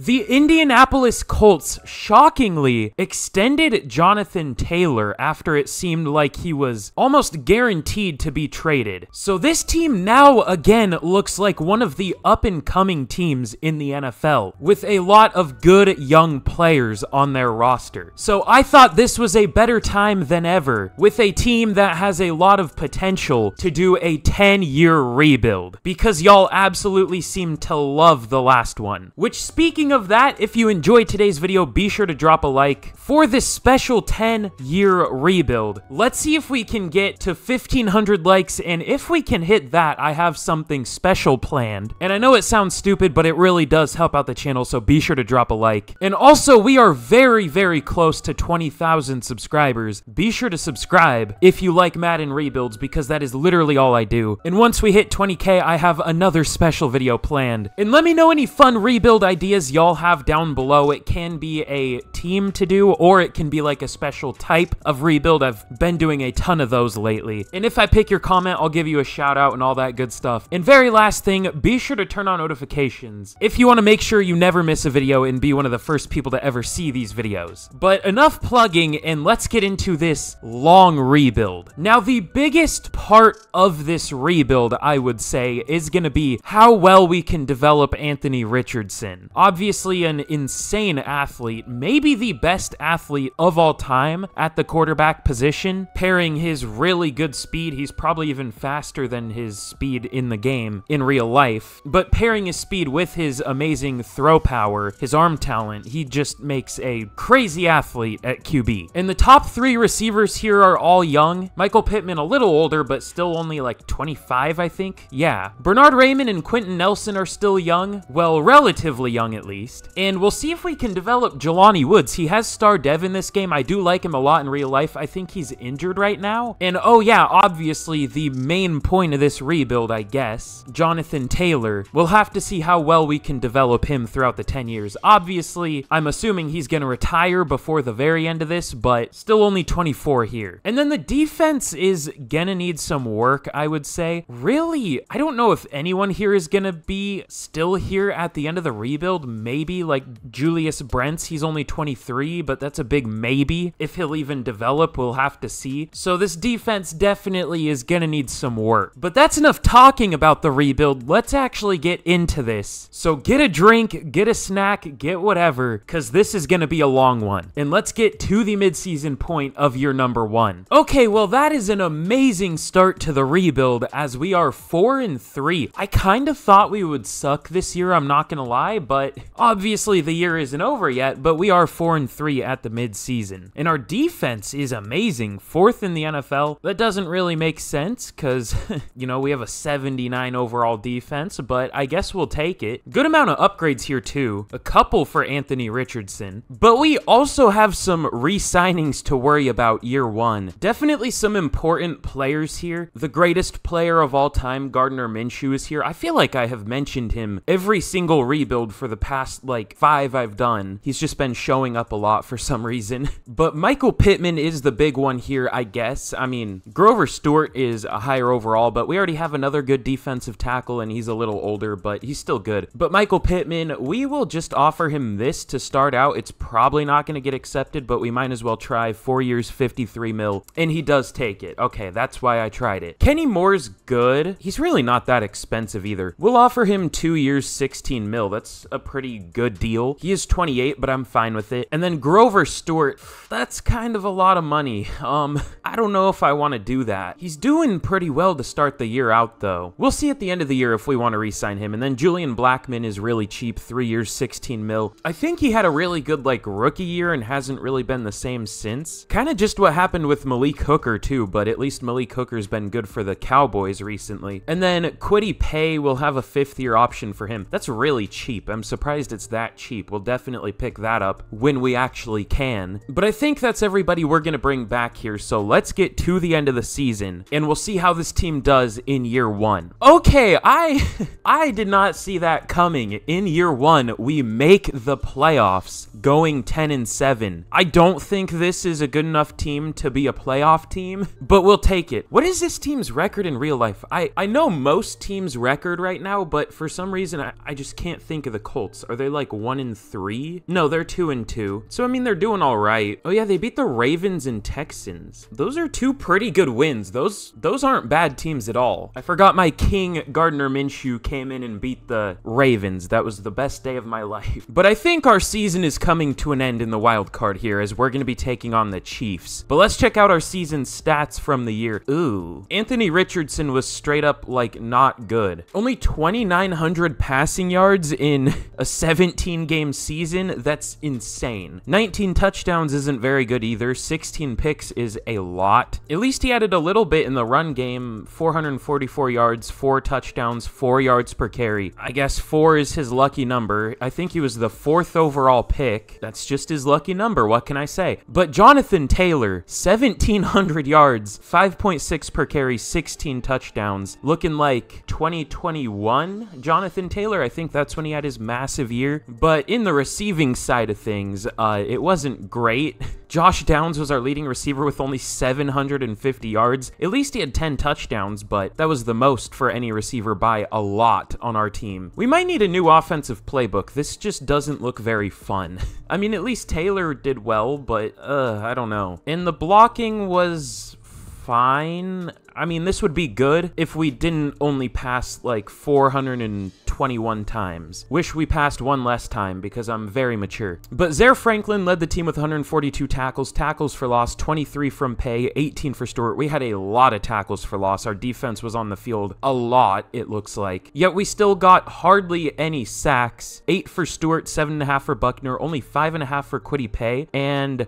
The Indianapolis Colts shockingly extended Jonathan Taylor after it seemed like he was almost guaranteed to be traded. So this team now again looks like one of the up-and-coming teams in the NFL, with a lot of good young players on their roster. So I thought this was a better time than ever, with a team that has a lot of potential to do a 10-year rebuild, because y'all absolutely seem to love the last one. Which, speaking of that, if you enjoyed today's video, be sure to drop a like. For this special 10-year rebuild, let's see if we can get to 1,500 likes, and if we can hit that, I have something special planned. And I know it sounds stupid, but it really does help out the channel, so be sure to drop a like. And also, we are very, very close to 20,000 subscribers. Be sure to subscribe if you like Madden rebuilds, because that is literally all I do. And once we hit 20K, I have another special video planned. And let me know any fun rebuild ideas y'all have down below. It can be a team to do, or it can be like a special type of rebuild. I've been doing a ton of those lately. And if I pick your comment, I'll give you a shout out and all that good stuff. And very last thing, be sure to turn on notifications if you want to make sure you never miss a video and be one of the first people to ever see these videos. But enough plugging, and let's get into this long rebuild. Now, the biggest part of this rebuild, I would say, is going to be how well we can develop Anthony Richardson. Obviously an insane athlete, maybe the best athlete of all time at the quarterback position. Pairing his really good speed, he's probably even faster than his speed in the game in real life, but pairing his speed with his amazing throw power, his arm talent, he just makes a crazy athlete at QB. And the top three receivers here are all young. Michael Pittman a little older, but still only like 25, I think. Yeah. Bernard Raymond and Quenton Nelson are still young. Well, relatively young at least. And we'll see if we can develop Jelani Woods. He has star dev in this game. I do like him a lot in real life. I think he's injured right now. And oh yeah, obviously the main point of this rebuild, I guess, Jonathan Taylor. We'll have to see how well we can develop him throughout the 10 years. Obviously, I'm assuming he's going to retire before the very end of this, but still only 24 here. And then the defense is gonna need some work, I would say. Really, I don't know if anyone here is gonna be still here at the end of the rebuild. Maybe like Julius Brents, he's only 23, but that's a big maybe. If he'll even develop, we'll have to see. So this defense definitely is gonna need some work. But that's enough talking about the rebuild. Let's actually get into this. So get a drink, get a snack, get whatever, because this is gonna be a long one. And let's get to the midseason point of year number one. Okay, well that is an amazing start to the rebuild, as we are 4-3. I kind of thought we would suck this year, I'm not gonna lie, but obviously the year isn't over yet, but we are 4-3 at the midseason. And our defense is amazing, 4th in the NFL. That doesn't really make sense because, you know, we have a 79 overall defense, but I guess we'll take it. Good amount of upgrades here too, a couple for Anthony Richardson. But we also have some re-signings to worry about year one. Definitely some important players here. The greatest player of all time, Gardner Minshew, is here. I feel like I have mentioned him every single rebuild for the past like 5 I've done. He's just been showing up a lot for some reason. But Michael Pittman is the big one here, I guess. I mean, Grover Stewart is a higher overall, but we already have another good defensive tackle, and he's a little older, but he's still good. But Michael Pittman, we will just offer him this to start out. It's probably not going to get accepted, but we might as well try. 4 years, 53 mil, and he does take it. Okay, that's why I tried it. Kenny Moore's good. He's really not that expensive either. We'll offer him 2 years, 16 mil. That's a pretty good deal. He is 28, but I'm fine with it. And then Grover Stewart, that's kind of a lot of money. I don't know if I want to do that. He's doing pretty well to start the year out, though. We'll see at the end of the year if we want to re-sign him. And then Julian Blackmon is really cheap, 3 years, 16 mil. I think he had a really good, like, rookie year and hasn't really been the same since. Kind of just what happened with Malik Hooker, too, but at least Malik Hooker's been good for the Cowboys recently. And then Kwity Paye will have a 5th-year option for him. That's really cheap. I'm surprised it's that cheap. We'll definitely pick that up when we actually can. But I think that's everybody we're going to bring back here, so let's get to the end of the season, and we'll see how this team does in year one. Okay, I did not see that coming. In year one, we make the playoffs, going 10-7. I don't think this is a good enough team to be a playoff team, but we'll take it. What is this team's record in real life? I know most teams' record right now, but for some reason, I just can't think of the Colts. Are they like 1-3? No, they're 2-2. So, I mean, they're doing all right. Oh yeah, they beat the Ravens and Texans. Those are two pretty good wins. Those aren't bad teams at all. I forgot my king, Gardner Minshew, came in and beat the Ravens. That was the best day of my life. But I think our season is coming to an end in the wild card here, as we're going to be taking on the Chiefs. But let's check out our season stats from the year. Ooh. Anthony Richardson was straight up, like, not good. Only 2,900 passing yards in a 17-game season. That's insane. 19 touchdowns isn't very good either. 16 picks is a lot. At least he added a little bit in the run game. 444 yards, 4 touchdowns, 4 yards per carry. I guess 4 is his lucky number. I think he was the 4th overall pick. That's just his lucky number. What can I say? But Jonathan Taylor, 1,700 yards, 5.6 per carry, 16 touchdowns. Looking like 2021 Jonathan Taylor. I think that's when he had his massive year. But in the receiving side of things, it wasn't great. Josh Downs was our leading receiver with only 750 yards. At least he had 10 touchdowns, but that was the most for any receiver by a lot on our team. We might need a new offensive playbook. This just doesn't look very fun. I mean, at least Taylor did well, but I don't know. And the blocking was fine. I mean, this would be good if we didn't only pass like 421 times. Wish we passed one less time because I'm very mature. But Zaire Franklin led the team with 142 tackles, tackles for loss, 23 from Paye, 18 for Stewart. We had a lot of tackles for loss. Our defense was on the field a lot, it looks like. Yet we still got hardly any sacks. 8 for Stewart, 7.5 for Buckner, only 5.5 for Kwity Paye. And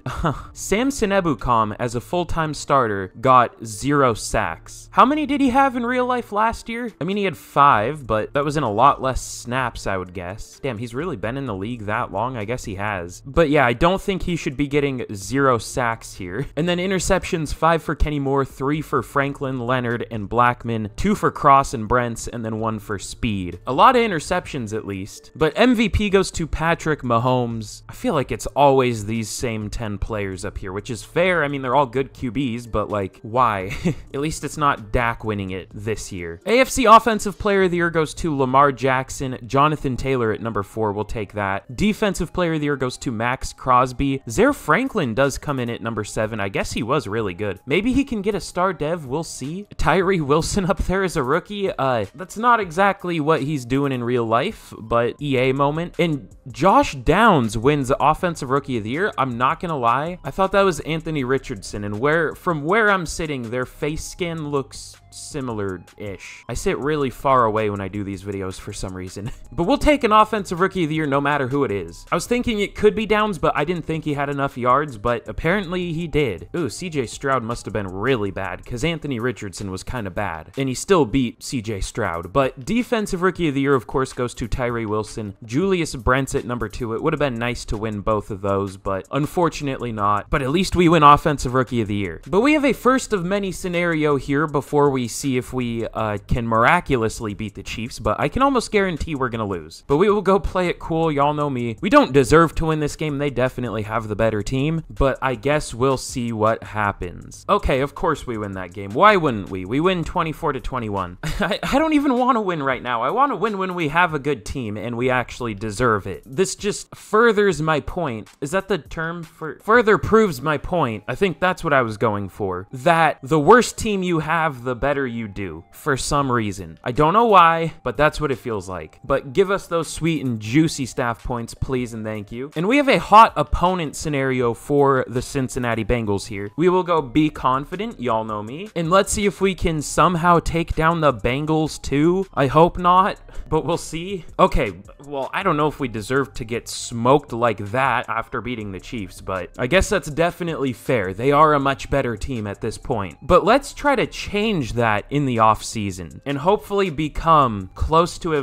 Samson Ebukam, as a full-time starter, got 0 sacks. How many did he have in real life last year? I mean, he had 5, but that was in a lot less snaps, I would guess. Damn, he's really been in the league that long? I guess he has. But yeah, I don't think he should be getting 0 sacks here. And then interceptions, 5 for Kenny Moore, 3 for Franklin, Leonard, and Blackman, 2 for Cross and Brents, and then 1 for Speed. A lot of interceptions, at least. But MVP goes to Patrick Mahomes. I feel like it's always these same 10 players up here, which is fair. I mean, they're all good QBs, but like, why? At least it's not Dak winning it this year. AFC Offensive Player of the Year goes to Lamar Jackson. Jonathan Taylor at number 4. We'll take that. Defensive Player of the Year goes to Max Crosby. Zaire Franklin does come in at number 7. I guess he was really good. Maybe he can get a star dev. We'll see. Tyree Wilson up there as a rookie. That's not exactly what he's doing in real life, but EA moment. And Josh Downs wins Offensive Rookie of the Year. I'm not gonna lie. I thought that was Anthony Richardson, and from where I'm sitting, their face skin looks similar-ish. I sit really far away when I do these videos for some reason. But we'll take an Offensive Rookie of the Year no matter who it is. I was thinking it could be Downs, but I didn't think he had enough yards, but apparently he did. Ooh, CJ Stroud must have been really bad, because Anthony Richardson was kind of bad, and he still beat CJ Stroud. But Defensive Rookie of the Year, of course, goes to Tyree Wilson. Julius Brents at number 2. It would have been nice to win both of those, but unfortunately not. But at least we win Offensive Rookie of the Year. But we have a first of many scenario here before we see if we can miraculously beat the Chiefs, but I can almost guarantee we're gonna lose. But we will go play it cool. Y'all know me. We don't deserve to win this game. They definitely have the better team, but I guess we'll see what happens. Okay, of course we win that game. Why wouldn't we? We win 24-21. I don't even want to win right now. I want to win when we have a good team and we actually deserve it. This just furthers my point. Is that the term for further proves my point? I think that's what I was going for. That the worst team you have, the better you do, for some reason. I don't know why, but that's what it feels like. But give us those sweet and juicy staff points, please and thank you. And we have a hot opponent scenario for the Cincinnati Bengals here. We will go be confident, y'all know me, and let's see if we can somehow take down the Bengals too. I hope not, but we'll see. Okay, well, I don't know if we deserve to get smoked like that after beating the Chiefs, but I guess that's definitely fair. They are a much better team at this point. But let's try to change that in the offseason and hopefully become close to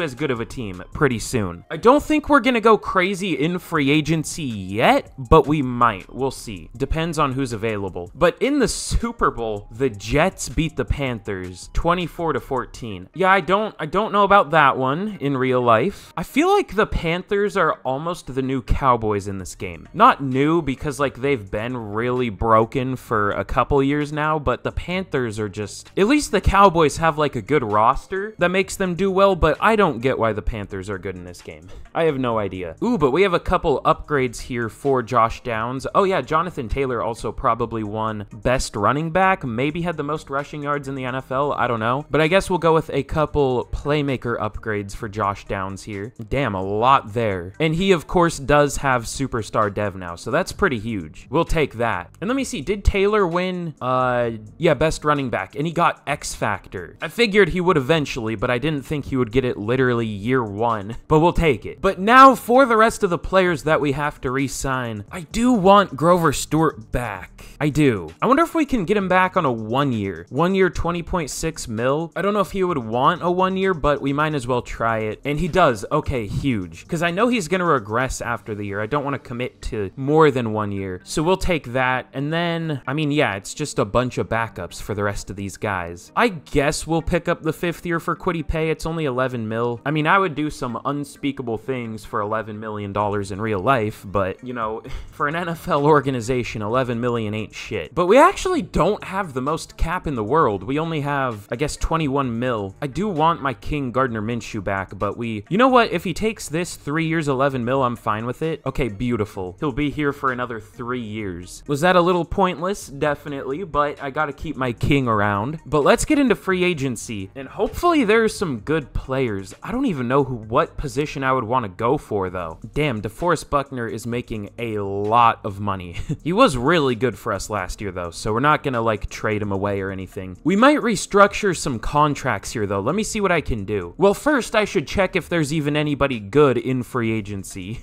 as good of a team pretty soon. I don't think we're gonna go crazy in free agency yet, but we might. We'll see. Depends on who's available. But in the Super Bowl, the Jets beat the Panthers 24-14. Yeah, I don't know about that one in real life. I feel like the Panthers are almost the new Cowboys in this game. Not new because like they've been really broken for a couple years now, but the Panthers are just... At least the Cowboys have like a good roster that makes them do well, but I don't get why the Panthers are good in this game. I have no idea. Ooh, but we have a couple upgrades here for Josh Downs. Oh yeah, Jonathan Taylor also probably won best running back, maybe had the most rushing yards in the NFL, I don't know. But I guess we'll go with a couple playmaker upgrades for Josh Downs here. Damn, a lot there. And he, of course, does have superstar dev now, so that's pretty huge. We'll take that. And let me see, did Taylor win, yeah, best running back, and he got X Factor. I figured he would eventually, but I didn't think he would get it literally year one, but we'll take it. But now for the rest of the players that we have to re-sign, I do want Grover Stewart back. I do. I wonder if we can get him back on a one year 20.6 mil. I don't know if he would want a 1 year, but we might as well try it. And he does. Okay, huge. Because I know he's going to regress after the year. I don't want to commit to more than 1 year. So we'll take that. And then, I mean, yeah, it's just a bunch of backups for the rest of these guys. I guess we'll pick up the 5th year for Kwity Paye. It's only 11 mil. I mean, I would do some unspeakable things for $11 million in real life, but, you know, for an NFL organization, 11 million ain't shit. But we actually don't have the most cap in the world. We only have, I guess, 21 mil. I do want my King Gardner Minshew back, but we... You know what? If he takes this 3 years, 11 mil, I'm fine with it. Okay, beautiful. He'll be here for another 3 years. Was that a little pointless? Definitely, but I gotta keep my King around. But let's get into free agency, and hopefully there's some good players. I don't even know what position I would want to go for, though. Damn, DeForest Buckner is making a lot of money. He was really good for us last year, though, so we're not gonna, like, trade him away or anything. We might restructure some contracts here, though. Let me see what I can do. Well, first, I should check if there's even anybody good in free agency.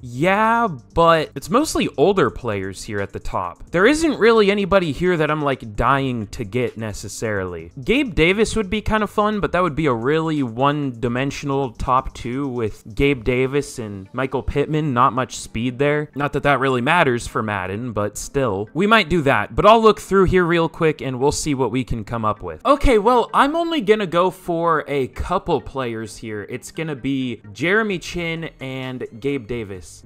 Yeah, but it's mostly older players here at the top. There isn't really anybody here that I'm, like, dying to get necessarily. Gabe Davis would be kind of fun, but that would be a really one-dimensional top two with Gabe Davis and Michael Pittman. Not much speed there. Not that that really matters for Madden, but still. We might do that, but I'll look through here real quick and we'll see what we can come up with. Okay, well, I'm only gonna go for a couple players here. It's gonna be Jeremy Chin and Gabe Davis.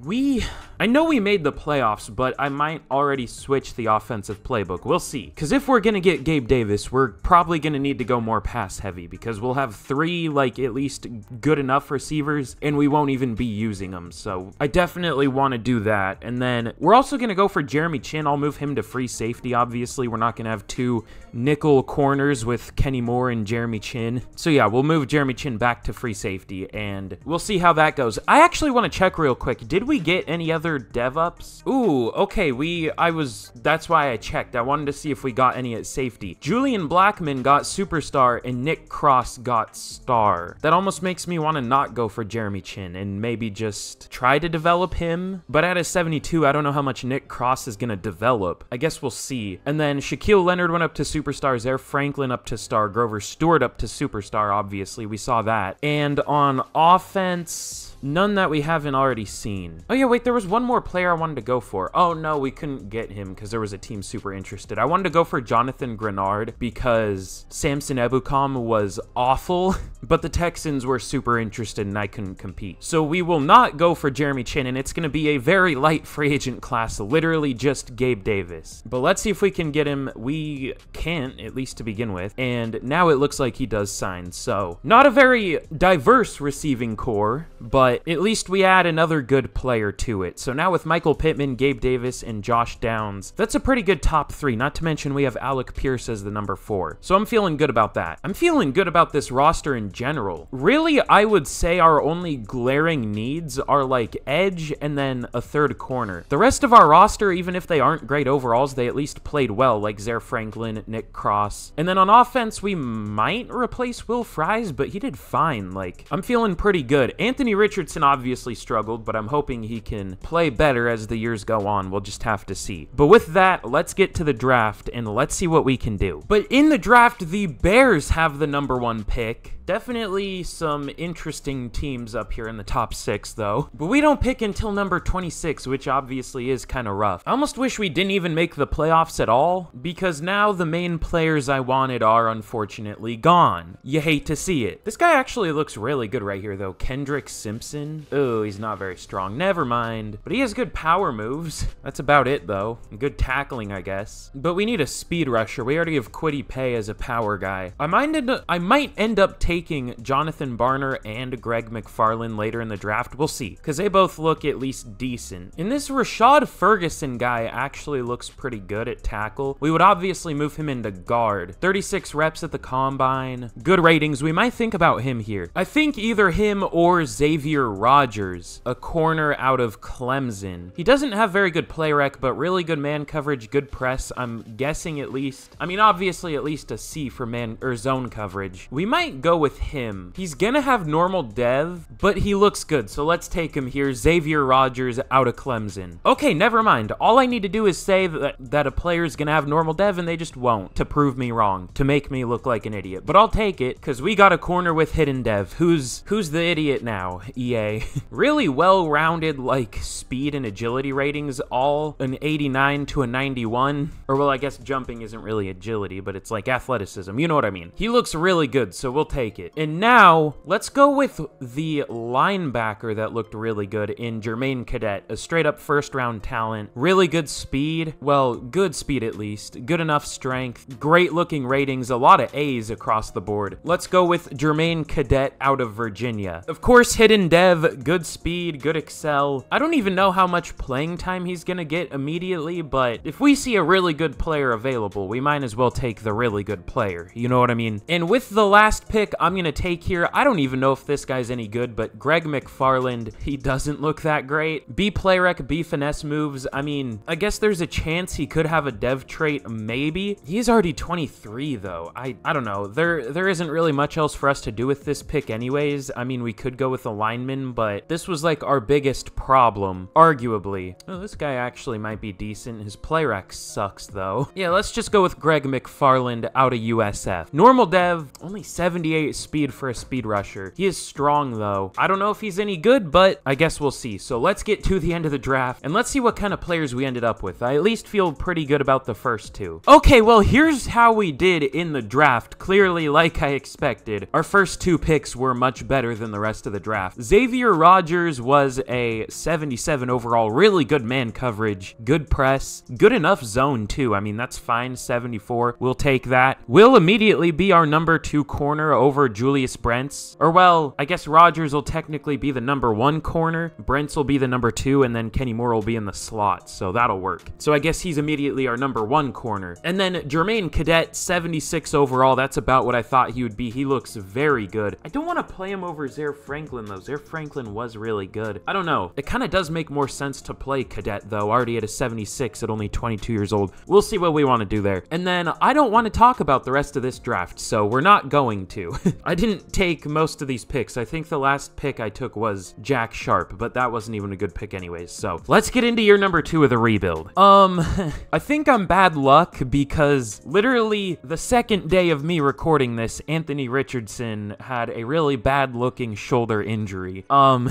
I know we made the playoffs, but I might already switch the offensive playbook. We'll see. Because if we're gonna get Gabe Davis, we're probably gonna need to go more pass heavy because we'll have three, like, at least good enough receivers and we won't even be using them. So I definitely want to do that. And then we're also gonna go for Jeremy Chin. I'll move him to free safety, obviously. We're not gonna have two nickel corners with Kenny Moore and Jeremy Chin. So yeah, we'll move Jeremy Chin back to free safety and we'll see how that goes. I actually want to check real quick. Did we get any other dev ups? Ooh, okay, that's why I checked. I wanted to see if we got any at safety. Julian Blackman got superstar and Nick Cross got star. That almost makes me want to not go for Jeremy Chin and maybe just try to develop him. But at a 72, I don't know how much Nick Cross is going to develop. I guess we'll see. And then Shaquille Leonard went up to superstar, Zaire Franklin up to star, Grover Stewart up to superstar, obviously. We saw that. And on offense... none that we haven't already seen. Oh yeah, wait, there was one more player I wanted to go for. Oh no, we couldn't get him because there was a team super interested. I wanted to go for Jonathan Grenard because Samson Ebukam was awful, but the Texans were super interested and I couldn't compete. So we will not go for Jeremy Chin and it's gonna be a very light free agent class, literally just Gabe Davis. But let's see if we can get him. We can't, at least to begin with. And now it looks like he does sign. So not a very diverse receiving core, but at least we add another good player to it. So now with Michael Pittman, Gabe Davis, and Josh Downs, that's a pretty good top three, not to mention we have Alec Pierce as the number 4. So I'm feeling good about that. I'm feeling good about this roster in general. Really, I would say our only glaring needs are like edge and then a third corner. The rest of our roster, even if they aren't great overalls, they at least played well, like Zaire Franklin, Nick Cross. And then on offense, we might replace Will Fries, but he did fine. Like, I'm feeling pretty good. Anthony Richardson obviously struggled, but I'm hoping he can play better as the years go on. We'll just have to see. But with that, let's get to the draft and let's see what we can do. But in the draft, the Bears have the number 1 pick. Definitely some interesting teams up here in the top 6, though. But we don't pick until number 26, which obviously is kind of rough. I almost wish we didn't even make the playoffs at all, because now the main players I wanted are unfortunately gone. You hate to see it. This guy actually looks really good right here, though. Kendrick Simpson. Gibson. Oh, he's not very strong. Never mind. But he has good power moves. That's about it, though. Good tackling, I guess. But we need a speed rusher. We already have Kwity Paye as a power guy. I might end up taking Jonathan Barner and Greg McFarlane later in the draft. We'll see, because they both look at least decent. And this Rashad Ferguson guy actually looks pretty good at tackle. We would obviously move him into guard. 36 reps at the combine. Good ratings. We might think about him here. I think either him or Xavier Rodgers, a corner out of Clemson. He doesn't have very good play rec, but really good man coverage, good press. I'm guessing at least, I mean, obviously at least a C for man or zone coverage. We might go with him. He's gonna have normal dev, but he looks good, so let's take him here. Xavier Rodgers out of Clemson. Okay, never mind. All I need to do is say that a player's gonna have normal dev, and they just won't, to prove me wrong, to make me look like an idiot. But I'll take it, because we got a corner with hidden dev. Who's the idiot now, EA? Really well-rounded, like, speed and agility ratings, all an 89 to a 91. Or, well, I guess jumping isn't really agility, but it's like athleticism. You know what I mean. He looks really good, so we'll take it. And now, let's go with the linebacker that looked really good in Jermaine Cadet, a straight-up first-round talent. Really good speed. Well, good speed, at least. Good enough strength. Great-looking ratings. A lot of A's across the board. Let's go with Jermaine Cadet out of Virginia. Of course, hidden dev, good speed, good excel. I don't even know how much playing time he's gonna get immediately, but if we see a really good player available, we might as well take the really good player. You know what I mean? And with the last pick I'm gonna take here, I don't even know if this guy's any good, but Greg McFarland, he doesn't look that great. B play rec, B finesse moves. I mean, I guess there's a chance he could have a dev trait, maybe. He's already 23 though. I don't know. There isn't really much else for us to do with this pick anyways. I mean, we could go with a lineman, but this was like our biggest problem, arguably. Oh, this guy actually might be decent. His play rec sucks though. Yeah, let's just go with Greg McFarland out of USF. Normal dev, only 78 speed for a speed rusher. He is strong though. I don't know if he's any good, but I guess we'll see. So let's get to the end of the draft and let's see what kind of players we ended up with. I at least feel pretty good about the first two. Okay, well, here's how we did in the draft. Clearly, like I expected, our first two picks were much better than the rest of the draft. Xavier Rodgers was a 77 overall, really good man coverage, good press, good enough zone too. I mean, that's fine, 74, we'll take that. Will immediately be our number two corner over Julius Brents, or well, I guess Rodgers will technically be the number one corner, Brents will be the number two, and then Kenny Moore will be in the slot, so that'll work. So I guess he's immediately our number one corner. And then Jermaine Cadet, 76 overall, that's about what I thought he would be. He looks very good. I don't want to play him over Zaire Franklin though. Zaire Franklin was really good. I don't know. It kind of does make more sense to play Cadet though, already at a 76 at only 22 years old. We'll see what we want to do there. And then I don't want to talk about the rest of this draft, so we're not going to. I didn't take most of these picks. I think the last pick I took was Jack Sharp, but that wasn't even a good pick anyways. So let's get into year number two of the rebuild. I think I'm bad luck because literally the second day of me recording this, Anthony Richardson had a really bad looking shoulder injury. I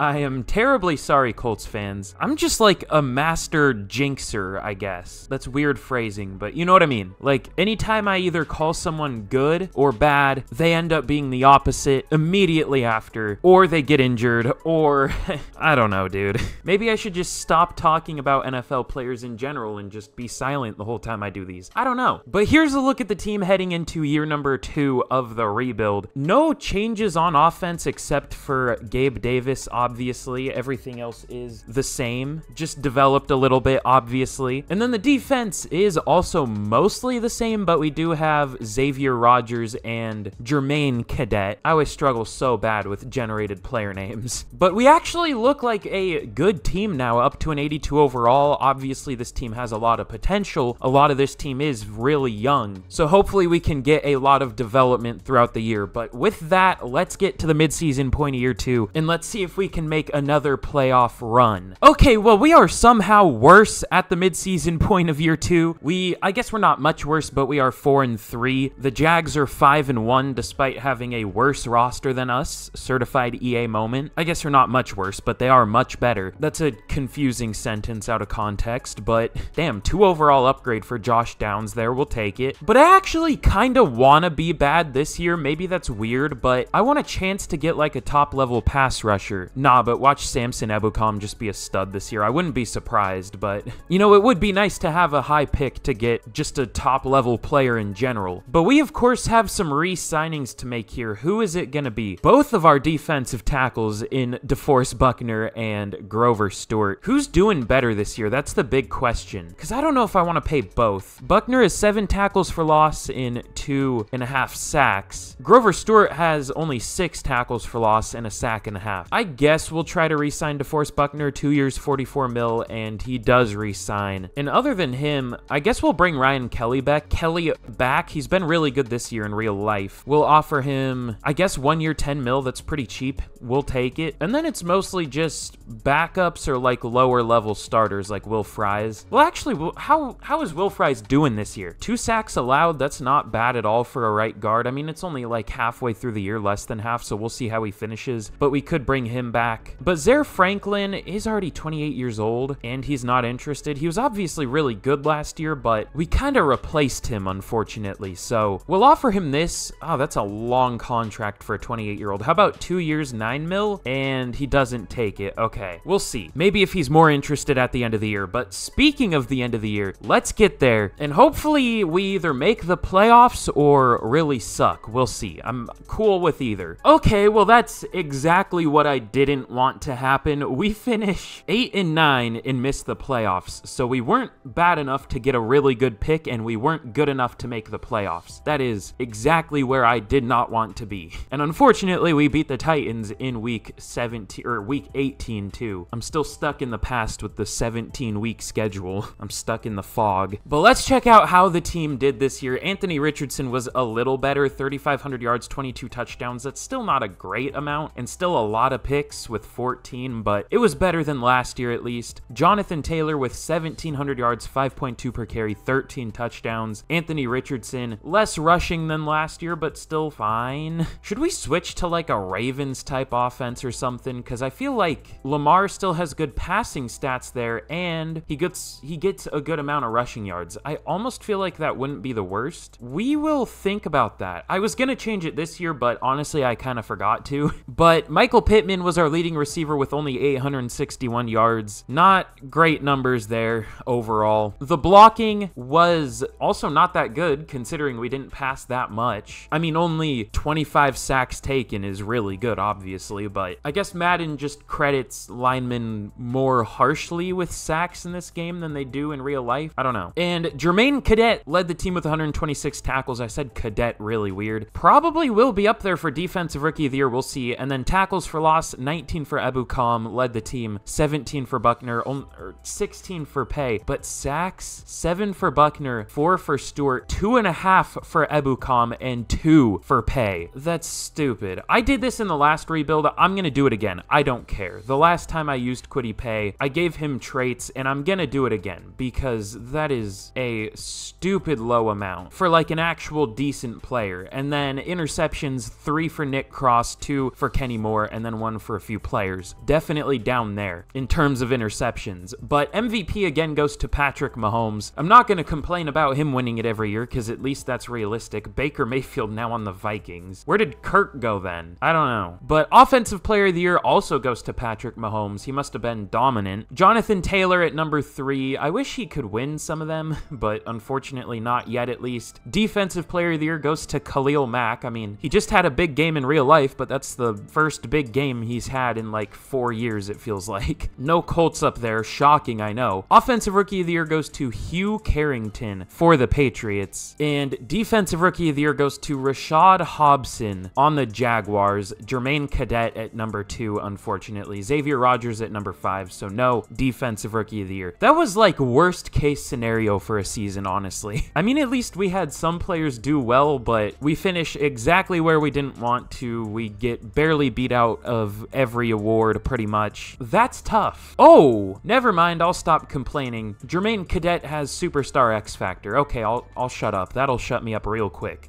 am terribly sorry, Colts fans. I'm just like a master jinxer, I guess. That's weird phrasing, but you know what I mean. Like, anytime I either call someone good or bad, they end up being the opposite immediately after, or they get injured, or I don't know, dude. Maybe I should just stop talking about NFL players in general and just be silent the whole time I do these. I don't know. But here's a look at the team heading into year number two of the rebuild. No changes on offense except for Gabe Davis, obviously. Everything else is the same, just developed a little bit, obviously. And then the defense is also mostly the same, but we do have Xavier Rodgers and Jermaine Cadet. I always struggle so bad with generated player names. But we actually look like a good team now, up to an 82 overall. Obviously, this team has a lot of potential. A lot of this team is really young, so hopefully we can get a lot of development throughout the year. But with that, let's get to the midseason point of year two, and let's see if we can make another playoff run. Okay, well, we are somehow worse at the midseason point of year two. I guess we're not much worse, but we are 4-3. The Jags are 5-1, despite having a worse roster than us. Certified EA moment. I guess we're not much worse, but they are much better. That's a confusing sentence out of context, but damn, 2 overall upgrade for Josh Downs there. We'll take it. But I actually kind of want to be bad this year. Maybe that's weird, but I want a chance to get like a top level level pass rusher. Nah, but watch Samson Ebukam just be a stud this year. I wouldn't be surprised, but you know, it would be nice to have a high pick to get just a top level player in general. But we of course have some re-signings to make here. Who is it gonna be? Both of our defensive tackles in DeForest Buckner and Grover Stewart. Who's doing better this year? That's the big question, because I don't know if I want to pay both. Buckner has 7 tackles for loss in 2.5 sacks. Grover Stewart has only 6 tackles for loss and a sack and a half. I guess we'll try to re-sign DeForest Buckner, 2 years, $44 mil, and he does re-sign. And other than him, I guess we'll bring Ryan Kelly back. He's been really good this year in real life. We'll offer him, I guess, 1 year, $10 mil. That's pretty cheap. We'll take it. And then it's mostly just backups or like lower level starters like Will Fries. Well, actually, how is Will Fries doing this year? 2 sacks allowed. That's not bad at all for a right guard. I mean, it's only like halfway through the year, less than half, so we'll see how he finishes, but we could bring him back. But Zaire Franklin is already 28 years old and he's not interested. He was obviously really good last year, but we kind of replaced him, unfortunately. So we'll offer him this. Oh, that's a long contract for a 28-year-old. How about 2 years, $9 mil? And he doesn't take it. Okay, we'll see. Maybe if he's more interested at the end of the year. But speaking of the end of the year, let's get there. And hopefully we either make the playoffs or really suck. We'll see. I'm cool with either. Okay, well, that's exactly what I didn't want to happen. We finish 8 and 9 and miss the playoffs. So we weren't bad enough to get a really good pick and we weren't good enough to make the playoffs. That is exactly where I did not want to be. And unfortunately, we beat the Titans in week 18 too. I'm still stuck in the past with the 17-week schedule. I'm stuck in the fog. But let's check out how the team did this year. Anthony Richardson was a little better, 3,500 yards, 22 touchdowns. That's still not a great amount and still a lot of picks with 14, but it was better than last year at least. Jonathan Taylor with 1,700 yards, 5.2 per carry, 13 touchdowns. Anthony Richardson, less rushing than last year, but still fine. Should we switch to like a Ravens type offense or something? Because I feel like Lamar still has good passing stats there and he gets a good amount of rushing yards. I almost feel like that wouldn't be the worst. We will think about that. I was gonna change it this year, but honestly, I kind of forgot to. But Michael Pittman was our leading receiver with only 861 yards. Not great numbers there overall. The blocking was also not that good considering we didn't pass that much. I mean, only 25 sacks taken is really good, obviously, but I guess Madden just credits linemen more harshly with sacks in this game than they do in real life. I don't know. And Jermaine Cadet led the team with 126 tackles. I said Cadet, really weird. Probably will be up there for Defensive Rookie of the Year. We'll see. And then tackles for loss, 19 for Ebukam, led the team, 17 for Buckner, 16 for Paye. But sacks, 7 for Buckner, 4 for Stewart, 2.5 for Ebukam, and 2 for Paye. That's stupid. I did this in the last rebuild. I'm going to do it again. I don't care. The last time I used Kwity Paye, I gave him traits, and I'm going to do it again because that is a stupid low amount for like an actual decent player. And then interceptions, 3 for Nick Cross, 2 for Kenny Moore, and then 1 for a few players. Definitely down there in terms of interceptions. But MVP again goes to Patrick Mahomes. I'm not going to complain about him winning it every year because at least that's realistic. Baker Mayfield now on the Vikings. Where did Kirk go then? I don't know. But Offensive Player of the Year also goes to Patrick Mahomes. He must have been dominant. Jonathan Taylor at number 3. I wish he could win some of them, but unfortunately not yet at least. Defensive Player of the Year goes to Khalil Mack. I mean, he just had a big game in real life, but that's the first big game he's had in like 4 years, it feels like. No Colts up there. Shocking, I know. Offensive Rookie of the Year goes to Hugh Carrington for the Patriots. And Defensive Rookie of the Year goes to Rashad Hobson on the Jaguars. Jermaine Cadet at number 2, unfortunately. Xavier Rodgers at number 5, so no Defensive Rookie of the Year. That was like worst case scenario for a season, honestly. I mean, at least we had some players do well, but we finish exactly where we didn't want to. We get barely beat out of every award, pretty much. That's tough. Oh, never mind. I'll stop complaining. Jermaine Cadet has Superstar X Factor. Okay, I'll shut up. That'll shut me up real quick.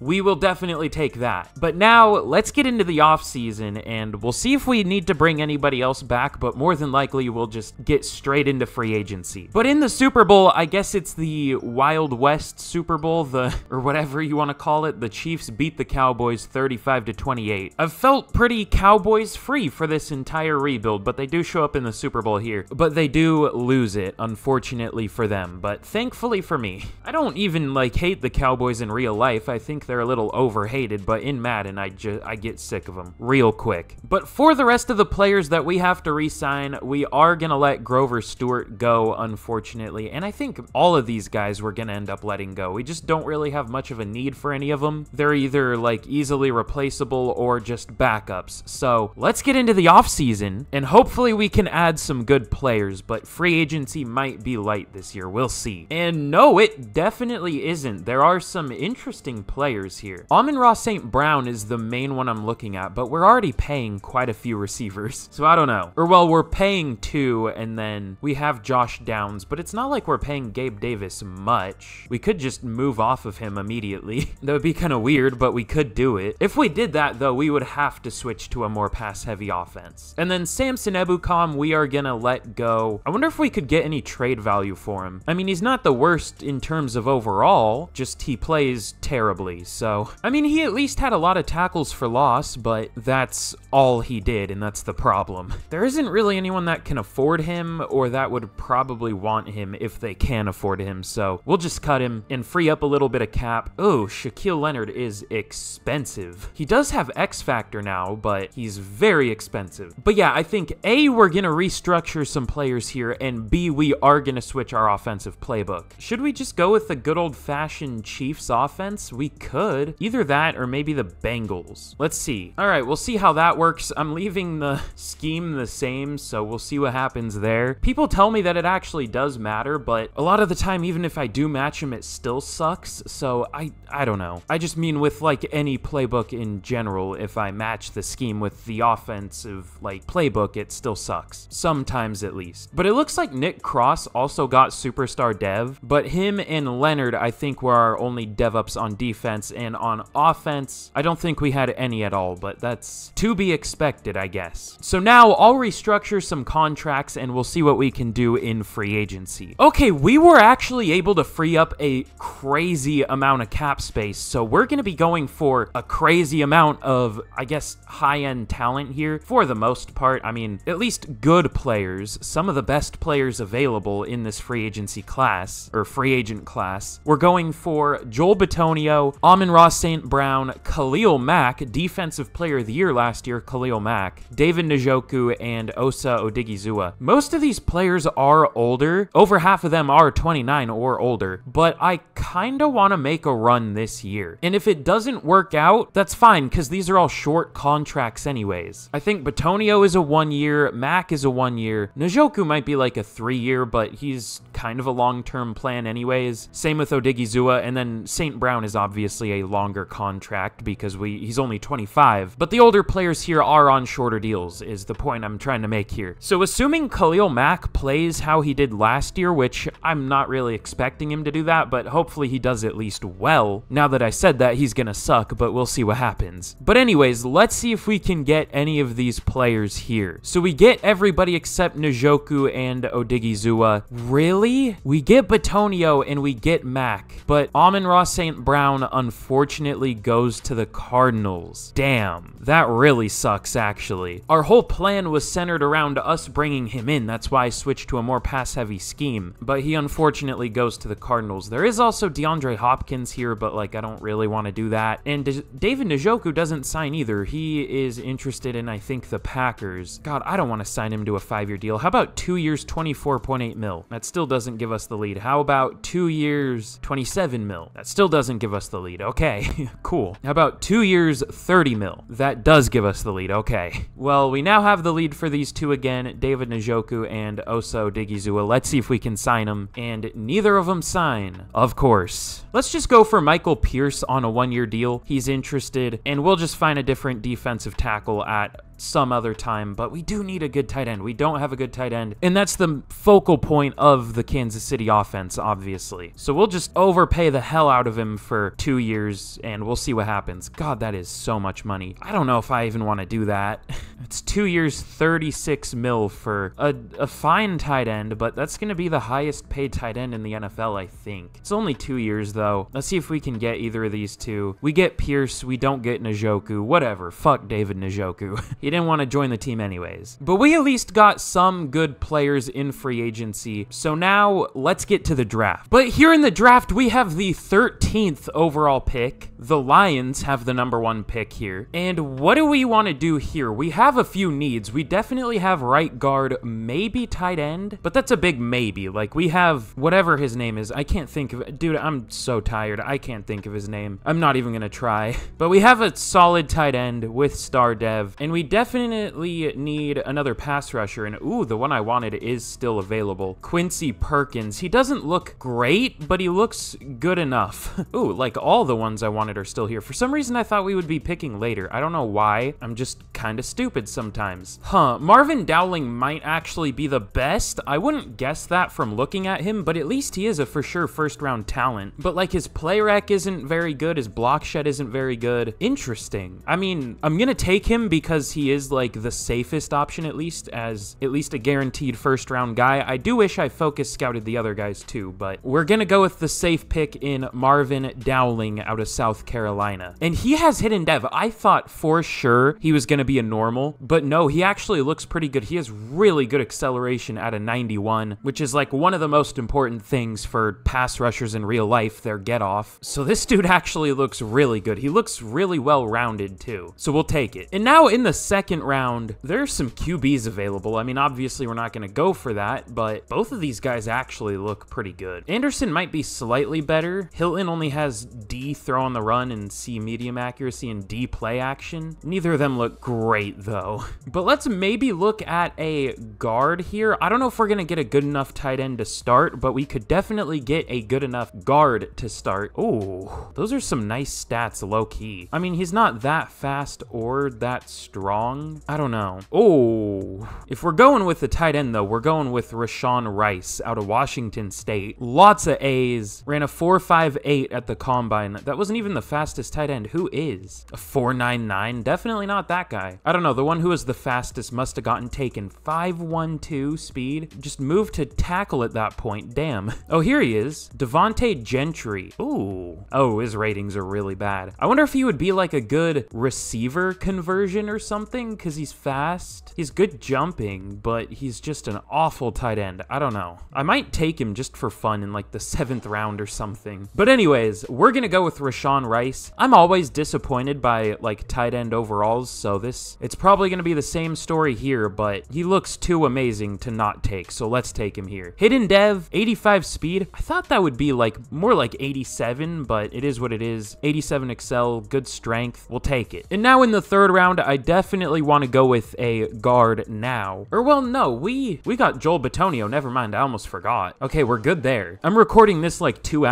We will definitely take that. But now let's get into the offseason and we'll see if we need to bring anybody else back, but more than likely we'll just get straight into free agency. But in the Super Bowl, I guess it's the Wild West Super Bowl, or whatever you want to call it, the Chiefs beat the Cowboys 35-28. I've felt pretty Cowboys-free for this entire rebuild, but they do show up in the Super Bowl here. But they do lose it, unfortunately for them, but thankfully for me. I don't even, like, hate the Cowboys in real life. I think they're a little overhated, but in Madden, I get sick of them real quick. But for the rest of the players that we have to re-sign, we are going to let Grover Stewart go, unfortunately, and I think all of these guys we're going to end up letting go. We just don't really have much of a need for any of them. They're either, like, easily replaceable or just backups. So let's get into the offseason, and hopefully we can add some good players, but free agency might be light this year. We'll see. And no, it definitely isn't. There are some interesting players here. Amon-Ra St. Brown is the main one I'm looking at, but we're already paying quite a few receivers, so I don't know. Or, well, we're paying two, and then we have Josh Downs, but it's not like we're paying Gabe Davis much. We could just move off of him immediately. That would be kind of weird, but we could do it. If we did that, though, we would have to switch to a more pass-heavy offense. And then Samson Ebukam, we are gonna let go. I wonder if we could get any trade value for him. I mean, he's not the worst in terms of overall, just he plays terribly, so. I mean, he at least had a lot of tackles for loss, but that's all he did, and that's the problem. There isn't really anyone that can afford him, or that would probably want him if they can afford him, so we'll just cut him and free up a little bit of cap. Oh, Shaquille Leonard is expensive. He does have X Factor now, but he's very expensive. But yeah, I think A, we're gonna restructure some players here, and B, we are gonna switch our offensive playbook. Should we just go with the good old-fashioned Chiefs offense? We could. Either that or maybe the Bengals. Let's see. All right, we'll see how that works. I'm leaving the scheme the same, so we'll see what happens there. People tell me that it actually does matter, but a lot of the time, even if I do match him, it still sucks, so I don't know. I just mean with, like, any playbook in general, if I match the scheme with the offensive, like, playbook, it still sucks. Sometimes, at least. But it looks like Nick Cross also got superstar dev, but him and Leonard, I think, were our only dev ups on defense, and on offense, I don't think we had any at all, but that's to be expected, I guess. So now I'll restructure some contracts, and we'll see what we can do in free agency. Okay, we were actually able to free up a crazy amount of cap space, so we're gonna be going for a crazy amount of, I guess, high-end talent here, for the most part. I mean, at least good players, some of the best players available in this free agency class, or free agent class. We're going for Joel Bitonio, Amon-Ra St. Brown, Khalil Mack, Defensive Player of the Year last year, Khalil Mack, David Njoku, and Osa Odigizua. Most of these players are older. Over half of them are 29 or older, but I kinda wanna make a run this year. And if it doesn't work out, that's fine, because these are all short contracts anyways. I think Bitonio is a one-year, Mack is a one-year, Njoku might be like a three-year, but he's kind of a long-term plan anyways. Same with Odigizua, and then St. Brown is obviously a longer contract because he's only 25. But the older players here are on shorter deals, is the point I'm trying to make here. So assuming Khalil Mack plays how he did last year, which I'm not really expecting him to do that, but hopefully he does at least well. Now that I said that, he's gonna suck, but we'll see what happens. But anyways, let's see if we can get any of these players here. So we get everybody except Njoku and Odigizua. Really? We get Bitonio and we get Mack, but Amon-Ra St. Brown unfortunately goes to the Cardinals. Damn, that really sucks actually. Our whole plan was centered around us bringing him in, that's why I switched to a more pass-heavy scheme, but he unfortunately goes to the Cardinals. There is also DeAndre Hopkins here, but like I don't really want to do that. And David Njoku doesn't sign either. He is interested in, I think, the Packers. God, I don't want to sign him to a 5-year deal. How about 2 years, 24.8 mil? That still doesn't give us the lead. How about 2 years, 27 mil? That still doesn't give us the lead. Okay, cool. How about 2 years, 30 mil? That does give us the lead. Okay. Well, we now have the lead for these two again, David Njoku and Osa Odigizua. Let's see if we can sign them. And neither of them sign, of course. Let's just go for Michael Pierce on a 1-year deal. He's interested, and we'll just find a different defensive tackle at some other time, but we do need a good tight end. We don't have a good tight end, and that's the focal point of the Kansas City offense, obviously. So we'll just overpay the hell out of him for 2 years, and we'll see what happens. God, that is so much money. I don't know if I even want to do that. It's 2 years, 36 mil for a fine tight end, but that's going to be the highest paid tight end in the NFL, I think. It's only 2 years, though. Let's see if we can get either of these two. We get Pierce. We don't get Njoku. Whatever. Fuck David Njoku. He didn't want to join the team anyways. But we at least got some good players in free agency. So now let's get to the draft. But here in the draft, we have the 13th overall pick. The Lions have the #1 pick here. And what do we want to do here? We have a few needs. We definitely have right guard, maybe tight end, but that's a big maybe. Like, we have whatever his name is. I can't think of it. Dude, I'm so tired. I can't think of his name. I'm not even going to try. But we have a solid tight end with Star Dev, and we definitely need another pass rusher, and ooh, the one I wanted is still available. Quincy Perkins. He doesn't look great, but he looks good enough. Ooh, like all the ones I wanted are still here. For some reason, I thought we would be picking later. I don't know why. I'm just kind of stupid sometimes. Huh, Marvin Dowling might actually be the best. I wouldn't guess that from looking at him, but at least he is a for sure first-round talent. But like, his play rec isn't very good. His block shed isn't very good. Interesting. I mean, I'm gonna take him because he is like the safest option, at least a guaranteed first-round guy. I do wish I focus scouted the other guys too, but we're gonna go with the safe pick in Marvin Dowling out of South Carolina. And he has hidden dev. I thought for sure he was gonna be a normal, but no, he actually looks pretty good. He has really good acceleration at a 91, which is like one of the most important things for pass rushers in real life, their get-off. So this dude actually looks really good. He looks really well-rounded too, so we'll take it. And now in the second round, there's some QBs available. I mean, obviously we're not gonna go for that, but both of these guys actually look pretty good. Anderson might be slightly better. Hilton only has D throw on the run and C medium accuracy and D play action. Neither of them look great though. But let's maybe look at a guard here. I don't know if we're gonna get a good enough tight end to start, but we could definitely get a good enough guard to start. Oh, those are some nice stats low key. I mean, he's not that fast or that strong. I don't know. Oh, if we're going with the tight end though, we're going with Rashawn Rice out of Washington State. Lots of A's. Ran a 4.58 at the combine. That wasn't even the fastest tight end. Who is? A 4.99? Definitely not that guy. I don't know. The one who was the fastest must have gotten taken. 5.12 speed. Just moved to tackle at that point. Damn. Oh, here he is. Devontae Gentry. Ooh. Oh, his ratings are really bad. I wonder if he would be like a good receiver conversion or something, because he's fast. He's good jumping, but he's just an awful tight end. I don't know. I might take him just for fun in like the 7th round or something. But anyways, we're gonna go with Rashawn Rice. I'm always disappointed by like tight end overalls, so it's probably gonna be the same story here, but he looks too amazing to not take, so let's take him here. Hidden Dev, 85 speed. I thought that would be like more like 87, but it is what it is. 87 excel, good strength. We'll take it. And now in the 3rd round, I definitely want to go with a guard now. Or well, no, we got Joel Bitonio. Never mind, I almost forgot. Okay, we're good there. I'm recording this like 2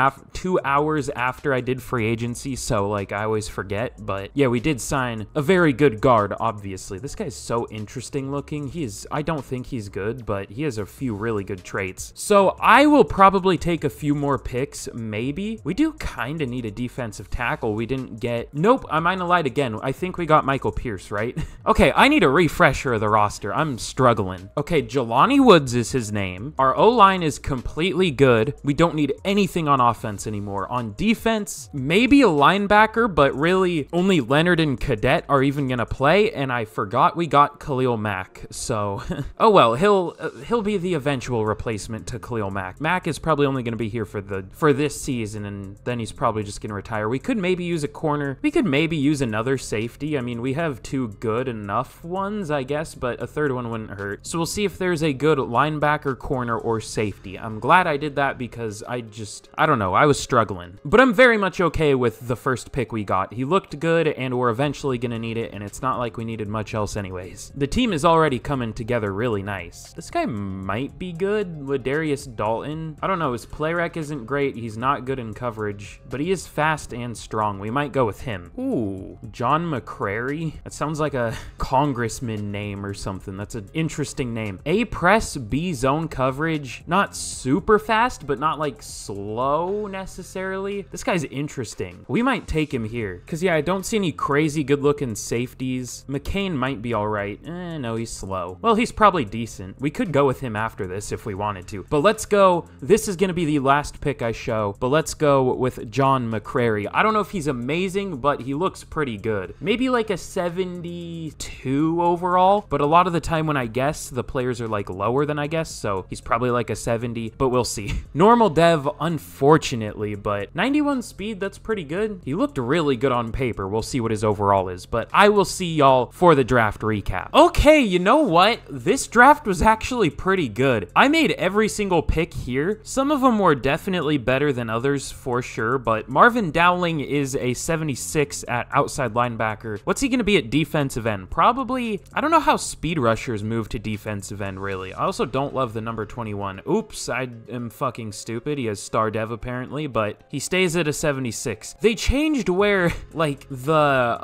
hours after I did free agency, so like I always forget. But yeah, we did sign a very good guard, obviously. This guy's so interesting looking. I don't think he's good, but he has a few really good traits. So I will probably take a few more picks, maybe. We do kind of need a defensive tackle. We didn't get... Nope, I might have lied again. I think we got Michael Pierce, right? Okay, I need a refresher of the roster. I'm struggling. Okay, Jelani Woods is his name. Our O-line is completely good. We don't need anything on offense anymore. On defense, maybe a linebacker, but really only Leonard and Cadet are even going to play, and I forgot we got Khalil Mack, so... Oh well, he'll be the eventual replacement to Khalil Mack. Mack is probably only going to be here for this season, and then he's probably just going to retire. We could maybe use a corner. We could maybe use another safety. I mean, we have two good enough ones, I guess, but a 3rd one wouldn't hurt. So we'll see if there's a good linebacker, corner, or safety. I'm glad I did that because I don't know, I was struggling. But I'm very much okay with the 1st pick we got. He looked good, and we're eventually going to need it, and it's not like we needed much else anyways. The team is already coming together really nice. This guy might be good. Ladarius Dalton. I don't know, his play rec isn't great. He's not good in coverage, but he is fast and strong. We might go with him. Ooh, John McCrary. That sounds like a congressman name or something. That's an interesting name. A press, B zone coverage. Not super fast, but not like slow necessarily. This guy's interesting. We might take him here. Cause yeah, I don't see any crazy good looking safeties. McCain might be all right. No, he's slow. Well, he's probably decent. We could go with him after this if we wanted to, but let's go. This is gonna be the last pick I show, but let's go with John McCrary. I don't know if he's amazing, but he looks pretty good. Maybe like a 72 overall, but a lot of the time when I guess, the players are like lower than I guess, so he's probably like a 70, but we'll see. Normal dev, unfortunately, but 91 speed, that's pretty good. He looked really good on paper. We'll see what his overall is, but I will see y'all for the draft recap. Okay, you know what? This draft was actually pretty good. I made every single pick here. Some of them were definitely better than others for sure, but Marvin Dowling is a 76 at outside linebacker. What's he gonna be at defensive end? Probably, I don't know how speed rushers move to defensive end really. I also don't love the number 21. Oops, I am fucking stupid. He has star dev apparently, but he stays at a 76. They changed where like the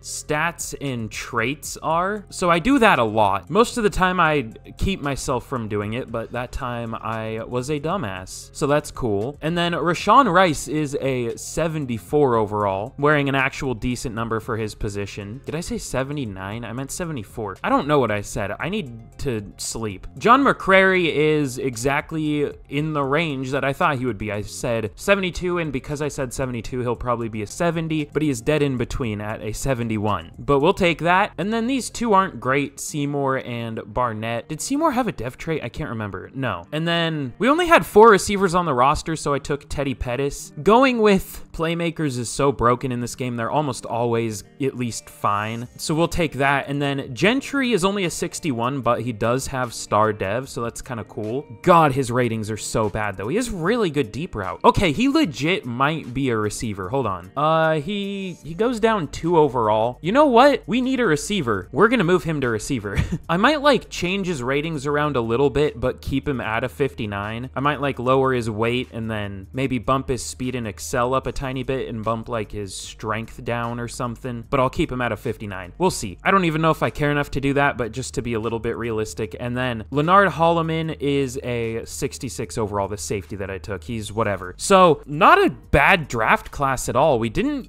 stats and traits are, so I do that a lot. Most of the time I keep myself from doing it, but that time I was a dumbass, so that's cool. And then Rashawn Rice is a 74 overall, wearing an actual decent number for his position. Did I say 79? I meant 74. I don't know what I said. I need to sleep. John McCrary is exactly in the range that I thought he would be. I said 72, and because I said 72, he'll probably be a 70, but he is dead in between at a 71. But we'll take that. And then these two aren't great, Seymour and Barnett. Did Seymour have a dev trait? I can't remember. No. And then we only had 4 receivers on the roster, so I took Teddy Pettis. Going with playmakers is so broken in this game. They're almost always at least fine, so we'll take that. And then Gentry is only a 61, but he does have star dev, so that's kind of cool. God, his ratings are so bad though. He is really good deep route. Okay, he legit might be a receiver. Hold on. He goes down 2 overall. You know what? We need a receiver. We're gonna move him to receiver. I might like change his ratings around a little bit, but keep him at a 59. I might like lower his weight and then maybe bump his speed and excel up a tiny bit and bump like his strength down or something, but I'll keep him at a 59. We'll see. I don't even know if I care enough to do that, but just to be a little bit realistic. And then Leonard Holloman is a 66 overall, the safety that I took. He's whatever. So not a bad draft class at all. We didn't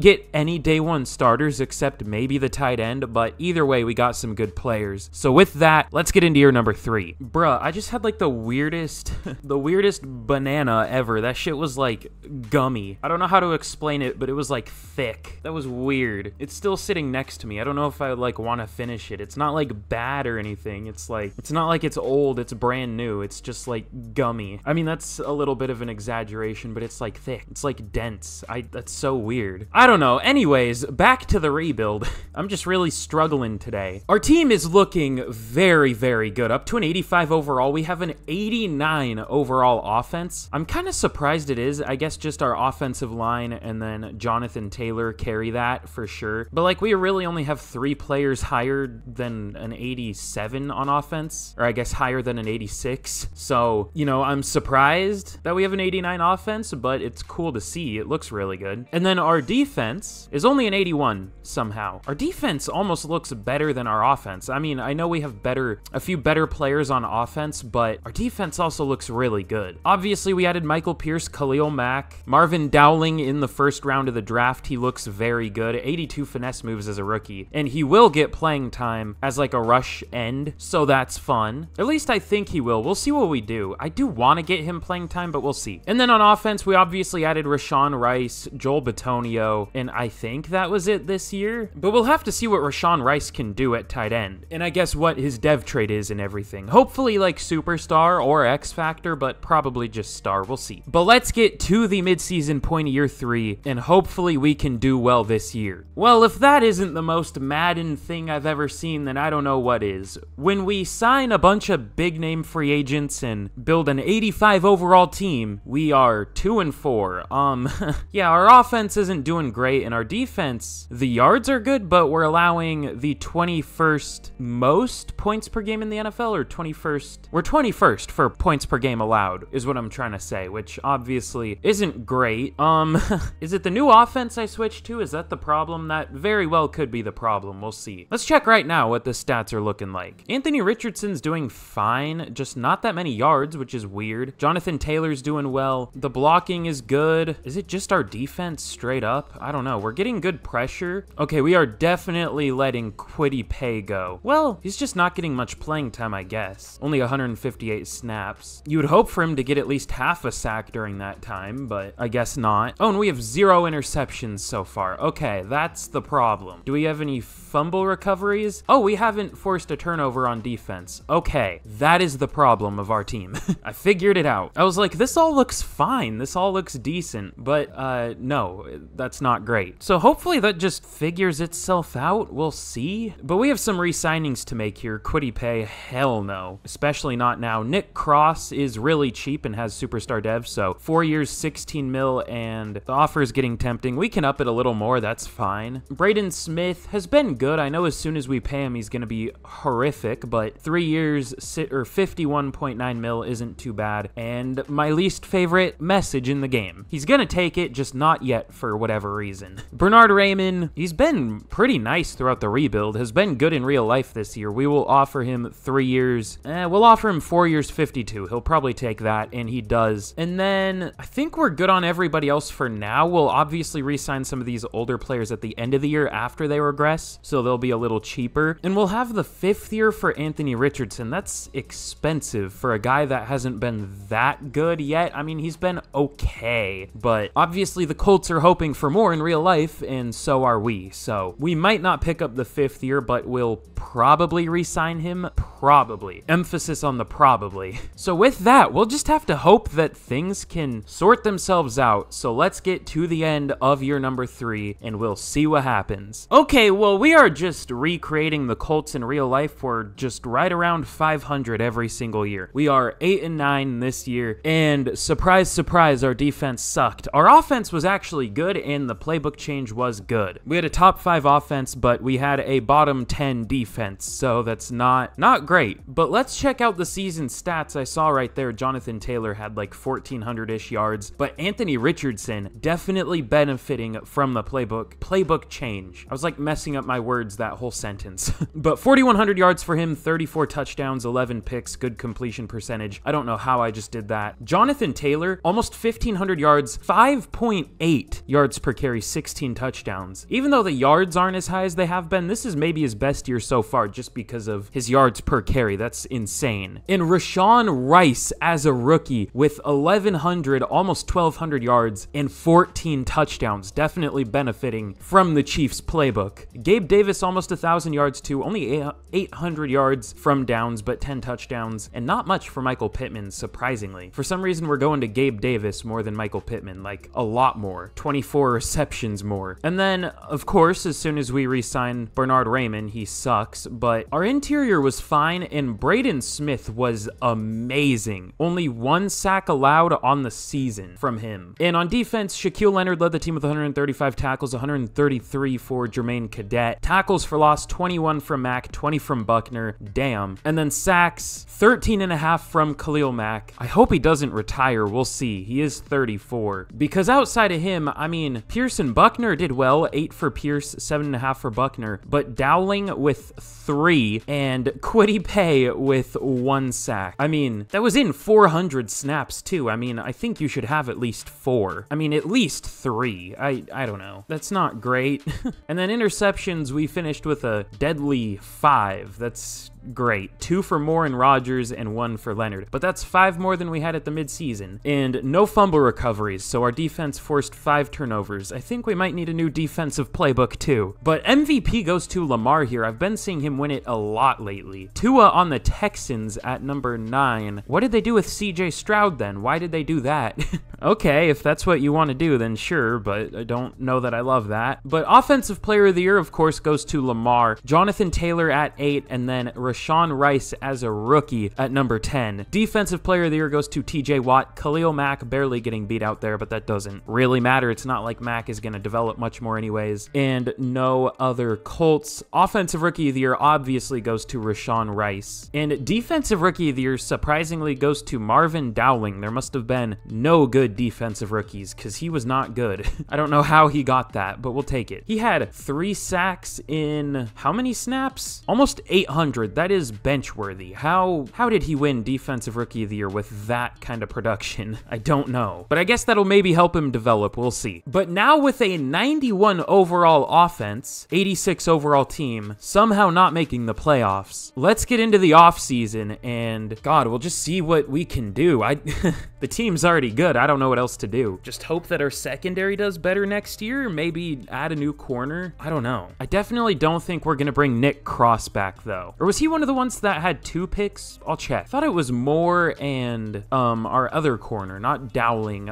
get any day one starters except maybe the tight end, but either way, we got some good players. So with that, let's get into your number 3. Bruh, I just had like the weirdest, the weirdest banana ever. That shit was like gummy. I don't know how to explain it, but it was like thick. That was weird. It's still sitting next to me. I don't know if I like want to finish it. It's not like bad or anything. It's like, it's not like it's old, it's brand new. It's just like gummy. I mean, that's a little bit of an exaggeration, but it's like thick. It's like dense. That's so weird. I don't know. Anyways, back to the rebuild. I'm just really struggling today. Our team is looking very, very good. Up to an 85 overall. We have an 89 overall offense. I'm kind of surprised it is. I guess just our offensive line and then Jonathan Taylor carry that for sure. But like we really only have 3 players higher than an 87 on offense, or I guess higher than an 86. So, you know, I'm surprised that we have an 89 offense, but it's cool to see. It looks really good. And then our defense is only an 81 somehow. Our defense almost looks better than our offense. I mean, I know we have a few better players on offense, but our defense also looks really good. Obviously, we added Michael Pierce, Khalil Mack, Marvin Dowling in the first round of the draft. He looks very good. 82 finesse moves as a rookie, and he will get playing time as like a rush end, so that's fun. At least I think he will. We'll see what we do. I do want to get him playing time, but we'll see. And then on offense, we obviously added Rashawn Rice, Joel Bitonio, and I think that was it this year, but we'll have to see what Rashawn Rice can do at tight end, and I guess what his dev trait is and everything. Hopefully like superstar or X Factor, but probably just star. We'll see. But let's get to the midseason point of year 3, and hopefully we can do well this year. Well, if that isn't the most Madden thing I've ever seen, then I don't know what is. When we sign a bunch of big name free agents and build an 85 overall team, we are 2-4. Yeah, our offense isn't doing great, and our defense, the yards are good, but we're allowing the 21st most points per game in the NFL, or 21st. We're 21st for points per game allowed, is what I'm trying to say, which obviously isn't great. Is it the new offense I switched to? Is that the problem? That very well could be be the problem. We'll see. Let's check right now what the stats are looking like. Anthony Richardson's doing fine, just not that many yards, which is weird. Jonathan Taylor's doing well. The blocking is good. Is it just our defense straight up? I don't know. We're getting good pressure. Okay, we are definitely letting Kwity Paye go. Well, he's just not getting much playing time, I guess. Only 158 snaps. You would hope for him to get at least half a sack during that time, but I guess not. Oh, and we have 0 interceptions so far. Okay, that's the problem. Do we have any fumble recoveries? Oh, we haven't forced a turnover on defense. Okay, that is the problem of our team. I figured it out. I was like, this all looks fine. This all looks decent, but no, that's not great. So hopefully that just figures itself out. We'll see. But we have some re-signings to make here. Kwity Paye, hell no. Especially not now. Nick Cross is really cheap and has superstar dev, so 4 years, 16 mil, and the offer is getting tempting. We can up it a little more. That's fine. Braden Smith has been good. I know as soon as we pay him, he's going to be horrific, but 3 years or 51.9 mil isn't too bad. And my least favorite message in the game. He's going to take it, just not yet for whatever reason. Bernard Raymond, he's been pretty nice throughout the rebuild, has been good in real life this year. We will offer him 3 years. We'll offer him 4 years, 52. He'll probably take that, and he does. And then I think we're good on everybody else for now. We'll obviously re-sign some of these older players at the end of the year after they regress, so they'll be a little cheaper. And we'll have the 5th year for Anthony Richardson. That's expensive for a guy that hasn't been that good yet. I mean, he's been okay, but obviously the Colts are hoping for more in real life, and so are we. So we might not pick up the 5th year, but we'll probably re-sign him. Probably. Emphasis on the probably. So with that, we'll just have to hope that things can sort themselves out. So let's get to the end of year number 3, and we'll see what happens. Okay, well, we are just recreating the Colts in real life. We're just right around 500 every single year. We are 8-9 this year, and surprise, surprise, our defense sucked. Our offense was actually good, and the playbook change was good. We had a top 5 offense, but we had a bottom 10 defense, so that's not great. But let's check out the season stats. I saw right there Jonathan Taylor had like 1,400-ish yards, but Anthony Richardson definitely benefiting from the playbook change. I was like messing up my words that whole sentence. But 4,100 yards for him, 34 touchdowns, 11 picks, good completion percentage. I don't know how I just did that. Jonathan Taylor, almost 1,500 yards, 5.8 yards per carry, 16 touchdowns. Even though the yards aren't as high as they have been, this is maybe his best year so far just because of his yards per carry. That's insane. And Rashawn Rice as a rookie with 1,100, almost 1,200 yards and 14 touchdowns, definitely benefiting from the Chiefs playbook. Gabe Davis almost 1,000 yards too, only 800 yards from downs, but 10 touchdowns, and not much for Michael Pittman, surprisingly. For some reason, we're going to Gabe Davis more than Michael Pittman, like a lot more, 24 receptions more. And then, of course, as soon as we re-sign Bernard Raymond, he sucks, but our interior was fine, and Braden Smith was amazing. Only 1 sack allowed on the season from him. And on defense, Shaquille Leonard led the team with 135 tackles, 133 for Jermaine Cadet. Tackles for loss, 21 from Mack, 20 from Buckner. Damn. And then sacks, 13.5 from Khalil Mack. I hope he doesn't retire. We'll see. He is 34. Because outside of him, I mean, Pierce and Buckner did well. 8 for Pierce, 7.5 for Buckner. But Dowling with 3 and Kwity Paye with 1 sack. I mean, that was in 400 snaps too. I mean, I think you should have at least 4. I mean, at least 3. I don't know. That's not great. And then interceptions, we finished with a deadly 5. That's great. 2 for Moore and Rodgers and 1 for Leonard, but that's 5 more than we had at the midseason. And no fumble recoveries, so our defense forced 5 turnovers. I think we might need a new defensive playbook too. But MVP goes to Lamar here. I've been seeing him win it a lot lately. Tua on the Texans at number 9. What did they do with CJ Stroud then? Why did they do that? Okay, if that's what you want to do, then sure, but I don't know that I love that. But offensive player of the year, of course, goes to Lamar. Jonathan Taylor at 8, and then Rashawn Rice as a rookie at number 10. Defensive player of the year goes to TJ Watt. Khalil Mack barely getting beat out there, but that doesn't really matter. It's not like Mack is going to develop much more anyways. And no other Colts. Offensive rookie of the year obviously goes to Rashawn Rice. And defensive rookie of the year surprisingly goes to Marvin Dowling. There must have been no good defensive rookies because he was not good. I don't know how he got that, but we'll take it. He had 3 sacks in how many snaps? Almost 800. That is bench worthy. How did he win defensive rookie of the year with that kind of production? I don't know, but I guess that'll maybe help him develop. We'll see. But now with a 91 overall offense, 86 overall team, somehow not making the playoffs, let's get into the offseason and God, we'll just see what we can do. The team's already good. I don't know what else to do. Just hope that our secondary does better next year. Maybe add a new corner. I don't know. I definitely don't think we're going to bring Nick Cross back though. Or was he one of the ones that had 2 picks? I'll check. I thought it was Moore and our other corner, not Dowling,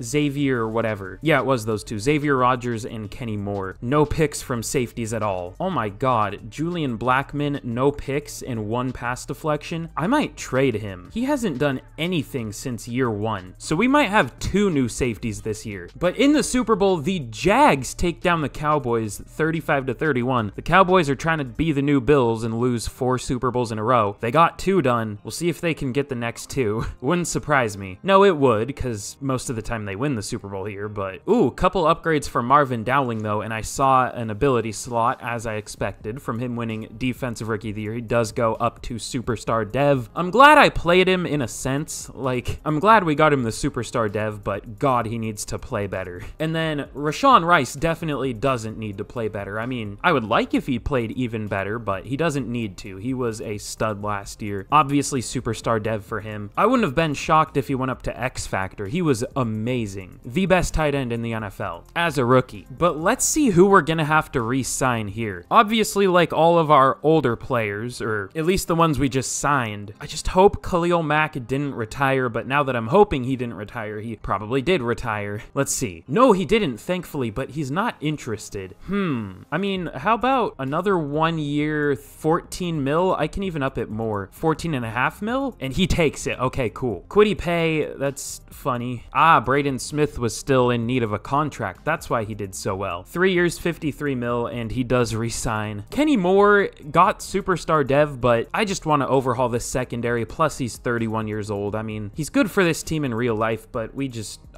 Xavier or whatever. Yeah, it was those two, Xavier Rodgers and Kenny Moore. No picks from safeties at all. Oh my God, Julian Blackmon, no picks and 1 pass deflection. I might trade him. He hasn't done anything since year 1. So we might have 2 new safeties this year. But in the Super Bowl, the Jags take down the Cowboys 35-31. The Cowboys are trying to be the new Bills and lose 4 Super Bowls in a row. They got 2 done. We'll see if they can get the next 2. Wouldn't surprise me. No, it would, because most of the time they win the Super Bowl here, but... Ooh, couple upgrades for Marvin Dowling, though, and I saw an ability slot, as I expected, from him winning Defensive Rookie of the Year. He does go up to Superstar Dev. I'm glad I played him in a sense. Like, I'm glad we got him the Superstar Dev, but God, he needs to play better. And then Rashawn Rice definitely doesn't need to play better. I mean, I would like if he played even better, but he doesn't need to. He was a stud last year. Obviously, Superstar Dev for him. I wouldn't have been shocked if he went up to X Factor. He was amazing. The best tight end in the NFL as a rookie. But let's see who we're gonna have to re-sign here. Obviously, like all of our older players, or at least the ones we just signed, I just hope Khalil Mack didn't retire, but now that I'm hoping he didn't retire, he probably did retire. Let's see. No, he didn't, thankfully, but he's not interested. I mean, how about another 1 year, 14 mil? I can even up it more. 14.5 mil? And he takes it. Okay, cool. Kwity Paye, that's funny. Ah, Braden Smith was still in need of a contract. That's why he did so well. 3 years, 53 mil, and he does resign. Kenny Moore got Superstar Dev, but I just want to overhaul this secondary. Plus, he's 31 years old. I mean, he's good for this team in real life, but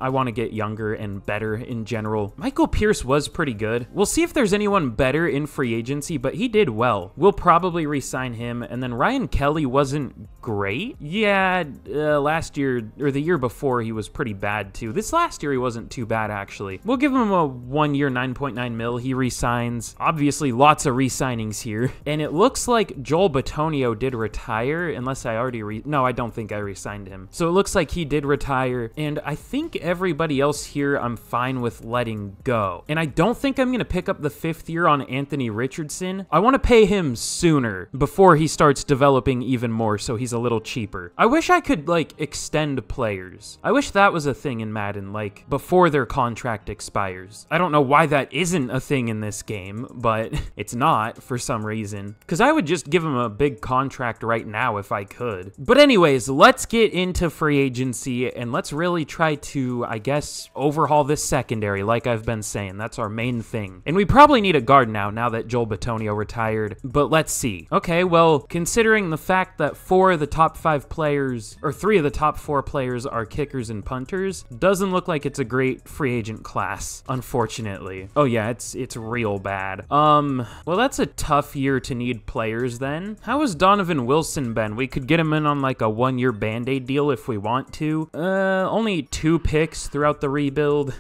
I want to get younger and better in general. Michael Pierce was pretty good. We'll see if there's anyone better in free agency, but he did well. We'll probably re-sign him. And then Ryan Kelly wasn't great. Yeah, last year, or the year before, he was pretty bad too. This last year, he wasn't too bad, actually. We'll give him a 1 year, 9.9 mil. He re-signs. Obviously, lots of re-signings here. And it looks like Joel Bitonio did retire, unless I already no, I don't think I re-signed him. So it looks like he did retire. And I think everybody else here, I'm fine with letting go. And I don't think I'm going to pick up the 5th year on Anthony Richardson. I want to pay him sooner before he starts developing even more, so he's a little cheaper. I wish I could, like, extend players. I wish that was a thing in Madden, like, before their contract expires. I don't know why that isn't a thing in this game, but it's not for some reason. Because I would just give him a big contract right now if I could. But anyways, let's get into free agency, and let's really try to, I guess, overhaul this secondary, like I've been saying. That's our main thing. And we probably need a guard now that Joel Bitonio retired, but let's see. Okay, well, considering the fact that 4 of the top 5 players, or 3 of the top 4 players are kickers and punters, doesn't look like it's a great free agent class, unfortunately. Oh yeah, it's real bad. Well, that's a tough year to need players then. How has Donovan Wilson been? We could get him in on like a 1-year Band-Aid deal if we want to. Only 2 picks throughout the rebuild.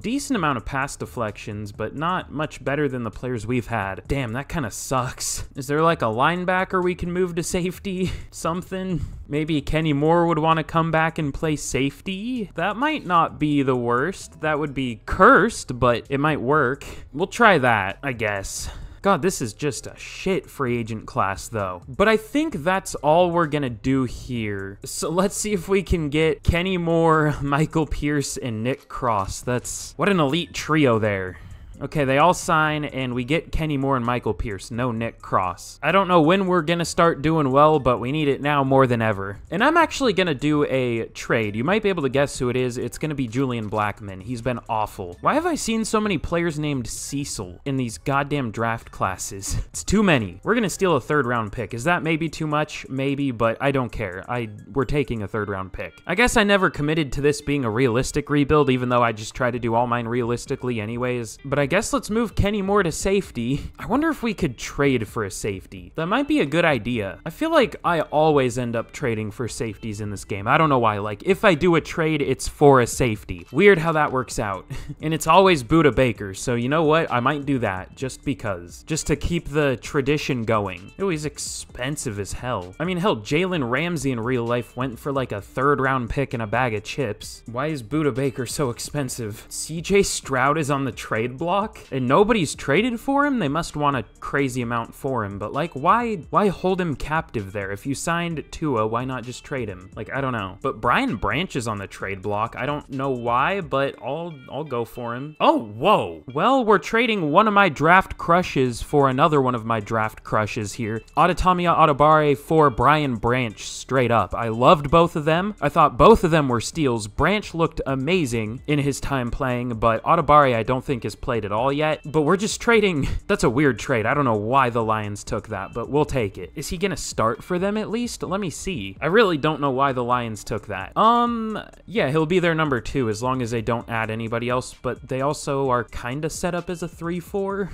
Decent amount of pass deflections, but not much better than the players we've had. Damn, that kind of sucks. Is there like a linebacker we can move to safety? Something? Maybe Kenny Moore would want to come back and play safety? That might not be the worst. That would be cursed, but it might work. We'll try that, I guess. God, this is just a shit free agent class, though. But I think that's all we're gonna do here. So let's see if we can get Kenny Moore, Michael Pierce, and Nick Cross. That's... what an elite trio there. Okay, they all sign, and we get Kenny Moore and Michael Pierce, no Nick Cross. I don't know when we're gonna start doing well, but we need it now more than ever. And I'm actually gonna do a trade. You might be able to guess who it is. It's gonna be Julian Blackmon. He's been awful. Why have I seen so many players named Cecil in these goddamn draft classes? It's too many. We're gonna steal a third-round pick. Is that maybe too much? Maybe, but I don't care. We're taking a third-round pick. I guess I never committed to this being a realistic rebuild, even though I just try to do all mine realistically anyways. But I guess let's move Kenny Moore to safety. I wonder if we could trade for a safety. That might be a good idea. I feel like I always end up trading for safeties in this game. I don't know why. Like, if I do a trade, it's for a safety. Weird how that works out. And it's always Buda Baker, so you know what? I might do that just because. Just to keep the tradition going. Oh, he's expensive as hell. I mean, hell, Jalen Ramsey in real life went for like a third-round pick and a bag of chips. Why is Buda Baker so expensive? CJ Stroud is on the trade block? And nobody's traded for him? They must want a crazy amount for him, but like, why hold him captive there? If you signed Tua, why not just trade him? Like, I don't know. But Brian Branch is on the trade block. I don't know why, but I'll go for him. Oh, whoa. Well, we're trading one of my draft crushes for another one of my draft crushes here. Adetomiya Adebare for Brian Branch, straight up. I loved both of them. I thought both of them were steals. Branch looked amazing in his time playing, but Adebare I don't think has played at all yet, but we're just trading. That's a weird trade. I don't know why the Lions took that, but we'll take it. Is he gonna start for them at least? Let me see. I really don't know why the Lions took that. Yeah, he'll be their number two as long as they don't add anybody else, but they also are kind of set up as a 3-4.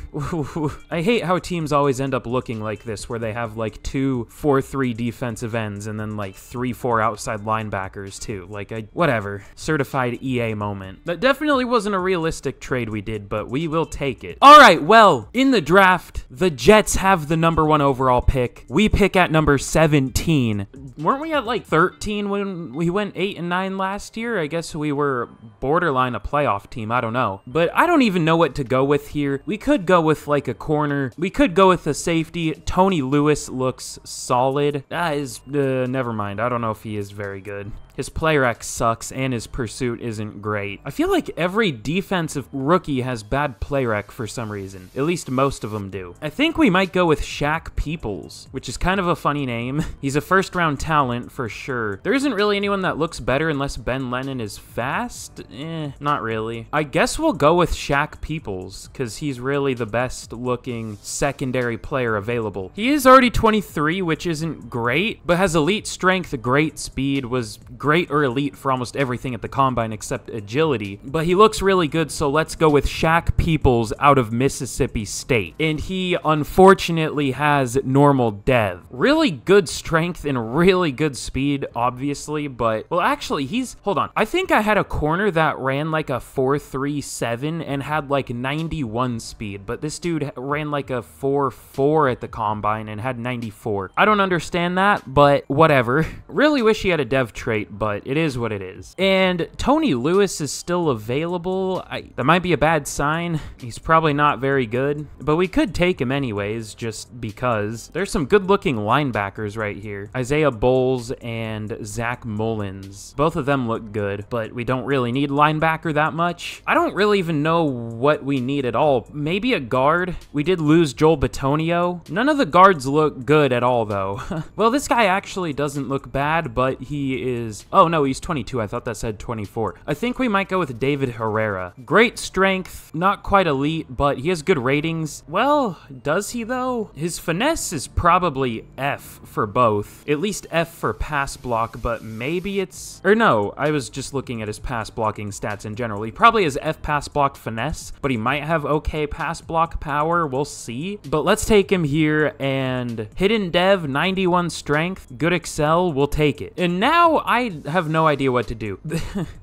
Ooh, I hate how teams always end up looking like this, where they have like 2 4-3 defensive ends and then like 3-4 outside linebackers too. Like, whatever. Certified EA moment. That definitely wasn't a realistic trade we did, but we will take it. All right, well, in the draft, the Jets have the #1 overall pick. We pick at number 17. Weren't we at like 13 when we went 8 and 9 last year? I guess we were borderline a playoff team. I don't know. But I don't even know what to go with here. We could go with like a corner. We could go with a safety. Tony Lewis looks solid. That is, never mind. I don't know if he is very good. His player X sucks, and his pursuit isn't great. I feel like every defensive rookie has bad play rec for some reason. At least most of them do. I think we might go with Shaq Peoples, which is kind of a funny name. He's a first-round talent for sure. There isn't really anyone that looks better unless Ben Lennon is fast. Not really. I guess we'll go with Shaq Peoples because he's really the best-looking secondary player available. He is already 23, which isn't great, but has elite strength, great speed, was great or elite for almost everything at the combine except agility. But he looks really good, so let's go with Shaq Peoples out of Mississippi State, and he unfortunately has normal dev. Really good strength and really good speed, obviously, but well, actually, hold on. I think I had a corner that ran like a 4.37 and had like 91 speed, but this dude ran like a 4.4 at the combine and had 94. I don't understand that, but whatever. Really wish he had a dev trait, but it is what it is. And Tony Lewis is still available. That might be a bad sign. He's probably not very good, but we could take him anyways, just because. There's some good-looking linebackers right here. Isaiah Bowles and Zach Mullins. Both of them look good, but we don't really need linebacker that much. I don't really even know what we need at all. Maybe a guard. We did lose Joel Bitonio. None of the guards look good at all, though. Well, this guy actually doesn't look bad, but he is... Oh, no, he's 22. I thought that said 24. I think we might go with David Herrera. Great strength. Not quite elite, but he has good ratings. Well, does he though? His finesse is probably F for both. At least F for pass block, but maybe it's... Or no, I was just looking at his pass blocking stats in general. He probably has F pass block finesse, but he might have okay pass block power. We'll see. But let's take him here, and hidden dev, 91 strength, good excel. We'll take it. And now I have no idea what to do.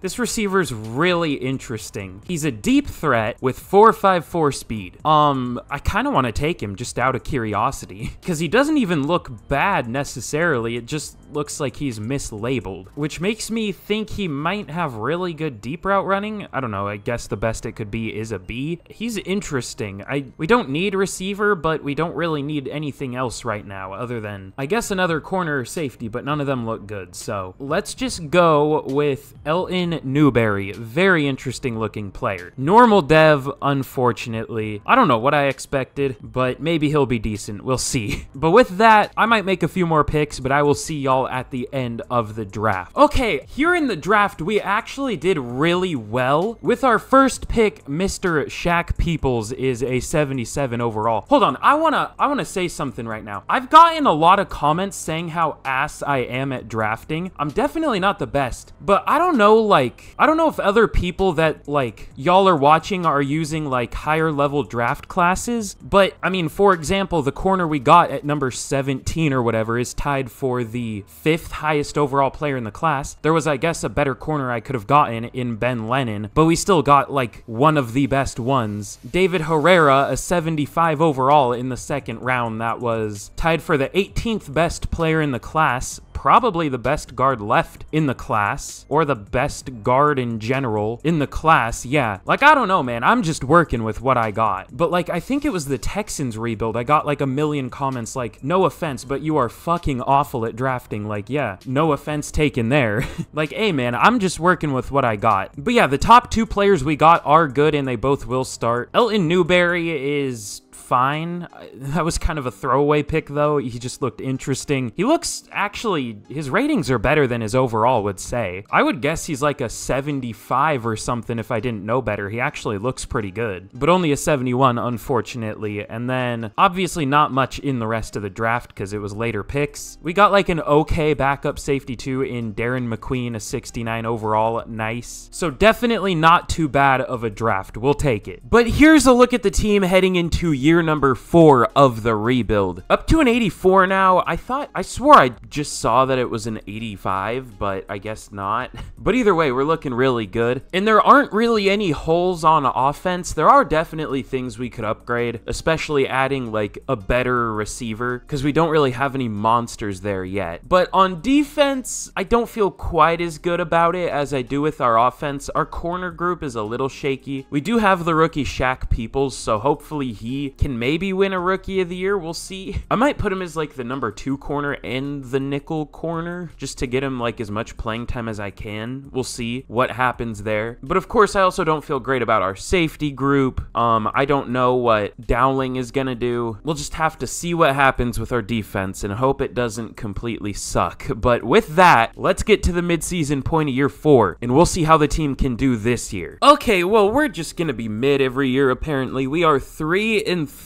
This receiver's really interesting. He's a deep threat with 4.54 speed. I kind of want to take him just out of curiosity because he doesn't even look bad necessarily. It just looks like he's mislabeled, which makes me think he might have really good deep route running. I don't know. I guess the best it could be is a B. He's interesting. We don't need receiver, but we don't really need anything else right now other than, I guess, another corner or safety, but none of them look good. So let's just go with Elton Newberry. Very interesting looking player. Normal dev, of, unfortunately. I don't know what I expected, but maybe he'll be decent. We'll see. But with that, I might make a few more picks, but I will see y'all at the end of the draft. Okay, here in the draft, we actually did really well. With our first pick, Mr. Shaq Peoples is a 77 overall. Hold on, I wanna say something right now. I've gotten a lot of comments saying how ass I am at drafting. I'm definitely not the best, but I don't know, like, I don't know if other people that, like, y'all are watching are using, like, higher level draft classes, but, I mean, for example, the corner we got at number 17 or whatever is tied for the 5th highest overall player in the class. There was, I guess, a better corner I could have gotten in Ben Lennon, but we still got, like, one of the best ones. David Herrera, a 75 overall in the 2nd round, that was tied for the 18th best player in the class, probably the best guard left in the class, or the best guard in general in the class, yeah. Like, I don't know, man. I'm just working with what I got. But, like, I think it was the Texans rebuild. I got, like, a million comments, like, no offense, but you are fucking awful at drafting. Like, yeah, no offense taken there. Like, hey, man, I'm just working with what I got. But, yeah, the top two players we got are good, and they both will start. Elton Newberry is fine. That was kind of a throwaway pick, though. He just looked interesting. He looks, actually, his ratings are better than his overall would say. I would guess he's like a 75 or something if I didn't know better. He actually looks pretty good, but only a 71, unfortunately. And then, obviously not much in the rest of the draft because it was later picks. We got like an okay backup safety too in Darren McQueen, a 69 overall. Nice. So definitely not too bad of a draft. We'll take it. But here's a look at the team heading into year number 4 of the rebuild. Up to an 84 now. I swore I just saw that it was an 85, but I guess not. But either way, we're looking really good. And there aren't really any holes on offense. There are definitely things we could upgrade, especially adding like a better receiver, because we don't really have any monsters there yet. But on defense, I don't feel quite as good about it as I do with our offense. Our corner group is a little shaky. We do have the rookie Shaq Peoples, so hopefully he can maybe win a Rookie of the Year. We'll see. I might put him as like the number 2 corner and the nickel corner just to get him like as much playing time as I can. We'll see what happens there. But of course, I also don't feel great about our safety group. I don't know what Dowling is gonna do. We'll just have to see what happens with our defense and hope it doesn't completely suck. But with that, let's get to the midseason point of year 4 and we'll see how the team can do this year. Okay, well, we're just gonna be mid every year apparently. We are 3-3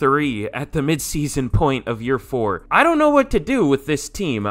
at the midseason point of year 4. I don't know what to do with this team.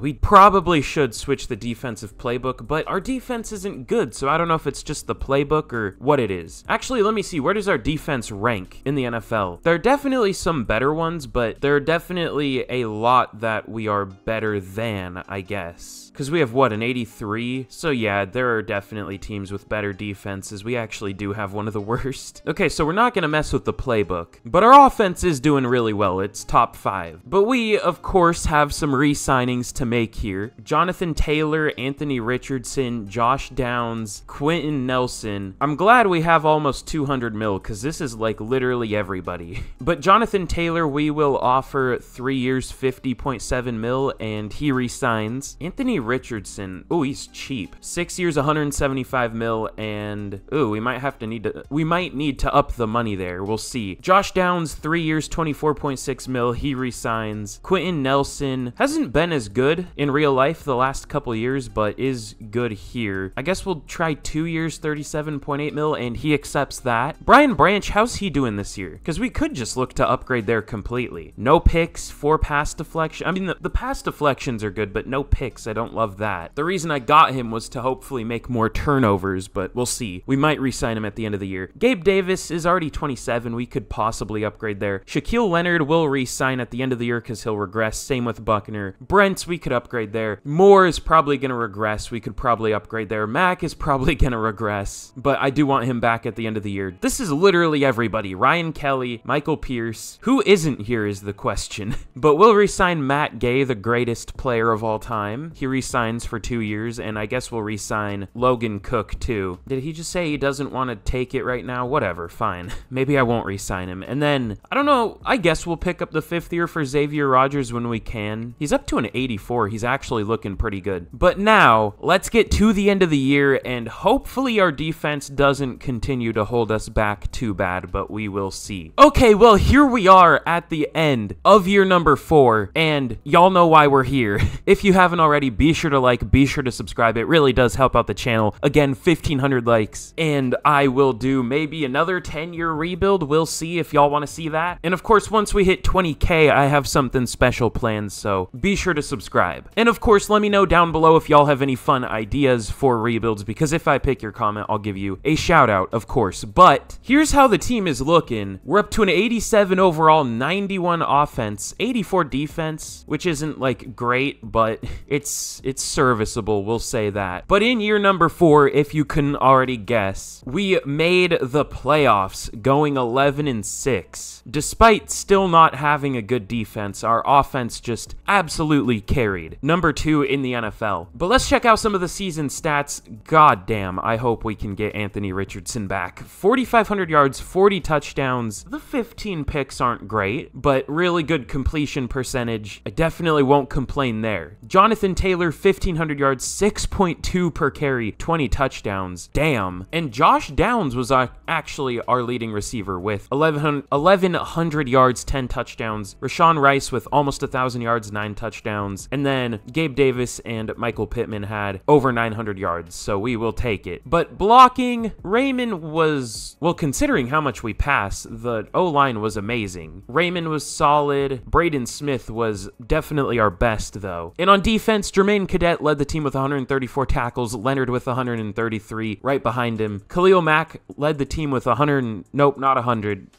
We probably should switch the defensive playbook, but our defense isn't good, so I don't know if it's just the playbook or what it is. Actually, let me see. Where does our defense rank in the NFL? There are definitely some better ones, but there are definitely a lot that we are better than, I guess. Because we have, what, an 83? So yeah, there are definitely teams with better defenses. We actually do have one of the worst. Okay, so we're not going to mess with the playbook, but our offense is doing really well. It's top 5. But we, of course, have some re-signings to make here. Jonathan Taylor, Anthony Richardson, Josh Downs, Quenton Nelson. I'm glad we have almost 200 mil, because this is, like, literally everybody. But Jonathan Taylor, we will offer 3 years, 50.7 mil, and he re-signs. Anthony Richardson, ooh, he's cheap. 6 years, 175 mil, and, ooh, we might need to up the money there. We'll see. Josh Downs, 3 years, 24.6 mil. He re-signs. Quenton Nelson hasn't been as good in real life the last couple years, but is good here. I guess we'll try 2 years, 37.8 mil, and he accepts that. Brian Branch, how's he doing this year? Because we could just look to upgrade there completely. No picks, 4 pass deflections. I mean, the pass deflections are good, but no picks. I don't love that. The reason I got him was to hopefully make more turnovers, but we'll see. We might re-sign him at the end of the year. Gabe Davis is already 27. We could possibly upgrade there. Shaquille Leonard will re-sign at the end of the year because he'll regress. Same with Buckner. Brent, we could upgrade there. Moore is probably going to regress. We could probably upgrade there. Mack is probably going to regress, but I do want him back at the end of the year. This is literally everybody. Ryan Kelly, Michael Pierce. Who isn't here is the question. But we'll re-sign Matt Gay, the greatest player of all time. He re-signs for 2 years, and I guess we'll re-sign Logan Cook too. Did he just say he doesn't want to take it right now? Whatever, fine. Maybe I won't re-sign sign him. And then, I don't know, I guess we'll pick up the fifth year for Xavier Rodgers when we can. He's up to an 84. He's actually looking pretty good. But now, let's get to the end of the year, and hopefully our defense doesn't continue to hold us back too bad, but we will see. Okay, well, here we are at the end of year number 4, and y'all know why we're here. If you haven't already, be sure to like, be sure to subscribe. It really does help out the channel. Again, 1,500 likes, and I will do maybe another 10-year rebuild. We'll see if y'all want to see that. And of course, once we hit 20K, I have something special planned, so be sure to subscribe. And of course, let me know down below if y'all have any fun ideas for rebuilds, because if I pick your comment, I'll give you a shout out, of course. But here's how the team is looking. We're up to an 87 overall, 91 offense, 84 defense, which isn't like great, but it's serviceable, we'll say that. But in year number 4, if you couldn't already guess, we made the playoffs, going 11-6. Despite still not having a good defense, our offense just absolutely carried. Number 2 in the NFL. But let's check out some of the season stats. God damn, I hope we can get Anthony Richardson back. 4,500 yards, 40 touchdowns. The 15 picks aren't great, but really good completion percentage. I definitely won't complain there. Jonathan Taylor, 1,500 yards, 6.2 per carry, 20 touchdowns. Damn. And Josh Downs was actually our leading receiver with 1,100 yards, 10 touchdowns. Rashawn Rice with almost 1,000 yards, 9 touchdowns. And then Gabe Davis and Michael Pittman had over 900 yards, so we will take it. But blocking, Raymond was, well, considering how much we pass, the O-line was amazing. Raymond was solid. Braden Smith was definitely our best, though. And on defense, Jermaine Cadet led the team with 134 tackles, Leonard with 133 right behind him. Khalil Mack led the team with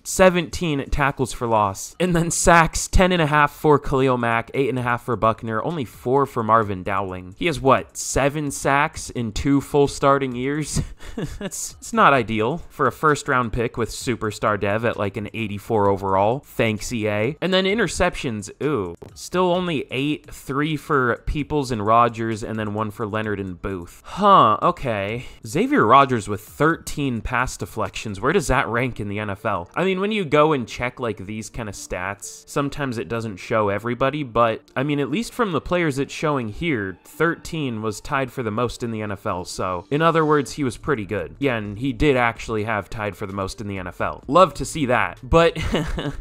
17 tackles for loss. And then sacks, 10.5 for Khalil Mack, 8.5 for Buckner, only 4 for Marvin Dowling. He has, what, 7 sacks in 2 full starting years? It's not ideal for a first-round pick with superstar dev at like an 84 overall. Thanks, EA. And then interceptions, ooh. Still only 8, 3 for Peoples and Rodgers, and then 1 for Leonard and Booth. Huh, okay. Xavier Rodgers with 13 pass deflections. Where does that rank in the NFL? I mean, when you go and check like these kind of stats, sometimes it doesn't show everybody, but I mean, at least from the players it's showing here, 13 was tied for the most in the NFL, so in other words, he was pretty good. Yeah, and he did actually have tied for the most in the NFL. Love to see that, but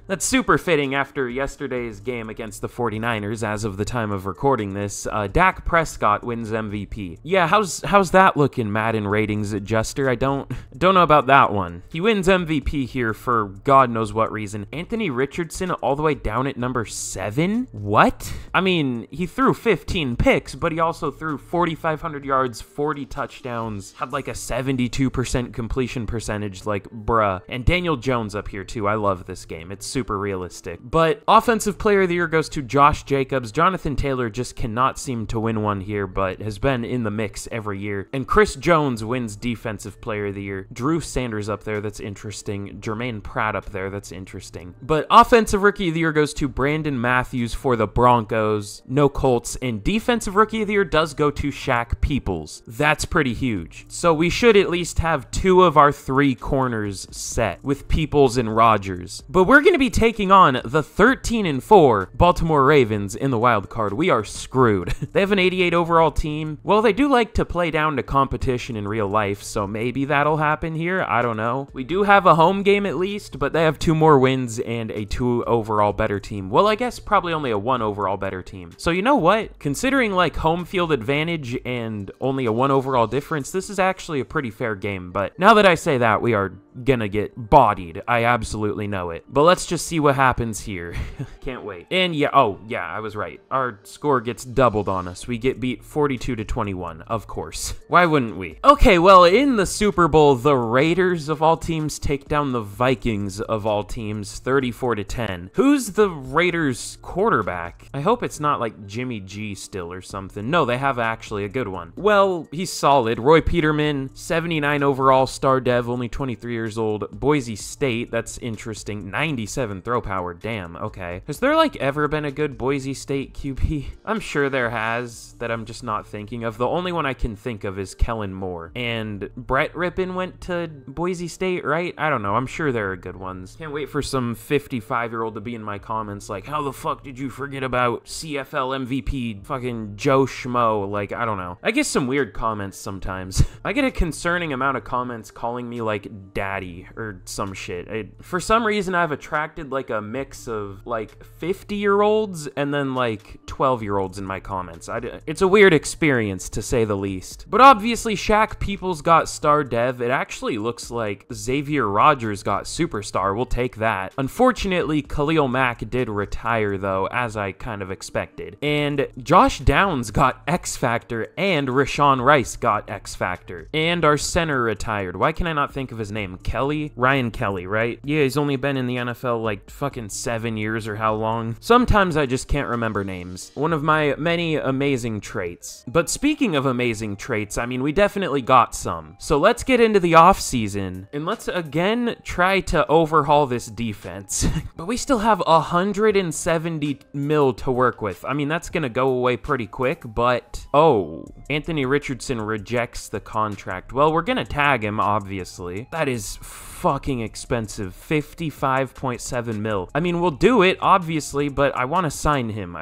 that's super fitting after yesterday's game against the 49ers. As of the time of recording this, Dak Prescott wins MVP. Yeah, how's that looking, Madden ratings adjuster? I don't know about that one. He wins MVP here for God knows what reason. Anthony Richardson all the way down at number 7? What? I mean, he threw 15 picks, but he also threw 4,500 yards, 40 touchdowns, had like a 72% completion percentage, like bruh. And Daniel Jones up here too. I love this game. It's super realistic. But offensive player of the year goes to Josh Jacobs. Jonathan Taylor just cannot seem to win one here, but has been in the mix every year. And Chris Jones wins defensive player of the year. Drew Sanders up there, that's interesting. Jermaine Pratt up there, that's interesting. But offensive rookie of the year goes to Brandon Matthews for the Broncos. No Colts. And defensive rookie of the year does go to Shaq Peoples. That's pretty huge. So we should at least have 2 of our 3 corners set with Peoples and Rodgers. But we're going to be taking on the 13-4 Baltimore Ravens in the wild card. We are screwed. They have an 88 overall team. Well, they do like to play down to competition in real life, so maybe that'll happen here. I don't know. We do have a home game at least, but they have 2 more wins and a 2 overall better team. Well, I guess probably only a 1 overall better team. So you know what? Considering like home field advantage and only a 1 overall difference, this is actually a pretty fair game. But now that I say that, we are gonna get bodied. I absolutely know it. But let's just see what happens here. Can't wait. And yeah, oh yeah, I was right. Our score gets doubled on us. We get beat 42-21, of course. Why wouldn't we? Okay, well, in the Super Bowl, the Raiders of all teams take down the Vikings of all teams 34-10. Who's the Raiders quarterback? I hope it's not like Jimmy G still or something. No, they have actually a good one. Well, he's solid. Roy Peterman, 79 overall, star dev, only 23 years years old Boise State. That's interesting. 97 throw power. Damn, okay. Has there, like, ever been a good Boise State QB? I'm sure there has that I'm just not thinking of. The only one I can think of is Kellen Moore. And Brett Rippon went to Boise State, right? I don't know. I'm sure there are good ones. Can't wait for some 55-year-old to be in my comments like, how the fuck did you forget about CFL MVP fucking Joe Schmo? Like, I don't know. I get some weird comments sometimes. I get a concerning amount of comments calling me, like, daddy or some shit. For some reason, I've attracted, like, a mix of, like, 50-year-olds and then, like, 12-year-olds in my comments. It's a weird experience, to say the least. But obviously, Shaq Peoples got star dev. It actually looks like Xavier Rodgers got superstar. We'll take that. Unfortunately, Khalil Mack did retire, though, as I kind of expected. And Josh Downs got X Factor, and Rashawn Rice got X Factor. And our center retired. Why can I not think of his name? Kelly? Ryan Kelly, right? Yeah, he's only been in the NFL like fucking 7 years or how long. Sometimes I just can't remember names. One of my many amazing traits. But speaking of amazing traits, I mean, we definitely got some. So let's get into the offseason and let's again try to overhaul this defense. But we still have 170 mil to work with. I mean, that's gonna go away pretty quick, but oh, Anthony Richardson rejects the contract. Well, we're gonna tag him, obviously. That is fucking expensive. 55.7 mil. I mean, we'll do it, obviously, but I want to sign him.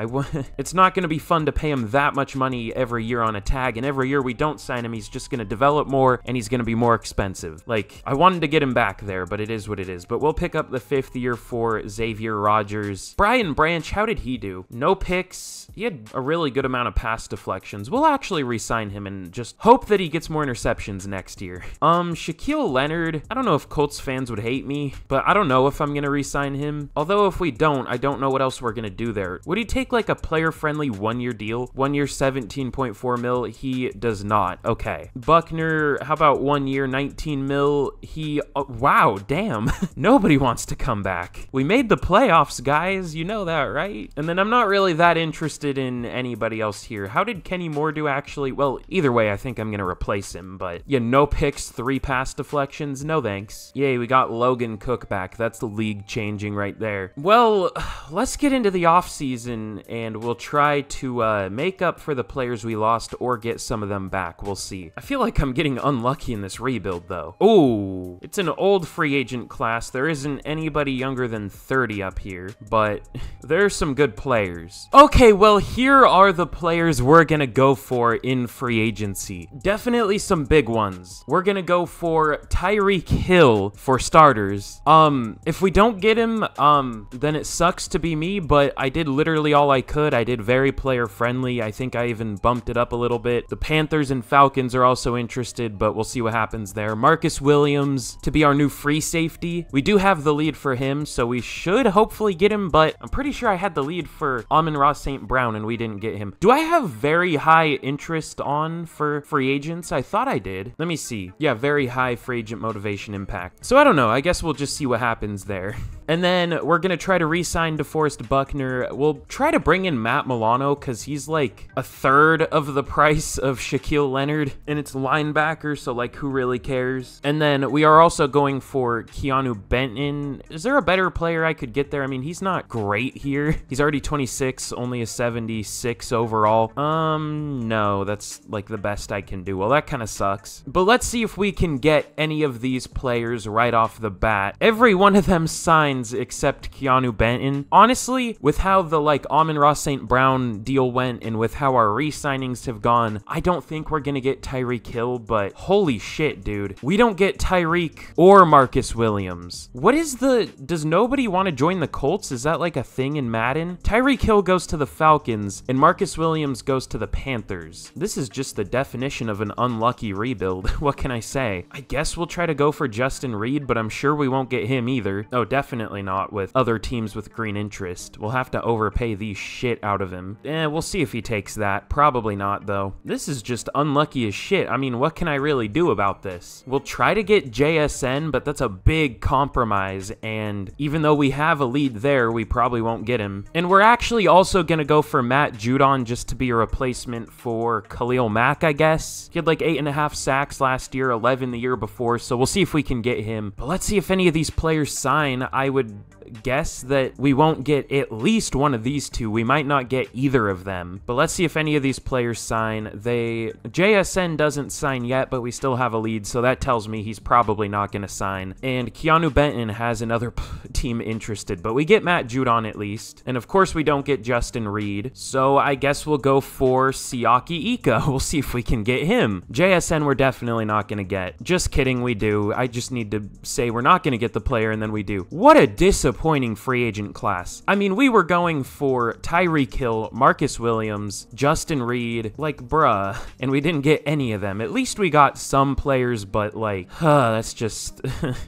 It's not going to be fun to pay him that much money every year on a tag, and every year we don't sign him, he's just going to develop more, and he's going to be more expensive. Like, I wanted to get him back there, but it is what it is. But we'll pick up the fifth year for Xavier Rodgers. Brian Branch, how did he do? No picks. He had a really good amount of pass deflections. We'll actually re-sign him and just hope that he gets more interceptions next year. Shaquille Leonard, I don't know if Colts fans would hate me, but I don't know if I'm gonna re-sign him. Although if we don't, I don't know what else we're gonna do there. Would he take like a player-friendly one-year deal? 1 year, 17.4 mil. He does not. Okay. Buckner, how about 1 year, 19 mil? He, wow, damn. Nobody wants to come back. We made the playoffs, guys. You know that, right? And then I'm not really that interested in anybody else here. How did Kenny Moore do actually? Well, either way, I think I'm gonna replace him, but yeah, no picks, 3 pass deflections. No thanks. Yay, we got Logan Cook back. That's the league changing right there. Well, let's get into the offseason and we'll try to make up for the players we lost or get some of them back. We'll see. I feel like I'm getting unlucky in this rebuild though. Ooh, it's an old free agent class. There isn't anybody younger than 30 up here, but there's some good players. Okay, well, here are the players we're gonna go for in free agency. Definitely some big ones. We're gonna go for Tyreek Hill for starters. If we don't get him, then it sucks to be me, but I did literally all I could. I did very player friendly. I think I even bumped it up a little bit. The Panthers and Falcons are also interested, but we'll see what happens there. Marcus Williams to be our new free safety. We do have the lead for him, so we should hopefully get him, but I'm pretty sure I had the lead for Amon-Ra St. Brown and we didn't get him. Do I have very high interest on for free agents? I thought I did. Let me see. Yeah, very high free agent motivation impact. So I don't know. I guess we'll just see what happens there. And then we're going to try to re-sign DeForest Buckner. We'll try to bring in Matt Milano because he's like a third of the price of Shaquille Leonard and it's linebacker, so like who really cares? And then we are also going for Keanu Benton. Is there a better player I could get there? I mean, he's not great here. He's already 26, only a 76 overall. No, that's like the best I can do. Well, that kind of sucks. But let's see if we can get any of these players right off the bat. Every one of them signed except Keanu Benton. Honestly, with how the like Amon-Ra St. Brown deal went and with how our re-signings have gone, I don't think we're gonna get Tyreek Hill, but holy shit, dude. We don't get Tyreek or Marcus Williams. What is the, does nobody want to join the Colts? Is that like a thing in Madden? Tyreek Hill goes to the Falcons and Marcus Williams goes to the Panthers. This is just the definition of an unlucky rebuild. What can I say? I guess we'll try to go for Justin Reed, but I'm sure we won't get him either. Oh, definitely definitely not with other teams with green interest. We'll have to overpay the shit out of him. We'll see if he takes that. Probably not, though. This is just unlucky as shit. I mean, what can I really do about this? We'll try to get JSN, but that's a big compromise, and even though we have a lead there, we probably won't get him. And we're actually also gonna go for Matt Judon just to be a replacement for Khalil Mack, I guess. He had like 8.5 sacks last year, 11 the year before, so we'll see if we can get him. But let's see if any of these players sign. I would guess that we won't get at least one of these two. We might not get either of them, but let's see if any of these players sign. JSN doesn't sign yet, but we still have a lead, so that tells me he's probably not going to sign. And Keanu Benton has another team interested, but we get Matt Judon at least. And of course we don't get Justin Reed, so I guess we'll go for Siaki Ika. We'll see if we can get him. JSN we're definitely not going to get. Just kidding, we do. I just need to say we're not going to get the player, and then we do. What a disappointing free agent class. I mean, we were going for Tyreek Hill, Marcus Williams, Justin Reed, like, bruh, and we didn't get any of them. At least we got some players, but like, that's just,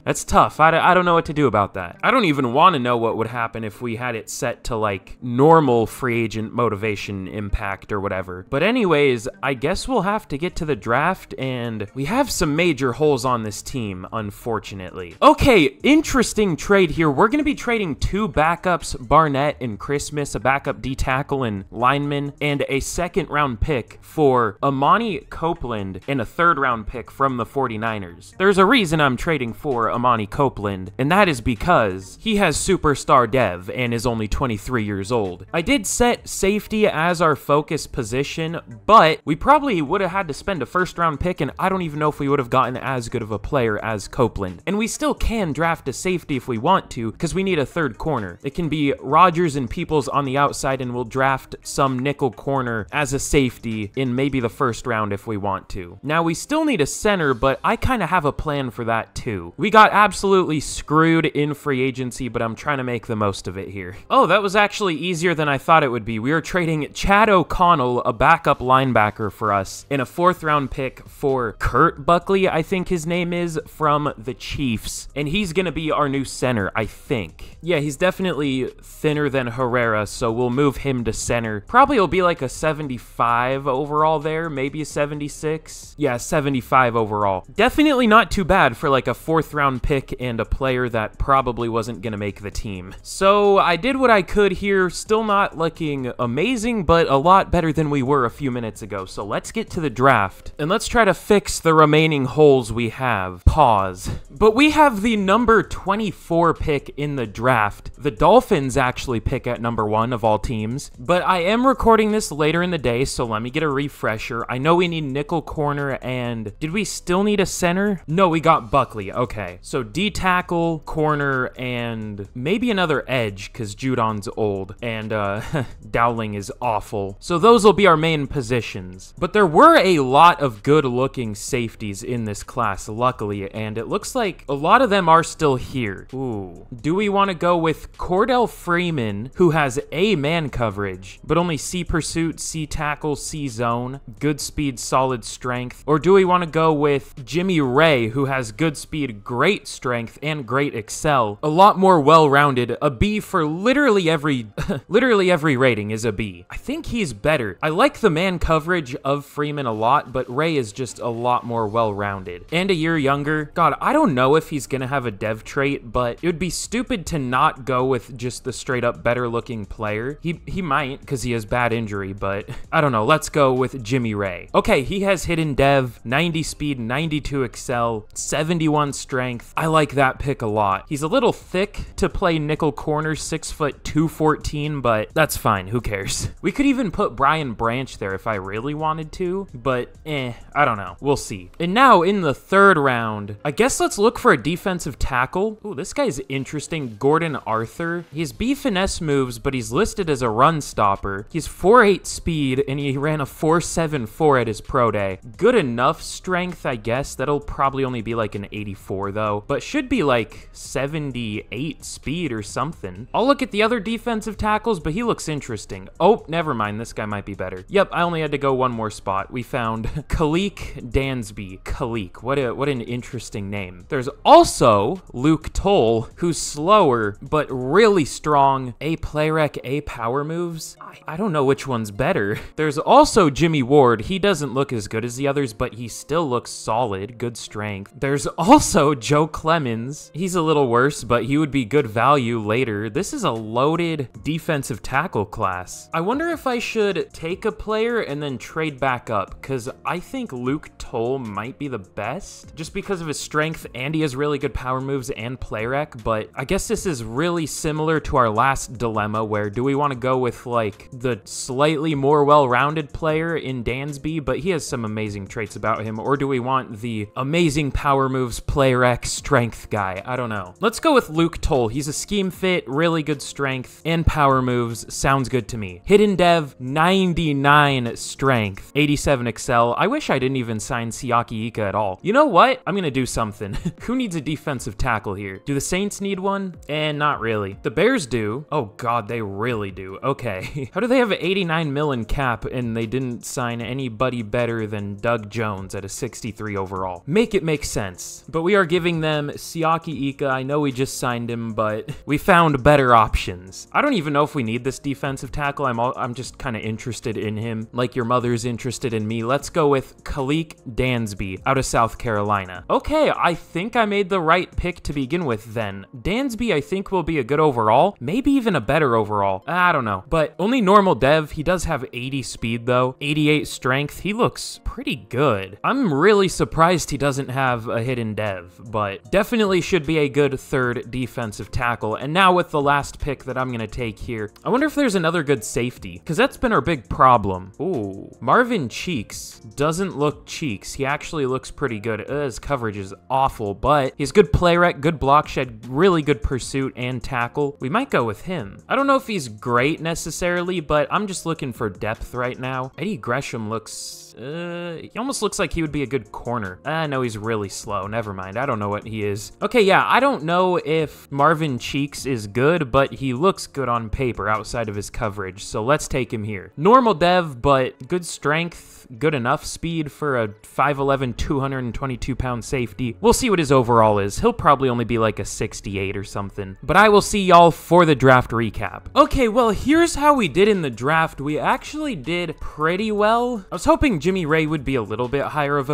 that's tough. I don't know what to do about that. I don't even want to know what would happen if we had it set to like normal free agent motivation impact or whatever. But anyways, I guess we'll have to get to the draft, and we have some major holes on this team, unfortunately. Okay, interesting trade here. We're going to be trading two backups, Barnett and Christmas, a backup D tackle and lineman, and a second-round pick for Amani Copeland and a third-round pick from the 49ers. There's a reason I'm trading for Amani Copeland, and that is because he has superstar dev and is only 23 years old. I did set safety as our focus position, but we probably would have had to spend a first-round pick, and I don't even know if we would have gotten as good of a player as Copeland. And we still can draft a safety if we want to, because we need a third corner. It can be Rodgers and Peoples on the outside, and we'll draft some nickel corner as a safety in maybe the first round if we want to. Now, we still need a center, but I kind of have a plan for that too. We got absolutely screwed in free agency, but I'm trying to make the most of it here. Oh, that was actually easier than I thought it would be. We are trading Chad O'Connell, a backup linebacker for us, in a fourth-round pick for Kurt Buckley, I think his name is, from the Chiefs, and he's going to be our new center, I think. Yeah, he's definitely thinner than Herrera, so we'll move him to center. Probably will be like a 75 overall there, maybe a 76. Yeah, 75 overall. Definitely not too bad for like a fourth-round pick and a player that probably wasn't going to make the team. So I did what I could here. Still not looking amazing, but a lot better than we were a few minutes ago. So let's get to the draft, and let's try to fix the remaining holes we have. Pause. But we have the number 24 pick in the draft. The Dolphins actually pick at number 1 of all teams, but I am recording this later in the day, so let me get a refresher. I know we need nickel corner, and did we still need a center? No, we got Buckley. Okay, so D tackle, corner, and maybe another edge, because Judon's old, and Dowling is awful. So those will be our main positions, but there were a lot of good looking safeties in this class, luckily, and it looks like a lot of them are still here. Ooh, do we want to go with Cordell Freeman, who has A man coverage, but only C pursuit, C tackle, C zone, good speed, solid strength? Or do we want to go with Jimmy Ray, who has good speed, great strength, and great excel? A lot more well-rounded, a B for literally every, literally every rating is a B. I think he's better. I like the man coverage of Freeman a lot, but Ray is just a lot more well-rounded and a year younger. God, I don't know if he's gonna have a dev trait, but it would be stupid to not go with just the straight up better looking player. He might, because he has bad injury, but I don't know. Let's go with Jimmy Ray. Okay, he has hidden dev, 90 speed, 92 excel, 71 strength. I like that pick a lot. He's a little thick to play nickel corner, 6 foot 214, but that's fine. Who cares? We could even put Brian Branch there if I really wanted to, but I don't know. We'll see. And now in the third round, I guess let's look for a defensive tackle. Ooh, this guy's interesting. Gordon Arthur. He has B finesse moves, but he's listed as a run stopper. He's 4.8 speed, and he ran a 4.74 at his pro day. Good enough strength, I guess. That'll probably only be like an 84 though, but should be like 78 speed or something. I'll look at the other defensive tackles, but he looks interesting. Oh, never mind. This guy might be better. Yep, I only had to go one more spot. We found Khalik Dansby. Khalik. What an interesting name. There's also Luke Toll, who who's slower, but really strong, a play rec, a power moves. I don't know which one's better. There's also Jimmy Ward. He doesn't look as good as the others, but he still looks solid, good strength. There's also Joe Clemens. He's a little worse, but he would be good value later. This is a loaded defensive tackle class. I wonder if I should take a player and then trade back up, because I think Luke Toll might be the best, just because of his strength, and he has really good power moves and play rec. But I guess this is really similar to our last dilemma, where do we want to go with like the slightly more well-rounded player in Dansby, but he has some amazing traits about him, or do we want the amazing power moves, play rec, strength guy? I don't know. Let's go with Luke Toll. He's a scheme fit, really good strength, and power moves. Sounds good to me. Hidden Dev, 99 strength, 87 excel. I wish I didn't even sign Siaki Ika at all. You know what? I'm gonna do something. Who needs a defensive tackle here? Do the Saints need one? Not really. The Bears do. Oh god, they really do. Okay. How do they have an 89 mil in cap and they didn't sign anybody better than Doug Jones at a 63 overall? Make it make sense. But we are giving them Siaki Ika. I know we just signed him, but we found better options. I don't even know if we need this defensive tackle. I'm just kind of interested in him, like your mother's interested in me. Let's go with Khalik Dansby out of South Carolina. Okay, I think I made the right pick to begin with then. Dansby, I think, will be a good overall, maybe even a better overall. I don't know, but only normal dev. He does have 80 speed though, 88 strength. He looks pretty good. I'm really surprised he doesn't have a hidden dev, but definitely should be a good third defensive tackle. And now with the last pick that I'm gonna take here, I wonder if there's another good safety, because that's been our big problem. Ooh, Marvin Cheeks doesn't look cheeks. He actually looks pretty good. His coverage is awful, but he's good play rec, good block shed, really good pursuit and tackle. We might go with him. I don't know if he's great necessarily, but I'm just looking for depth right now. Eddie Gresham looks... he almost looks like he would be a good corner. No, he's really slow. Never mind. I don't know what he is. Okay, yeah, I don't know if Marvin Cheeks is good, but he looks good on paper outside of his coverage, so let's take him here. Normal dev, but good strength, good enough speed for a 5'11", 222-pound safety. We'll see what his overall is. He'll probably only be like a 68 or something, but I will see y'all for the draft recap. Okay, well, here's how we did in the draft. We actually did pretty well. I was hoping Jimmy Ray would be a little bit higher of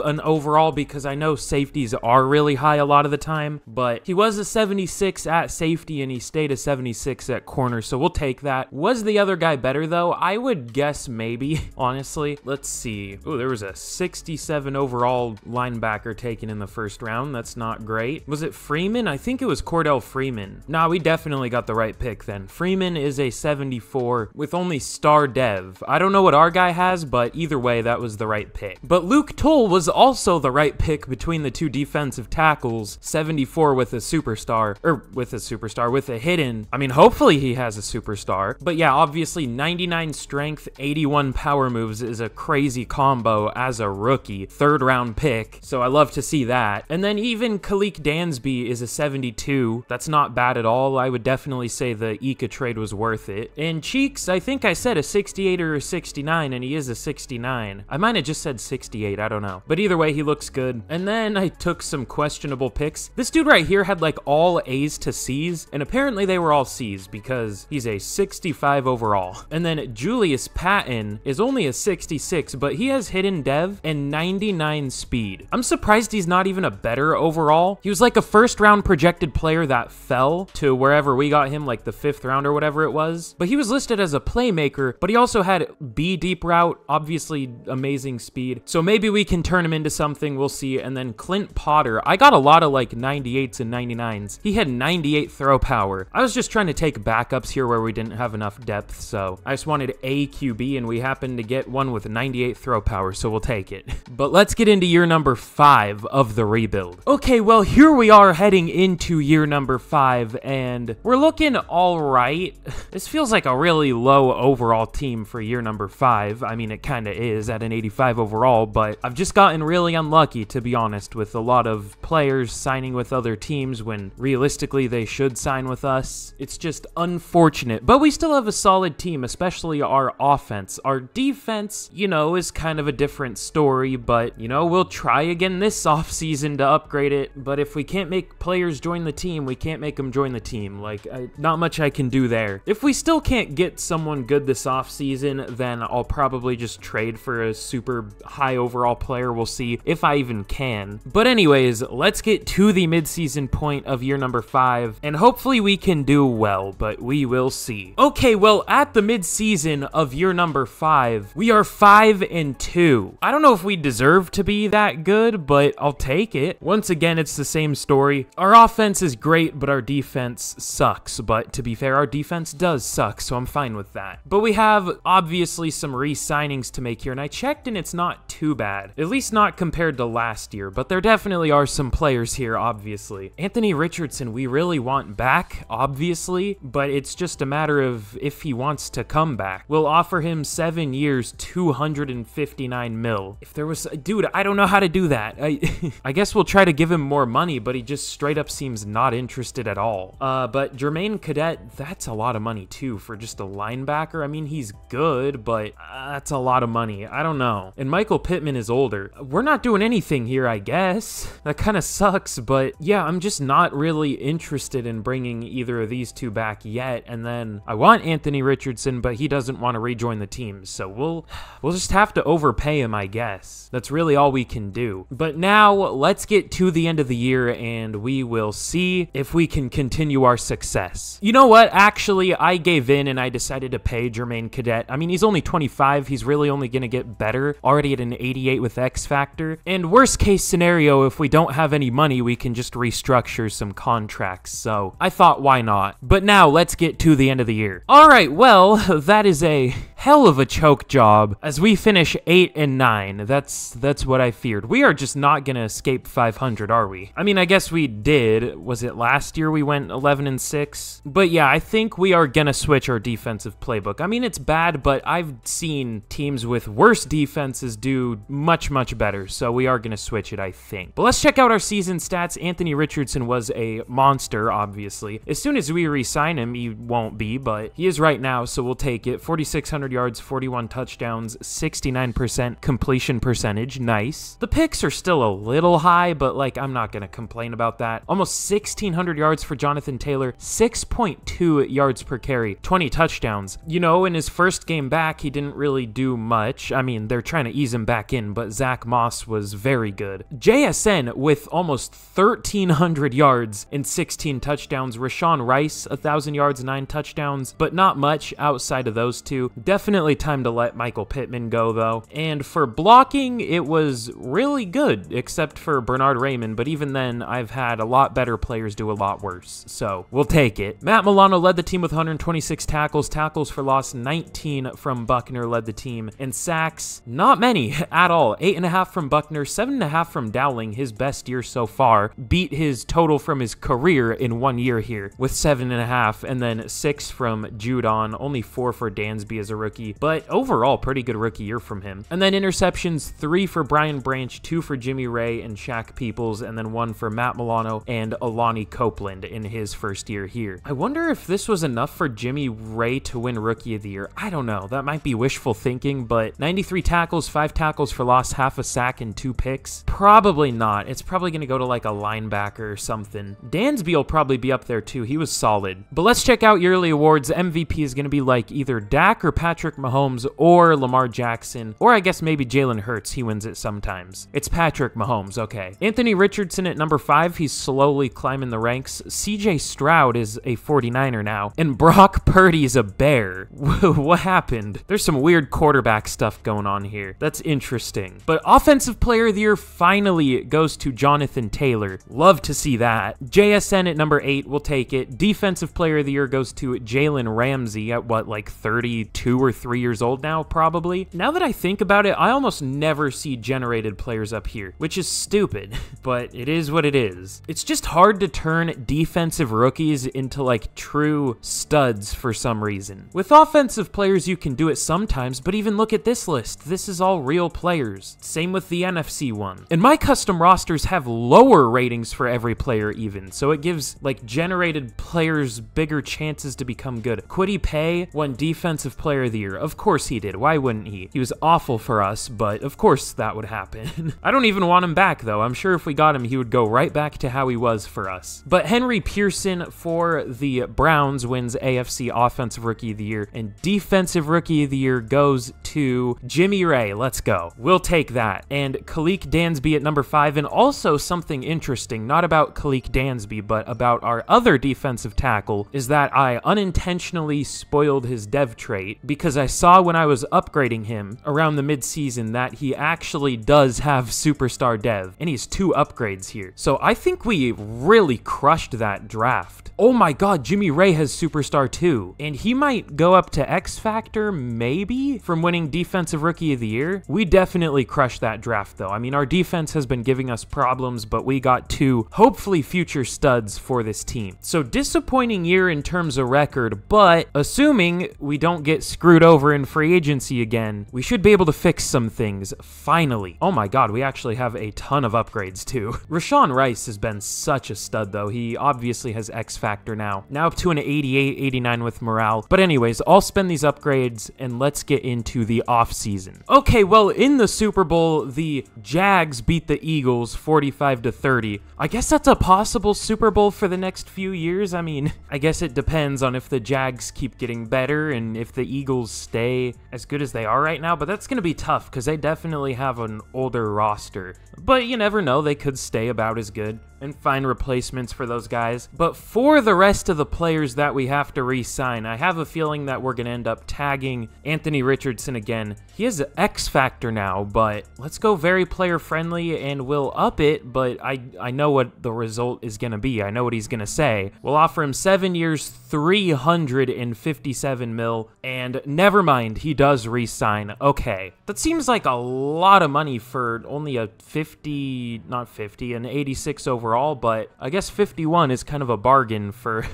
an overall, because I know safeties are really high a lot of the time, but he was a 76 at safety and he stayed a 76 at corner, so we'll take that. Was the other guy better though? I would guess maybe, honestly. Let's see. Oh, there was a 67 overall linebacker taken in the first round. That's not great. Was it Freeman? I think it was Cordell Freeman. Nah, we definitely got the right pick then. Freeman is a 74 with only star dev. I don't know what our guy has, but either way, that was the right pick. But Luke Toll was also the right pick between the two defensive tackles, 74 with a hidden. I mean, hopefully he has a superstar. But yeah, obviously 99 strength, 81 power moves is a crazy combo as a rookie, third round pick. So I love to see that. And then even Khalik Dansby is a 72. That's not bad at all. I would definitely say the Ika trade was worth it. And Cheeks, I think I said a 68 or a 69, and he is a 69. I might have just said 68, I don't know. But either way, he looks good. And then I took some questionable picks. This dude right here had like all A's to C's, and apparently they were all C's because he's a 65 overall. And then Julius Patton is only a 66, but he has hidden dev and 99 speed. I'm surprised he's not even a better overall. He was like a first round projected player that fell to wherever we got him, like the fifth round or whatever it was. But he was listed as a playmaker, but he also had B deep route, obviously amazing speed, so maybe we can turn him into something. We'll see. And then Clint Potter, I got a lot of like 98s and 99s. He had 98 throw power. I was just trying to take backups here where we didn't have enough depth, so I just wanted a QB, and we happened to get one with 98 throw power, so we'll take it. But let's get into year number 5 of the rebuild. Okay, well, here we are heading into year number 5, and we're looking all right. This feels like a really low overall team for year number 5. I mean, it kind of is. is at an 85 overall, but I've just gotten really unlucky, to be honest, with a lot of players signing with other teams when realistically they should sign with us. It's just unfortunate, but we still have a solid team, especially our offense. Our defense, you know, is kind of a different story, but, you know, we'll try again this offseason to upgrade it, but if we can't make players join the team, we can't make them join the team. Like, not much I can do there. If we still can't get someone good this offseason, then I'll probably just trade for a super high overall player. We'll see if I even can. But anyways, let's get to the midseason point of year number 5, and hopefully we can do well, but we will see. Okay, well, at the midseason of year number 5, we are 5-2. I don't know if we deserve to be that good, but I'll take it. Once again, it's the same story. Our offense is great, but our defense sucks. But to be fair, our defense does suck, so I'm fine with that. But we have, obviously, some re-signings to make here, and I checked and it's not too bad. At least not compared to last year, but there definitely are some players here, obviously. Anthony Richardson, we really want back, obviously, but it's just a matter of if he wants to come back. We'll offer him 7 years, 259 mil. If there was, dude, I don't know how to do that. I guess we'll try to give him more money, but he just straight up seems not interested at all. But Jermaine Cadet, that's a lot of money too for just a linebacker. I mean, he's good, but that's a lot of money. I don't know. And Michael Pittman is older. We're not doing anything here, I guess. That kind of sucks, but yeah, I'm just not really interested in bringing either of these two back yet. And then I want Anthony Richardson, but he doesn't want to rejoin the team, so we'll just have to overpay him, I guess. That's really all we can do. But now let's get to the end of the year and we will see if we can continue our success. You know what? Actually, I gave in and I decided to pay Jermaine Cadet. I mean, he's only 25. He's really only going to get better. Already at an 88 with X Factor. And worst case scenario, if we don't have any money, we can just restructure some contracts. So I thought, why not? But now let's get to the end of the year. All right, well, that is a hell of a choke job as we finish 8-9. That's what I feared. We are just not gonna escape 500, are we? I mean, I guess we did. Was it last year we went 11-6? But yeah, I think we are gonna switch our defensive playbook. I mean, it's bad, but I've seen teams with worse defenses do much better, so we are gonna switch it, I think. But let's check out our season stats. Anthony Richardson was a monster, obviously. As soon as we re-sign him, he won't be, but he is right now, so we'll take it. 4,600 yards, 41 touchdowns, 69% completion percentage. Nice. The picks are still a little high, but like, I'm not gonna complain about that. Almost 1,600 yards for Jonathan Taylor, 6.2 yards per carry, 20 touchdowns. You know, in his first game back, he didn't really do much. I mean, they're trying to ease him back in, but Zach Moss was very good. JSN with almost 1,300 yards and 16 touchdowns. Rashawn Rice, 1,000 yards, 9 touchdowns, but not much outside of those two. Definitely time to let Michael Pittman go, though. And for blocking, it was really good, except for Bernard Raymond, but even then, I've had a lot better players do a lot worse, so we'll take it. Matt Milano led the team with 126 tackles. Tackles for loss, 19 from Buckner led the team. And sacks, not many at all. 8.5 from Buckner, 7.5 from Dowling, his best year so far. Beat his total from his career in 1 year here with 7.5, and then 6 from Judon, only 4 for Dansby as a rookie, but overall pretty good rookie year from him. And then interceptions, 3 for Brian Branch, 2 for Jimmy Ray and Shaq Peoples, and then 1 for Matt Milano and Alani Copeland in his first year here. I wonder if this was enough for Jimmy Ray to win rookie of the year. I don't know. That might be wishful thinking, but 93 tackles, 5 tackles for loss, 1/2 a sack and 2 picks. Probably not. It's probably going to go to like a linebacker or something. Dansby will probably be up there too. He was solid. But let's check out yearly awards. MVP is going to be like either Dak or Patrick Mahomes or Lamar Jackson, or I guess maybe Jalen Hurts. He wins it sometimes. It's Patrick Mahomes, okay. Anthony Richardson at number 5. He's slowly climbing the ranks. CJ Stroud is a 49er now, and Brock Purdy is a Bear. What happened? There's some weird quarterback stuff going on here. That's interesting. But Offensive Player of the Year finally goes to Jonathan Taylor. Love to see that. JSN at number 8. We'll take it. Defensive Player of the Year goes to Jalen Ramsey at what, like 32 or 3 years old now, probably. Now that I think about it, I almost never see generated players up here, which is stupid, but it is what it is. It's just hard to turn defensive rookies into like true studs for some reason. With offensive players, you can do it sometimes, but even look at this list, this is all real players. Same with the NFC one. And my custom rosters have lower ratings for every player even, so it gives, like, generated players bigger chances to become good. Kwity Paye won Defensive Player of the Year. Of course he did. Why wouldn't he? He was awful for us, but of course that would happen. I don't even want him back, though. I'm sure if we got him, he would go right back to how he was for us. But Henry Pearson for the Browns wins AFC Offensive Rookie of the Year, and Defensive Rookie of the Year goes to Jimmy Ray. Let's go. We'll take that. And Kalik Dansby at number 5, and also something interesting, not about Kalik Dansby, but about our other defensive tackle, is that I unintentionally spoiled his dev trait because I saw when I was upgrading him around the midseason that he actually does have superstar dev, and he's 2 upgrades here. So I think we really crushed that draft. Oh my god, Jimmy Ray has superstar too, and he might go up to X Factor, maybe, from winning Defensive Rookie of the Year. We definitely crushed that draft though. I mean, our defense has been giving us problems, but we got 2 hopefully future studs for this team. So disappointing year in terms of record, but assuming we don't get screwed over in free agency again, we should be able to fix some things, finally. Oh my god, we actually have a ton of upgrades too. Rashawn Rice has been such a stud though. He obviously has X Factor now. Now up to an 88, 89 with morale. But anyways, I'll spend these upgrades and let's get into the offseason. Okay, well, in the Super Bowl, the Jags beat the Eagles 45-30. I guess that's a possible Super Bowl for the next few years. I mean, I guess it depends on if the Jags keep getting better and if the Eagles stay as good as they are right now, but that's going to be tough because they definitely have an older roster. But you never know, they could stay about as good and find replacements for those guys. But for the rest of the players that we have to re-sign, I have a feeling that we're gonna end up tagging Anthony Richardson again. He is an X Factor now, but let's go very player friendly and we'll up it, but I know what the result is gonna be. I know what he's gonna say. We'll offer him 7 years, 357 mil, and never mind, he does re-sign. Okay. That seems like a lot of money for only a 86 overall. But I guess 51 is kind of a bargain for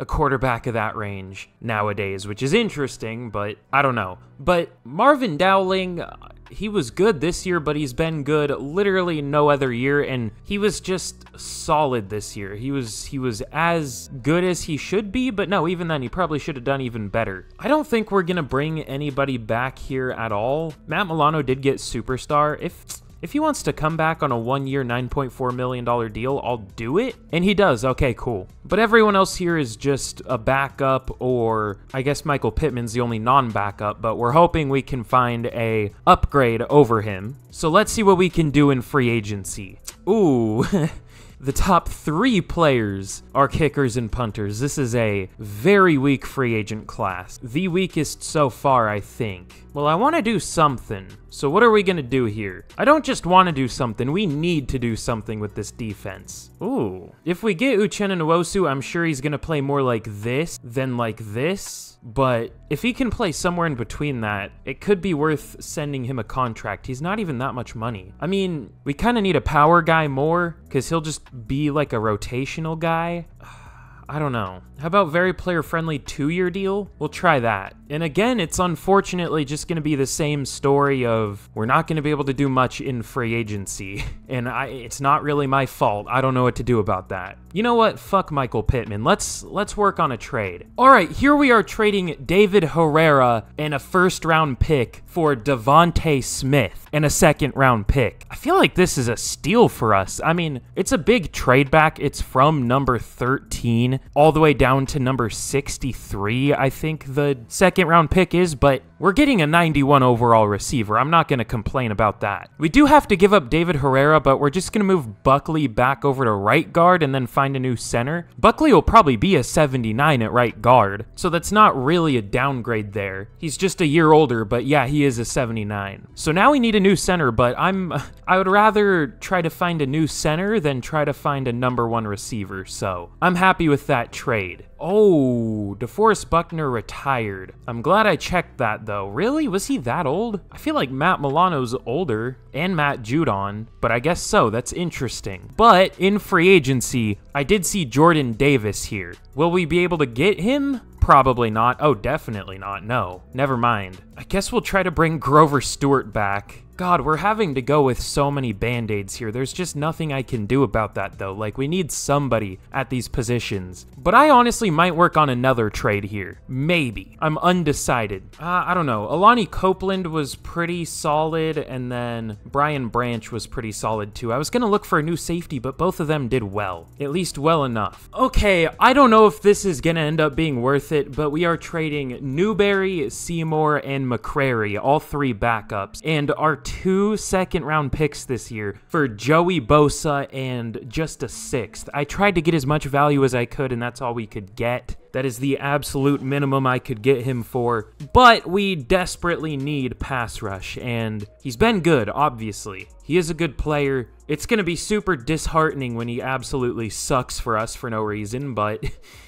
a quarterback of that range nowadays, which is interesting, but I don't know. But Marvin Dowling, he was good this year, but he's been good literally no other year, and he was just solid this year. He was as good as he should be, but no, even then, he probably should have done even better. I don't think we're gonna bring anybody back here at all. Matt Milano did get superstar. If he wants to come back on a 1-year, $9.4 million deal, I'll do it. And he does. Okay, cool. But everyone else here is just a backup, or I guess Michael Pittman's the only non-backup, but we're hoping we can find a upgrade over him. So let's see what we can do in free agency. Ooh. The top 3 players are kickers and punters. This is a very weak free agent class. The weakest so far, I think. Well, I want to do something. So what are we going to do here? I don't just want to do something. We need to do something with this defense. Ooh. If we get Uchenna Nwosu, I'm sure he's going to play more like this than like this. But if he can play somewhere in between that, it could be worth sending him a contract. He's not even that much money. I mean, we kind of need a power guy more because he'll just be like a rotational guy. I don't know. How about very player-friendly 2-year deal? We'll try that. And again, it's unfortunately just going to be the same story of we're not going to be able to do much in free agency. And it's not really my fault. I don't know what to do about that. You know what? Fuck Michael Pittman. Let's work on a trade. All right, here we are trading David Herrera and a first-round pick for Devontae Smith and a second-round pick. I feel like this is a steal for us. I mean, it's a big trade back. It's from number 13. All the way down to number 63, I think the second round pick is, but we're getting a 91 overall receiver. I'm not going to complain about that. We do have to give up David Herrera, but we're just going to move Buckley back over to right guard and then find a new center. Buckley will probably be a 79 at right guard, so that's not really a downgrade there. He's just a year older, but yeah, he is a 79. So now we need a new center, but I would rather try to find a new center than try to find a number 1 receiver, so I'm happy with that trade. Oh, DeForest Buckner retired. I'm glad I checked that though. Really? Was he that old? I feel like Matt Milano's older, and Matt Judon, but I guess so. That's interesting. But in free agency, I did see Jordan Davis here. Will we be able to get him? Probably not. Oh, definitely not. No. Never mind. I guess we'll try to bring Grover Stewart back. God, we're having to go with so many band-aids here. There's just nothing I can do about that, though. Like, we need somebody at these positions. But I honestly might work on another trade here. Maybe. I'm undecided. I don't know. Alani Copeland was pretty solid, and then Brian Branch was pretty solid, too. I was gonna look for a new safety, but both of them did well. At least well enough. Okay, I don't know if this is gonna end up being worth it, but we are trading Newberry, Seymour, and McCrary, all three backups, and our 2 second-round picks this year for Joey Bosa and just a 6th. I tried to get as much value as I could, and that's all we could get. That is the absolute minimum I could get him for. But we desperately need pass rush, and he's been good, obviously. He is a good player. It's going to be super disheartening when he absolutely sucks for us for no reason, but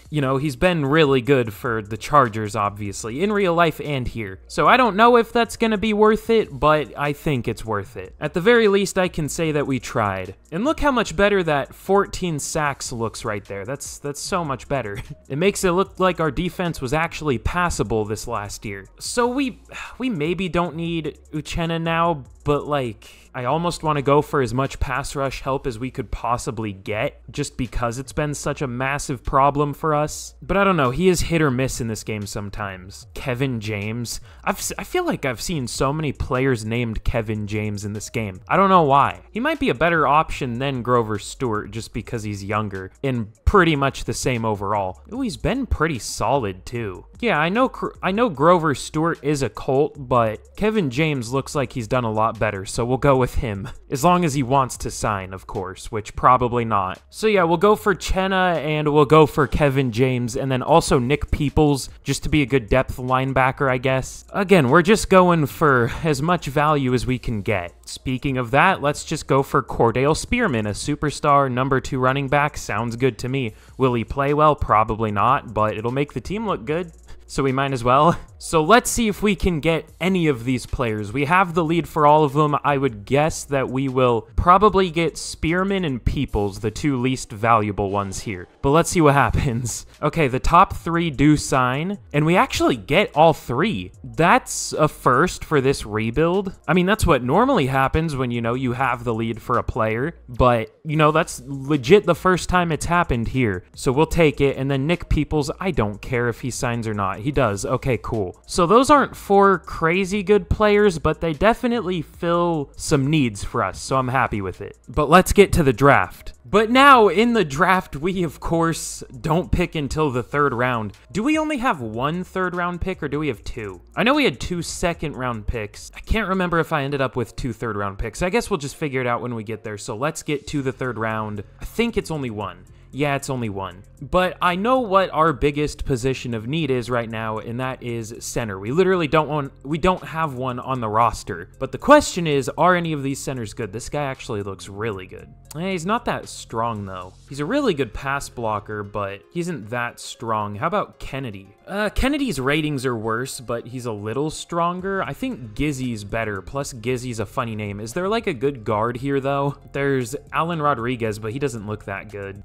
you know, he's been really good for the Chargers, obviously, in real life and here. So I don't know if that's going to be worth it, but I think it's worth it. At the very least, I can say that we tried. And look how much better that 14 sacks looks right there. That's so much better. It makes it look like our defense was actually passable this last year. So we maybe don't need Uchenna now, but like, I almost want to go for as much pass rush help as we could possibly get, just because it's been such a massive problem for us. But I don't know, he is hit or miss in this game sometimes. Kevin James. I feel like I've seen so many players named Kevin James in this game. I don't know why. He might be a better option than Grover Stewart just because he's younger and pretty much the same overall. Ooh, he's been pretty solid too. Yeah, I know Grover Stewart is a Colt, but Kevin James looks like he's done a lot better, so we'll go with him. As long as he wants to sign, of course, which probably not. So yeah, we'll go for Uchenna, and we'll go for Kevin James, and then also Nick Peoples, just to be a good depth linebacker, I guess. Again, we're just going for as much value as we can get. Speaking of that, let's just go for Cordale Spearman, a superstar number 2 running back. Sounds good to me. Will he play well? Probably not, but it'll make the team look good. So we might as well. So let's see if we can get any of these players. We have the lead for all of them. I would guess that we will probably get Spearman and Peoples, the 2 least valuable ones here. But let's see what happens. Okay, the top 3 do sign, and we actually get all 3. That's a first for this rebuild. I mean, that's what normally happens when, you know, you have the lead for a player. But, you know, that's legit the first time it's happened here. So we'll take it. And then Nick Peoples, I don't care if he signs or not. He does. Okay, cool. So those aren't 4 crazy good players, but they definitely fill some needs for us, so I'm happy with it. But let's get to the draft. But now, in the draft, we, of course, don't pick until the 3rd round. Do we only have 1 3rd-round pick, or do we have 2? I know we had 2 second-round picks. I can't remember if I ended up with 2 3rd-round picks. I guess we'll just figure it out when we get there, so let's get to the 3rd round. I think it's only 1. Yeah, it's only 1. But I know what our biggest position of need is right now, and that is center. We literally don't have one on the roster. But the question is, are any of these centers good? This guy actually looks really good. He's not that strong, though. He's a really good pass blocker, but he isn't that strong. How about Kennedy? Kennedy's ratings are worse, but he's a little stronger. I think Gizzy's better, plus Gizzy's a funny name. Is there, like, a good guard here, though? There's Alan Rodriguez, but he doesn't look that good.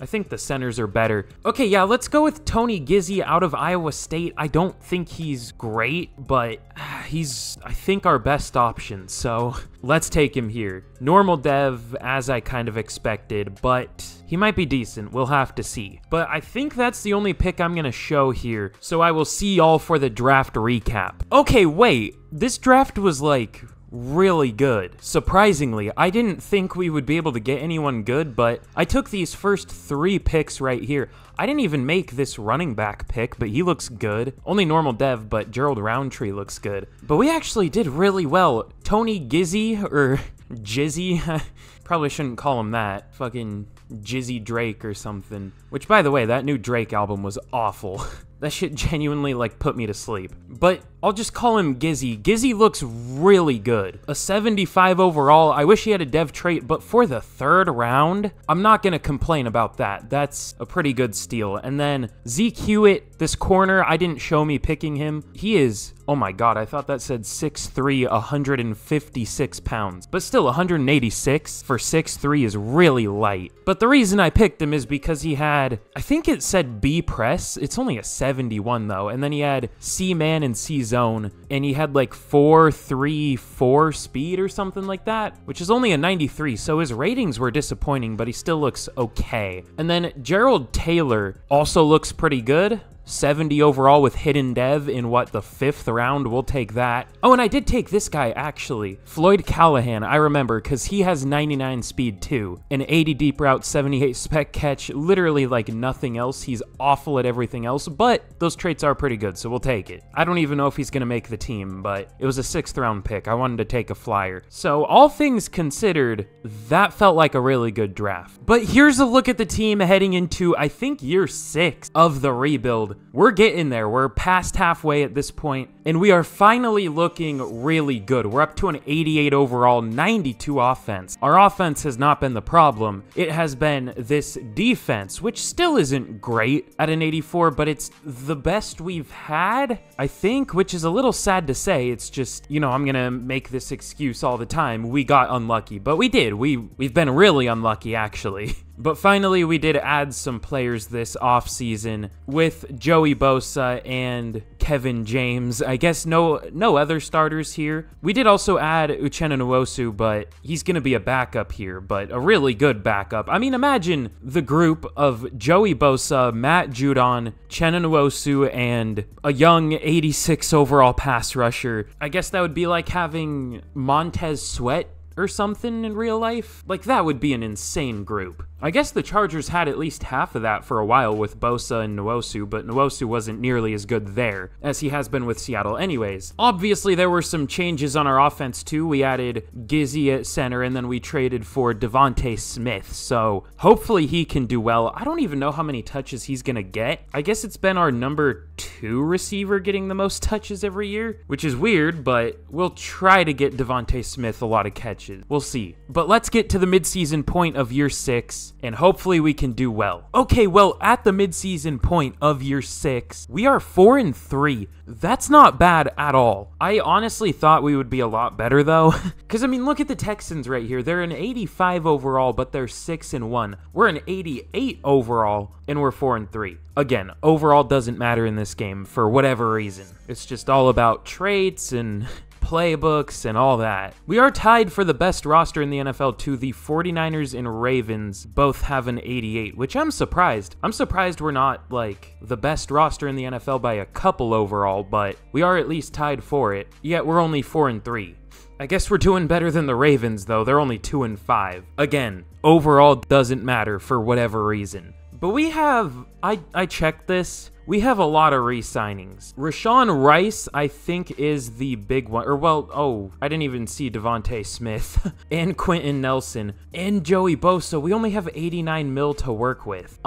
I think the centers are better. Okay, yeah, let's go with Tony Gizzy out of Iowa State. I don't think he's great, but he's, I think, our best option, so let's take him here. Normal dev, as I kind of expected, but he might be decent. We'll have to see. But I think that's the only pick I'm going to show here, so I will see y'all for the draft recap. Okay, wait. This draft was, like, really good. Surprisingly, I didn't think we would be able to get anyone good, but I took these first 3 picks right here. I didn't even make this running back pick, but he looks good. Only normal dev, but Gerald Roundtree looks good. But we actually did really well. Tony Gizzy, or Jizzy, probably shouldn't call him that. Fucking Jizzy Drake or something. Which, by the way, that new Drake album was awful. That shit genuinely, like, put me to sleep. But I'll just call him Gizzy. Gizzy looks really good. A 75 overall. I wish he had a dev trait, but for the 3rd round, I'm not going to complain about that. That's a pretty good steal. And then Zeke Hewitt, this corner, I didn't show me picking him. He is Oh my god, I thought that said 6'3", 156 pounds, but still 186 for 6'3" is really light. But the reason I picked him is because he had, I think it said B press, it's only a 71 though, and then he had C man and C zone, and he had like 4.34 speed or something like that, which is only a 93, so his ratings were disappointing, but he still looks okay. And then Gerald Taylor also looks pretty good. 70 overall with hidden dev in what, the 5th round? We'll take that. Oh, and I did take this guy actually, Floyd Callahan. I remember because he has 99 speed too, an 80 deep route, 78 spec catch, literally like nothing else. He's awful at everything else, but those traits are pretty good, so we'll take it. I don't even know if he's gonna make the team, but it was a 6th round pick. I wanted to take a flyer. So all things considered, that felt like a really good draft. But here's a look at the team heading into, I think, year 6 of the rebuild. We're getting there. We're past halfway at this point, and we are finally looking really good. We're up to an 88 overall, 92 offense. Our offense has not been the problem. It has been this defense, which still isn't great at an 84, but it's the best we've had, I think, which is a little sad to say. It's just, you know, I'm gonna make this excuse all the time. We got unlucky, but we did. We've been really unlucky, actually. But finally, we did add some players this offseason with Joey Bosa and Kevin James. I guess no other starters here. We did also add Uchenna Nwosu, but he's going to be a backup here, but a really good backup. I mean, imagine the group of Joey Bosa, Matt Judon, Uchenna Nwosu, and a young 86 overall pass rusher. I guess that would be like having Montez Sweat or something in real life. Like, that would be an insane group. I guess the Chargers had at least half of that for a while with Bosa and Nwosu, but Nwosu wasn't nearly as good there as he has been with Seattle anyways. Obviously, there were some changes on our offense too. We added Gizzy at center, and then we traded for Devontae Smith, so hopefully he can do well. I don't even know how many touches he's gonna get. I guess it's been our number 2 receiver getting the most touches every year, which is weird, but we'll try to get Devontae Smith a lot of catches. We'll see. But let's get to the midseason point of year 6. And hopefully we can do well. Okay, well, at the midseason point of year 6, we are 4-3. That's not bad at all. I honestly thought we would be a lot better though. Because, I mean, look at the Texans right here. They're an 85 overall, but they're 6-1. We're an 88 overall, and we're 4-3. Again, overall doesn't matter in this game for whatever reason. It's just all about traits and playbooks and all that. We are tied for the best roster in the NFL too. The 49ers and Ravens both have an 88, which I'm surprised. I'm surprised we're not like the best roster in the NFL by a couple overall, but we are at least tied for it, yet we're only 4-3. I guess we're doing better than the Ravens though. They're only 2-5. Again, overall doesn't matter for whatever reason. But we have, I checked this, we have a lot of re-signings. Rashawn Rice, I think, is the big one. Or, well, oh, I didn't even see Devontae Smith. And Quenton Nelson. And Joey Bosa. We only have 89 mil to work with.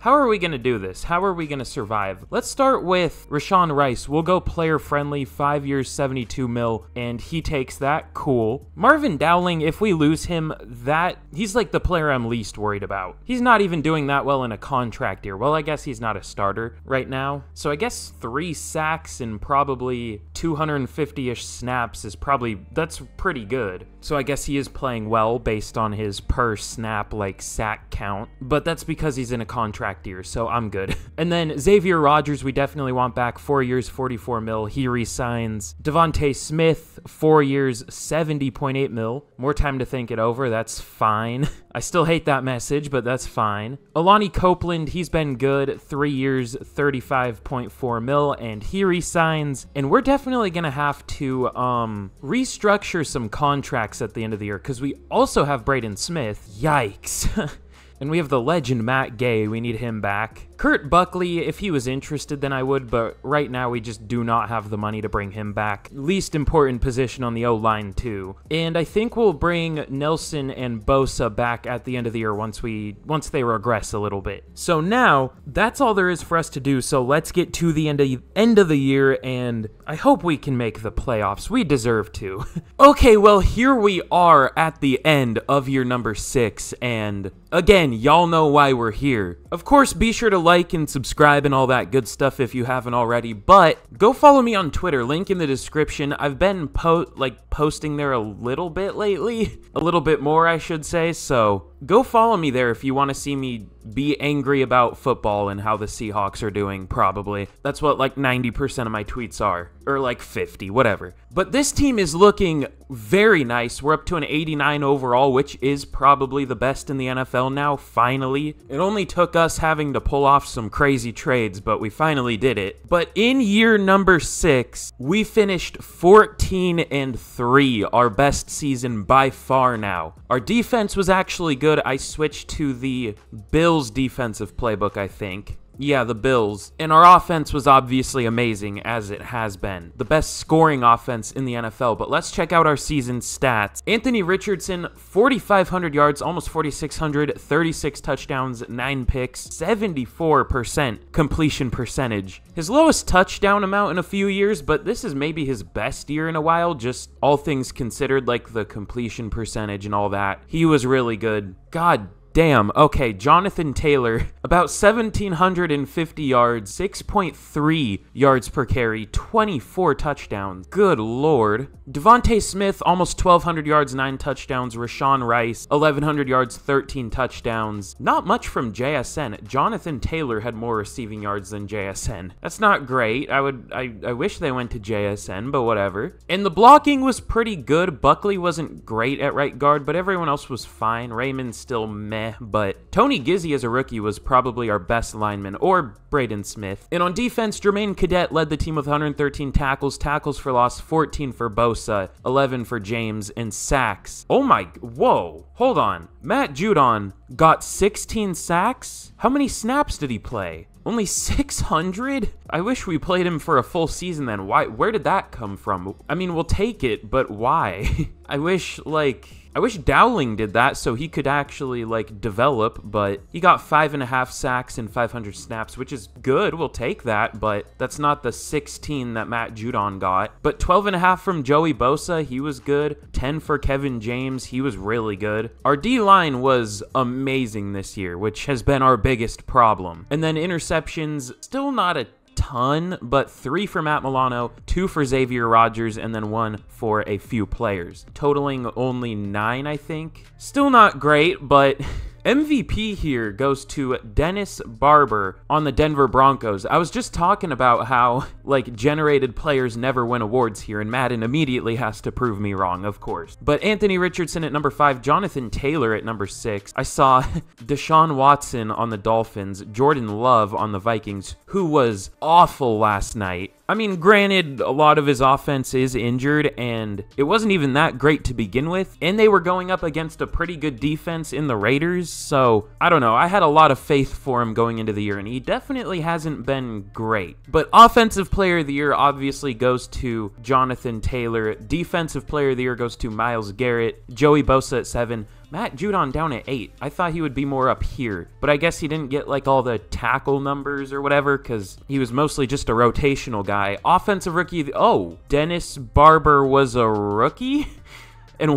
How are we going to do this? How are we going to survive? Let's start with Rashawn Rice. We'll go player friendly, 5 years, 72 mil, and he takes that. Cool. Marvin Dowling, if we lose him, he's like the player I'm least worried about. He's not even doing that well in a contract year. Well, I guess he's not a starter right now. So I guess 3 sacks and probably 250-ish snaps is probably, that's pretty good. So I guess he is playing well based on his per snap, like, sack count, but that's because he's in a contract year, so I'm good. And then Xavier Rodgers, we definitely want back. 4 years, 44 mil. He resigns. Devontae Smith, 4 years, 70.8 mil. More time to think it over. That's fine. I still hate that message, but that's fine. Alani Copeland, he's been good. 3 years, 35.4 mil, and he resigns. And we're definitely gonna have to restructure some contracts at the end of the year because we also have Braden Smith. Yikes. And we have the legend Matt Gay. We need him back. Kurt Buckley, if he was interested, then I would, but right now we just do not have the money to bring him back. Least important position on the O-line, too. And I think we'll bring Nelson and Bosa back at the end of the year once they regress a little bit. So now, that's all there is for us to do, so let's get to the end of the year, and I hope we can make the playoffs. We deserve to. Okay, well, here we are at the end of year number 6, and again, y'all know why we're here. Of course, be sure to like and subscribe and all that good stuff if you haven't already, but go follow me on Twitter, link in the description. I've been posting there a little bit lately, a little bit more I should say, so go follow me there if you want to see me be angry about football and how the Seahawks are doing, probably. That's what like 90% of my tweets are, or like 50, whatever. But this team is looking very nice. We're up to an 89 overall, which is probably the best in the NFL now, finally. It only took us having to pull off some crazy trades, but we finally did it. But in year number 6, we finished 14-3, our best season by far now. Our defense was actually good. I switched to the Bills defensive playbook, I think. Yeah, the Bills. And our offense was obviously amazing, as it has been. The best scoring offense in the NFL, but let's check out our season stats. Anthony Richardson, 4,500 yards, almost 4,600, 36 touchdowns, 9 picks, 74% completion percentage. His lowest touchdown amount in a few years, but this is maybe his best year in a while, just all things considered, like the completion percentage and all that. He was really good. God damn. Okay, Jonathan Taylor, about 1,750 yards, 6.3 yards per carry, 24 touchdowns. Good lord. Devontae Smith, almost 1,200 yards, 9 touchdowns. Rashawn Rice, 1,100 yards, 13 touchdowns. Not much from JSN. Jonathan Taylor had more receiving yards than JSN. That's not great. I wish they went to JSN, but whatever. And the blocking was pretty good. Buckley wasn't great at right guard, but everyone else was fine. Raymond still meh. But Tony Gizzi as a rookie was probably our best lineman, or Braden Smith. And on defense, Jermaine Cadet led the team with 113 tackles, tackles for loss 14 for Bosa, 11 for James, and sacks. Oh my, whoa, hold on. Matt Judon got 16 sacks? How many snaps did he play? Only 600? I wish we played him for a full season then. Why? Where did that come from? I mean, we'll take it, but why? I wish Dowling did that so he could actually, like, develop, but he got 5.5 sacks and 500 snaps, which is good. We'll take that, but that's not the 16 that Matt Judon got. But 12.5 from Joey Bosa, he was good. 10 for Kevin James, he was really good. Our D-line was amazing this year, which has been our biggest problem. And then interceptions, still not a ton, but 3 for Matt Milano, 2 for Xavier Rodgers, and then 1 for a few players, totaling only 9, I think. Still not great, but MVP here goes to Dennis Barber on the Denver Broncos. I was just talking about how, like, generated players never win awards here, and Madden immediately has to prove me wrong, of course. But Anthony Richardson at number 5, Jonathan Taylor at number 6. I saw Deshaun Watson on the Dolphins, Jordan Love on the Vikings, who was awful last night. I mean, granted, a lot of his offense is injured, and it wasn't even that great to begin with, and they were going up against a pretty good defense in the Raiders, so I don't know. I had a lot of faith for him going into the year, and he definitely hasn't been great. But Offensive Player of the Year obviously goes to Jonathan Taylor. Defensive Player of the Year goes to Myles Garrett. Joey Bosa at 7. Matt Judon down at 8. I thought he would be more up here, but I guess he didn't get, like, all the tackle numbers or whatever because he was mostly just a rotational guy. Offensive Rookie of the... Oh, Dennis Barber was a rookie? And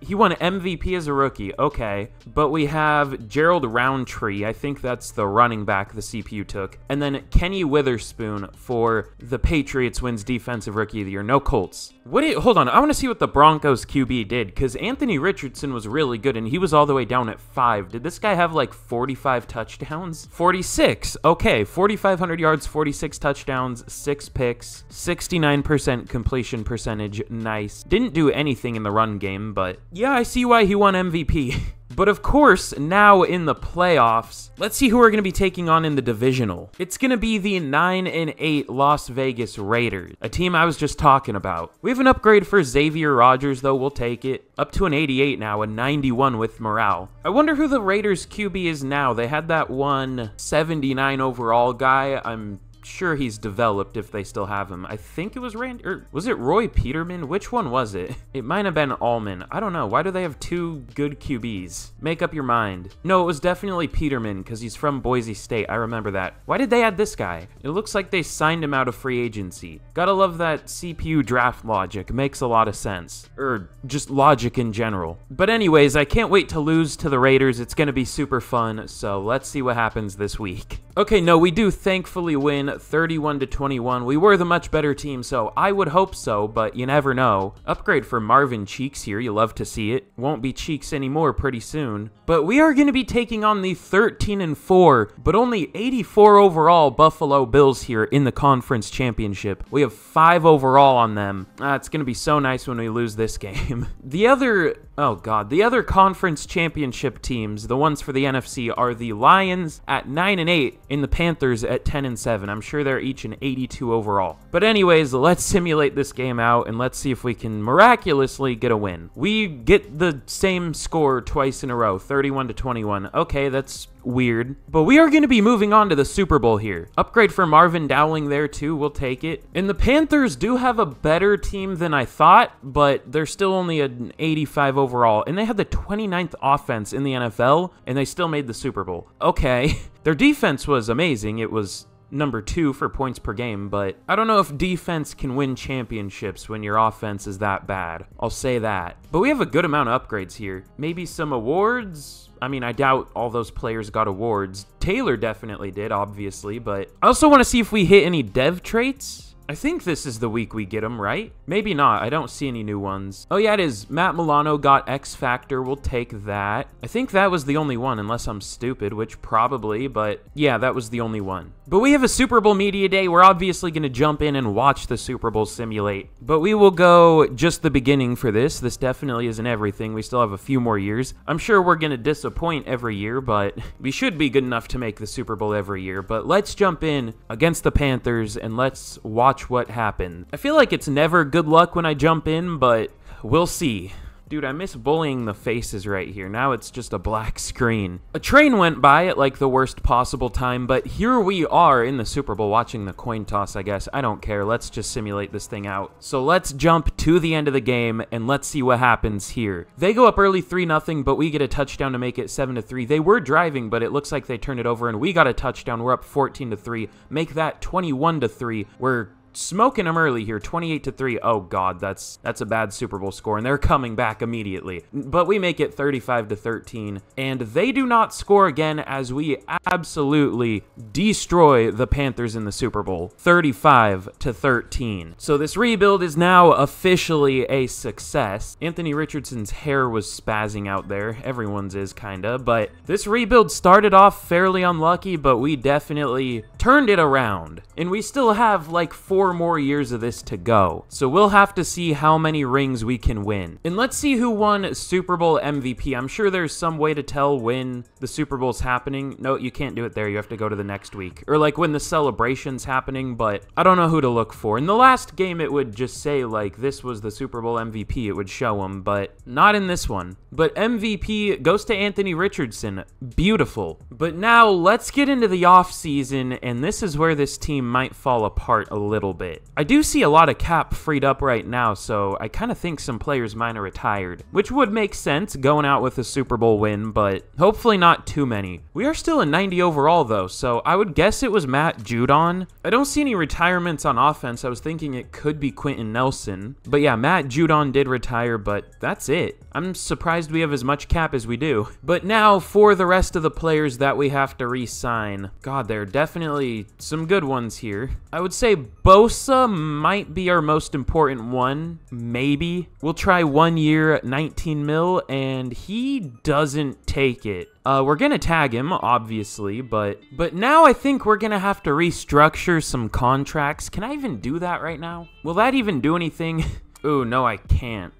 he won MVP as a rookie. Okay. But we have Gerald Roundtree. I think that's the running back the CPU took. And then Kenny Witherspoon for the Patriots wins Defensive Rookie of the Year. No Colts. Hold on. I want to see what the Broncos QB did because Anthony Richardson was really good and he was all the way down at 5. Did this guy have like 45 touchdowns? 46. Okay. 4,500 yards, 46 touchdowns, 6 picks, 69% completion percentage. Nice. Didn't do anything in the run game, but yeah, I see why he won MVP. But of course, now in the playoffs, let's see who we're going to be taking on in the divisional. It's going to be the 9-8 Las Vegas Raiders, a team I was just talking about. We have an upgrade for Xavier Rodgers, though. We'll take it. Up to an 88 now, a 91 with morale. I wonder who the Raiders QB is now. They had that 179 overall guy. I'm sure he's developed if they still have him. I think it was Randy, or was it Roy Peterman? Which one was it? It might have been Allman. I don't know. Why do they have 2 good QBs? Make up your mind. No, it was definitely Peterman because he's from Boise State. I remember that. Why did they add this guy? It looks like they signed him out of free agency. Gotta love that CPU draft logic. Makes a lot of sense. Or just logic in general. But anyways, I can't wait to lose to the Raiders. It's gonna be super fun. So let's see what happens this week. Okay, no, we do thankfully win 31-21. We were the much better team, so I would hope so, but you never know. Upgrade for Marvin Cheeks here, you love to see it. Won't be Cheeks anymore pretty soon. But we are going to be taking on the 13-4, but only 84 overall Buffalo Bills here in the conference championship. We have 5 overall on them. It's going to be so nice when we lose this game. The other conference championship teams, the ones for the NFC, are the Lions at 9-8. In the Panthers at 10-7. I'm sure they're each an 82 overall. But anyways, let's simulate this game out and let's see if we can miraculously get a win. We get the same score twice in a row, 31-21. Okay, that's weird. But we are going to be moving on to the Super Bowl here. Upgrade for Marvin Dowling there too, we'll take it. And the Panthers do have a better team than I thought, but they're still only an 85 overall. And they had the 29th offense in the NFL, and they still made the Super Bowl. Okay. Their defense was amazing. It was number 2 for points per game, but I don't know if defense can win championships when your offense is that bad. I'll say that. But we have a good amount of upgrades here. Maybe some awards? I mean, I doubt all those players got awards. Taylor definitely did, obviously, but I also want to see if we hit any dev traits. I think this is the week we get them, right? Maybe not. I don't see any new ones. Oh, yeah, it is. Matt Milano got X Factor. We'll take that. I think that was the only one, unless I'm stupid, which probably, but yeah, that was the only one. But we have a Super Bowl media day. We're obviously going to jump in and watch the Super Bowl simulate, but we will go just the beginning for this. This definitely isn't everything. We still have a few more years. I'm sure we're going to disappoint every year, but we should be good enough to make the Super Bowl every year. But let's jump in against the Panthers and let's watch what happened. I feel like it's never good luck when I jump in, but we'll see. Dude, I miss bullying the faces right here. Now it's just a black screen. A train went by at like the worst possible time, but here we are in the Super Bowl watching the coin toss, I guess. I don't care. Let's just simulate this thing out. So let's jump to the end of the game and let's see what happens here. They go up early 3-0, but we get a touchdown to make it 7-3. They were driving, but it looks like they turned it over and we got a touchdown. We're up 14-3. Make that 21-3. We're smoking them early here, 28-3. Oh God, that's a bad Super Bowl score, and they're coming back immediately. But we make it 35-13, and they do not score again as we absolutely destroy the Panthers in the Super Bowl, 35-13. So this rebuild is now officially a success. Anthony Richardson's hair was spazzing out there. Everyone's is kinda, but this rebuild started off fairly unlucky, but we definitely turned it around, and we still have like 4 more years of this to go. So we'll have to see how many rings we can win. And let's see who won Super Bowl MVP. I'm sure there's some way to tell when the Super Bowl's happening. No, you can't do it there. You have to go to the next week. Or like when the celebration's happening, but I don't know who to look for. In the last game, it would just say like, this was the Super Bowl MVP. It would show them, but not in this one. But MVP goes to Anthony Richardson. Beautiful. But now let's get into the offseason, and this is where this team might fall apart a little bit. I do see a lot of cap freed up right now, so I kind of think some players mine are retired, which would make sense going out with a Super Bowl win, but hopefully not too many. We are still a 90 overall though, so I would guess it was Matt Judon. I don't see any retirements on offense. I was thinking it could be Quenton Nelson, but yeah, Matt Judon did retire, but that's it. I'm surprised we have as much cap as we do. But now for the rest of the players that we have to re-sign. God, there are definitely some good ones here. I would say Bosa might be our most important one, maybe. We'll try 1 year, 19 mil, and he doesn't take it. We're gonna tag him, obviously, but now I think we're gonna have to restructure some contracts. Can I even do that right now? Will that even do anything? Ooh, no, I can't.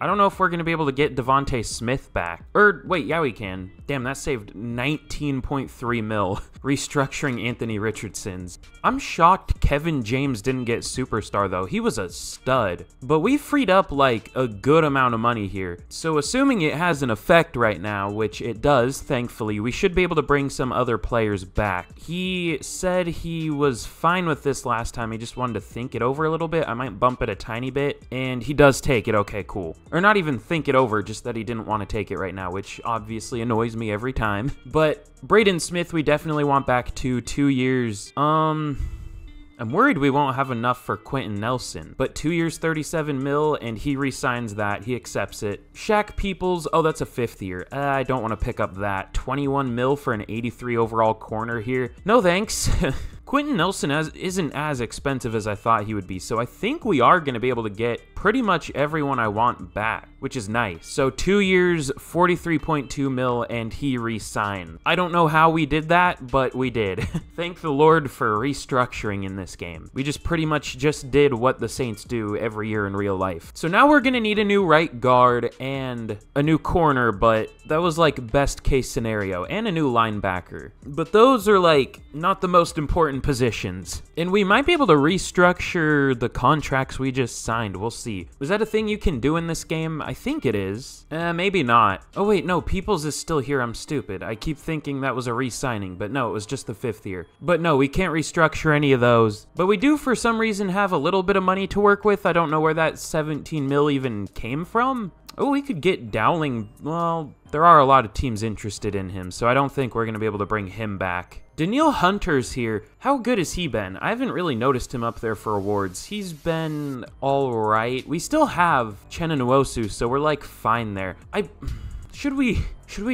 I don't know if we're going to be able to get Devontae Smith back. Or, wait, yeah, we can. Damn, that saved 19.3 mil restructuring Anthony Richardson's. I'm shocked Kevin James didn't get superstar, though. He was a stud. But we freed up, like, a good amount of money here. So assuming it has an effect right now, which it does, thankfully, we should be able to bring some other players back. He said he was fine with this last time. He just wanted to think it over a little bit. I might bump it a tiny bit. And he does take it. Okay, cool. Or not even think it over, just that he didn't want to take it right now, which obviously annoys me every time. But Braden Smith, we definitely want back to 2 years. I'm worried we won't have enough for Quenton Nelson, but 2 years, $37 million, and he re-signs that, he accepts it. Shaq Peoples, oh, that's a fifth year. I don't want to pick up that. $21 million for an 83 overall corner here. No thanks. Quenton Nelson isn't as expensive as I thought he would be, so I think we are going to be able to get pretty much everyone I want back, which is nice. So 2 years, $43.2 million, and he re-signed. I don't know how we did that, but we did. Thank the Lord for restructuring in this game. We just pretty much just did what the Saints do every year in real life. So now we're going to need a new right guard and a new corner, but that was like best case scenario, and a new linebacker. But those are like not the most important positions, and we might be able to restructure the contracts we just signed. We'll see. Was that a thing you can do in this game? I think it is. Maybe not. Oh wait, no, Peoples is still here. I'm stupid. I keep thinking that was a re-signing, but no, it was just the fifth year. But no, we can't restructure any of those. But we do, for some reason, have a little bit of money to work with. I don't know where that $17 million even came from. Oh, we could get Dowling. Well, there are a lot of teams interested in him, so I don't think we're going to be able to bring him back. Daniil Hunter's here. How good has he been? I haven't really noticed him up there for awards. He's been all right. We still have Uchenna Nwosu, so we're like fine there. Should we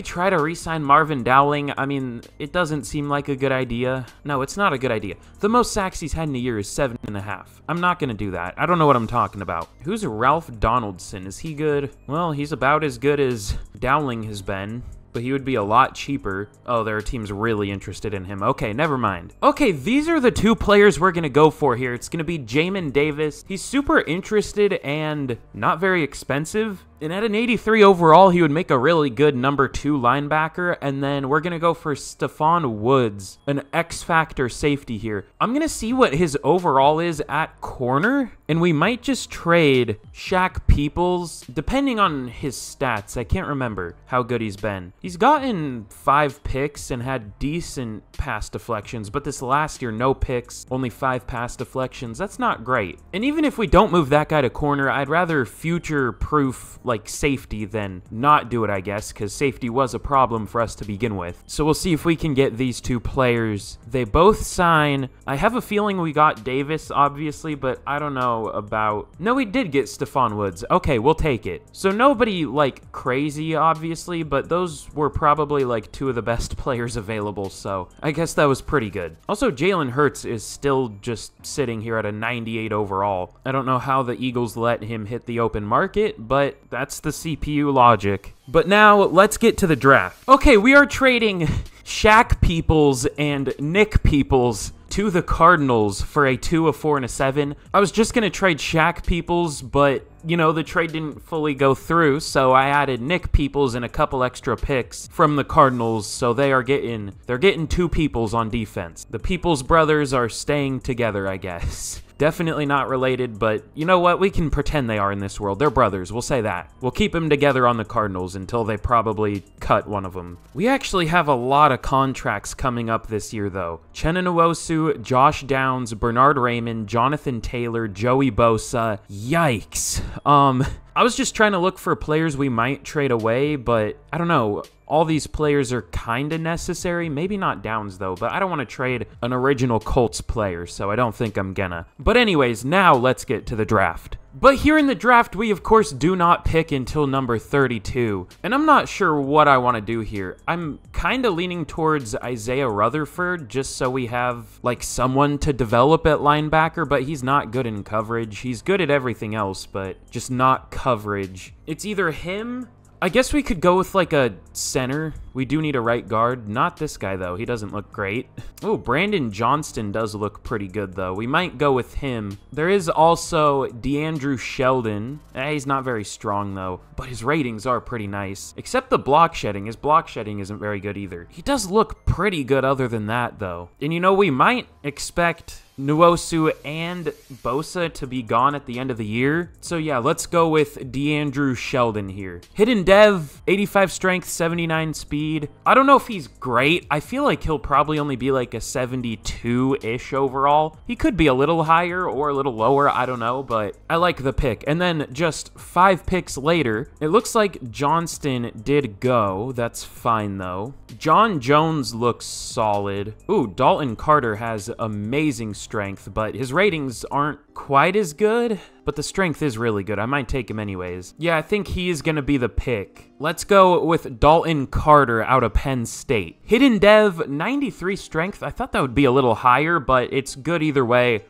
try to re-sign Marvin Dowling? I mean, it doesn't seem like a good idea. No, it's not a good idea. The most sacks he's had in a year is 7.5. I'm not going to do that. I don't know what I'm talking about. Who's Ralph Donaldson? Is he good? Well, he's about as good as Dowling has been, but he would be a lot cheaper. Oh, there are teams really interested in him. Okay, never mind. Okay, these are the two players we're going to go for here. It's going to be Jamin Davis. He's super interested and not very expensive. And at an 83 overall, he would make a really good number 2 linebacker. And then we're going to go for Stephon Woods, an X-Factor safety here. I'm going to see what his overall is at corner. And we might just trade Shaq Peoples, depending on his stats. I can't remember how good he's been. He's gotten 5 picks and had decent pass deflections. But this last year, no picks, only 5 pass deflections. That's not great. And even if we don't move that guy to corner, I'd rather future-proof like safety than not do it, I guess, because safety was a problem for us to begin with. So we'll see if we can get these two players. They both sign. I have a feeling we got Davis, obviously, but I don't know about... No, we did get Stephon Woods. Okay, we'll take it. So nobody, like, crazy, obviously, but those were probably, like, 2 of the best players available, so I guess that was pretty good. Also, Jalen Hurts is still just sitting here at a 98 overall. I don't know how the Eagles let him hit the open market, but that's the CPU logic. But now, let's get to the draft. Okay, we are trading Shaq Peoples and Nick Peoples to the Cardinals for a 2, a 4, and a 7. I was just going to trade Shaq Peoples, but, you know, the trade didn't fully go through, so I added Nick Peoples and a couple extra picks from the Cardinals, so they are getting... They're getting 2 Peoples on defense. The Peoples brothers are staying together, I guess. Definitely not related, but you know what? We can pretend they are in this world. They're brothers. We'll say that. We'll keep them together on the Cardinals until they probably cut one of them. We actually have a lot of contracts coming up this year, though. Uchenna Nwosu, Josh Downs, Bernard Raymond, Jonathan Taylor, Joey Bosa. Yikes. I was just trying to look for players we might trade away, but I don't know. All these players are kind of necessary. Maybe not Downs, though, but I don't want to trade an original Colts player, so I don't think I'm gonna. But anyways, now let's get to the draft. But here in the draft, we of course do not pick until number 32. And I'm not sure what I want to do here. I'm kind of leaning towards Isaiah Rutherford, just so we have like someone to develop at linebacker, but he's not good in coverage. He's good at everything else, but just not coverage. It's either him... I guess we could go with, like, a center. We do need a right guard. Not this guy, though. He doesn't look great. Oh, Brandon Johnston does look pretty good, though. We might go with him. There is also DeAndre Sheldon. He's not very strong, though, but his ratings are pretty nice. Except the block shedding. His block shedding isn't very good either. He does look pretty good other than that, though. And, you know, we might expect Nwosu and Bosa to be gone at the end of the year. So yeah, let's go with DeAndre Sheldon here. Hidden Dev, 85 strength, 79 speed. I don't know if he's great. I feel like he'll probably only be like a 72-ish overall. He could be a little higher or a little lower, I don't know, but I like the pick. And then just 5 picks later, it looks like Johnston did go. That's fine though. John Jones looks solid. Ooh, Dalton Carter has amazing strength. strength, but his ratings aren't quite as good, but the strength is really good. I might take him anyways. Yeah, I think he is gonna be the pick. Let's go with Dalton Carter out of Penn State. Hidden Dev, 93 strength. I thought that would be a little higher, but it's good either way.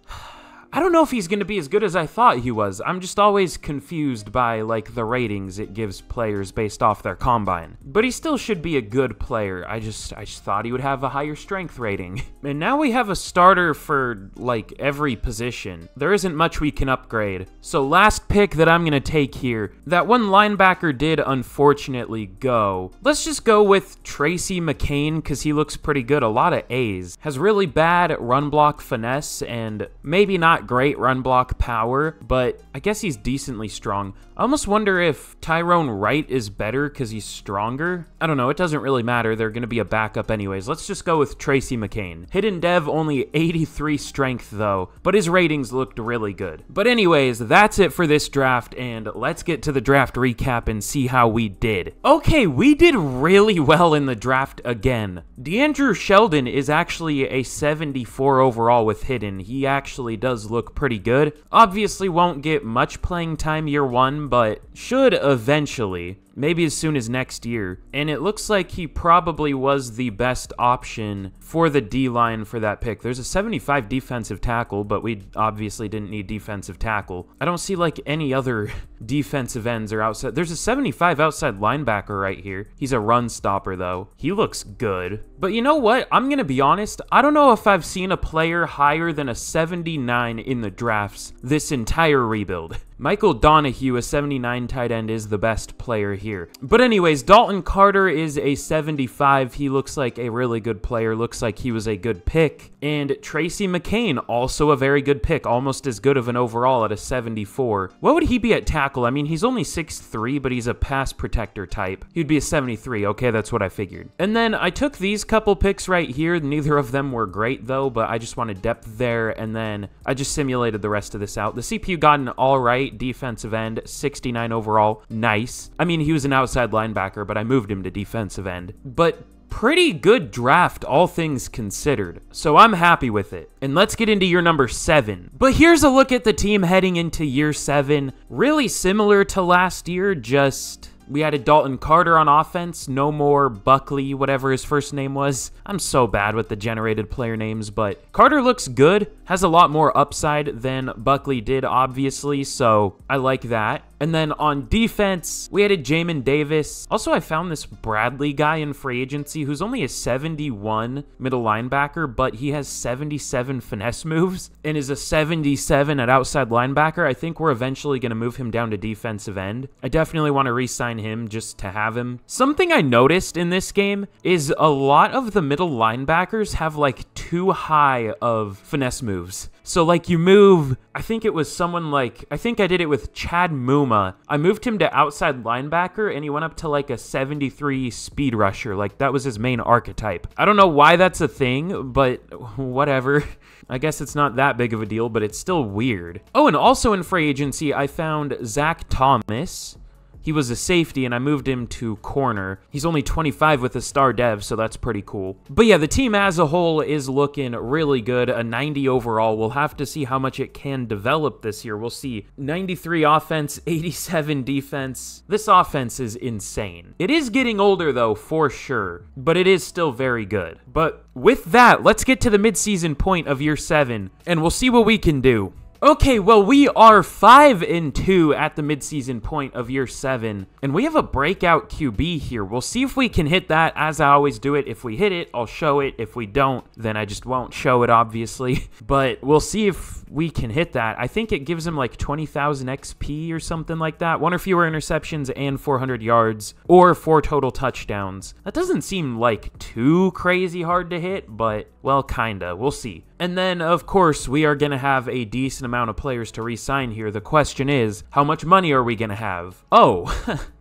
I don't know if he's going to be as good as I thought he was. I'm just always confused by, like, the ratings it gives players based off their combine. But he still should be a good player. I just thought he would have a higher strength rating. And now we have a starter for, like, every position. There isn't much we can upgrade. So last pick that I'm going to take here. That one linebacker did, unfortunately, go. Let's just go with Tracy McCain because he looks pretty good. A lot of A's. Has really bad run block finesse and maybe not great run block power, but I guess he's decently strong. I almost wonder if Tyrone Wright is better because he's stronger. I don't know. It doesn't really matter. They're going to be a backup anyways. Let's just go with Tracy McCain. Hidden Dev only 83 strength though, but his ratings looked really good. But anyways, that's it for this draft, and let's get to the draft recap and see how we did. Okay, we did really well in the draft again. DeAndre Sheldon is actually a 74 overall with Hidden. He actually does look pretty good. Obviously won't get much playing time year one, but should eventually. Maybe as soon as next year. And it looks like he probably was the best option for the D-line for that pick. There's a 75 defensive tackle, but we obviously didn't need defensive tackle. I don't see like any other defensive ends or outside. There's a 75 outside linebacker right here. He's a run stopper though. He looks good. But you know what? I'm going to be honest. I don't know if I've seen a player higher than a 79 in the drafts this entire rebuild. Michael Donahue, a 79 tight end, is the best player here. But anyways, Dalton Carter is a 75. He looks like a really good player. Looks like he was a good pick. And Tracy McCain, also a very good pick. Almost as good of an overall at a 74. What would he be at tackle? I mean, he's only 6'3", but he's a pass protector type. He'd be a 73. Okay, that's what I figured. And then I took these couple picks right here. Neither of them were great, though, but I just wanted depth there. And then I just simulated the rest of this out. The CPU got an all right defensive end, 69 overall. Nice. I mean, he was an outside linebacker, but I moved him to defensive end. But pretty good draft, all things considered. So I'm happy with it. And let's get into year number 7. But here's a look at the team heading into year 7. Really similar to last year, just we added Dalton Carter on offense, no more Buckley, whatever his first name was. I'm so bad with the generated player names, but Carter looks good, has a lot more upside than Buckley did, obviously, so I like that. And then on defense, we added Jamin Davis. Also, I found this Bradley guy in free agency who's only a 71 middle linebacker, but he has 77 finesse moves and is a 77 at outside linebacker. I think we're eventually going to move him down to defensive end. I definitely want to re-sign him just to have him. Something I noticed in this game is a lot of the middle linebackers have like too high of finesse moves. So like you move, I think it was someone like, I think I did it with Chad Muma. I moved him to outside linebacker and he went up to like a 73 speed rusher. Like that was his main archetype. I don't know why that's a thing, but whatever. I guess it's not that big of a deal, but it's still weird. Oh, and also in free agency, I found Zach Thomas. He was a safety, and I moved him to corner. He's only 25 with a star dev, so that's pretty cool. But yeah, the team as a whole is looking really good. A 90 overall. We'll have to see how much it can develop this year. We'll see. 93 offense, 87 defense. This offense is insane. It is getting older, though, for sure. But it is still very good. But with that, let's get to the midseason point of year 7, and we'll see what we can do. Okay, well, we are 5-2 at the midseason point of year 7, and we have a breakout QB here. We'll see if we can hit that, as I always do it. If we hit it, I'll show it. If we don't, then I just won't show it, obviously. But we'll see if we can hit that. I think it gives him like 20,000 XP or something like that. One or fewer interceptions and 400 yards, or 4 total touchdowns. That doesn't seem like too crazy hard to hit, but, well, kinda. We'll see. And then, of course, we are going to have a decent amount of players to re-sign here. The question is, how much money are we going to have? Oh,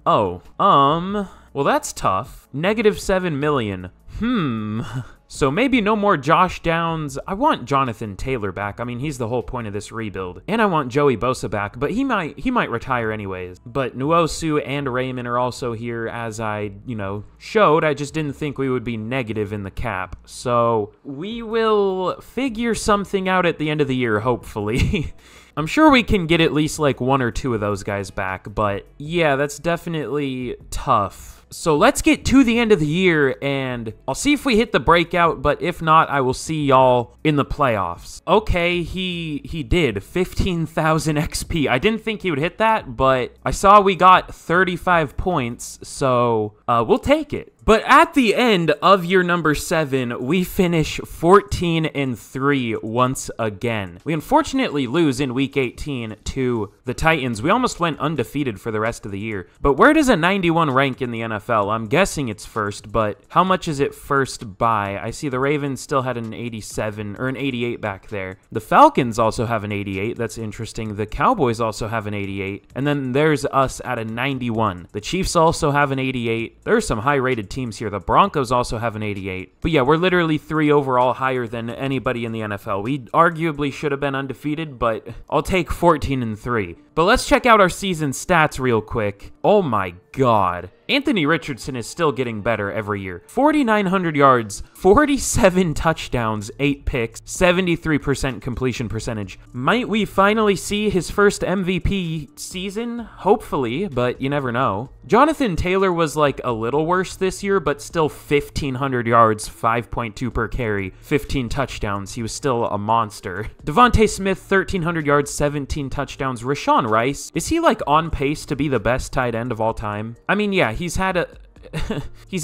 well, that's tough. -$7 million. So maybe no more Josh Downs. I want Jonathan Taylor back. I mean, he's the whole point of this rebuild. And I want Joey Bosa back, but he might retire anyways. But Nwosu and Raymond are also here, as I, showed. I just didn't think we would be negative in the cap. So we will figure something out at the end of the year, hopefully. I'm sure we can get at least like one or two of those guys back, but yeah, that's definitely tough. So let's get to the end of the year, and I'll see if we hit the breakout, but if not, I will see y'all in the playoffs. Okay, he did. 15,000 XP. I didn't think he would hit that, but I saw we got 35 points, so we'll take it. But at the end of year number 7, we finish 14-3 once again. We unfortunately lose in week 18 to the Titans. We almost went undefeated for the rest of the year. But where does a 91 rank in the NFL? I'm guessing it's first, but how much is it first by? I see the Ravens still had an 87 or an 88 back there. The Falcons also have an 88. That's interesting. The Cowboys also have an 88. And then there's us at a 91. The Chiefs also have an 88. There's some high-rated teams here. The Broncos also have an 88. But yeah, we're literally 3 overall higher than anybody in the NFL. We arguably should have been undefeated, but I'll take 14-3. But let's check out our season stats real quick. Oh my God. Anthony Richardson is still getting better every year. 4,900 yards, 47 touchdowns, 8 picks, 73% completion percentage. Might we finally see his first MVP season? Hopefully, but you never know. Jonathan Taylor was like a little worse this year, but still 1,500 yards, 5.2 per carry, 15 touchdowns. He was still a monster. Devontae Smith, 1,300 yards, 17 touchdowns. Rashawn Rice, is he like on pace to be the best tight end of all time? I mean, yeah, he's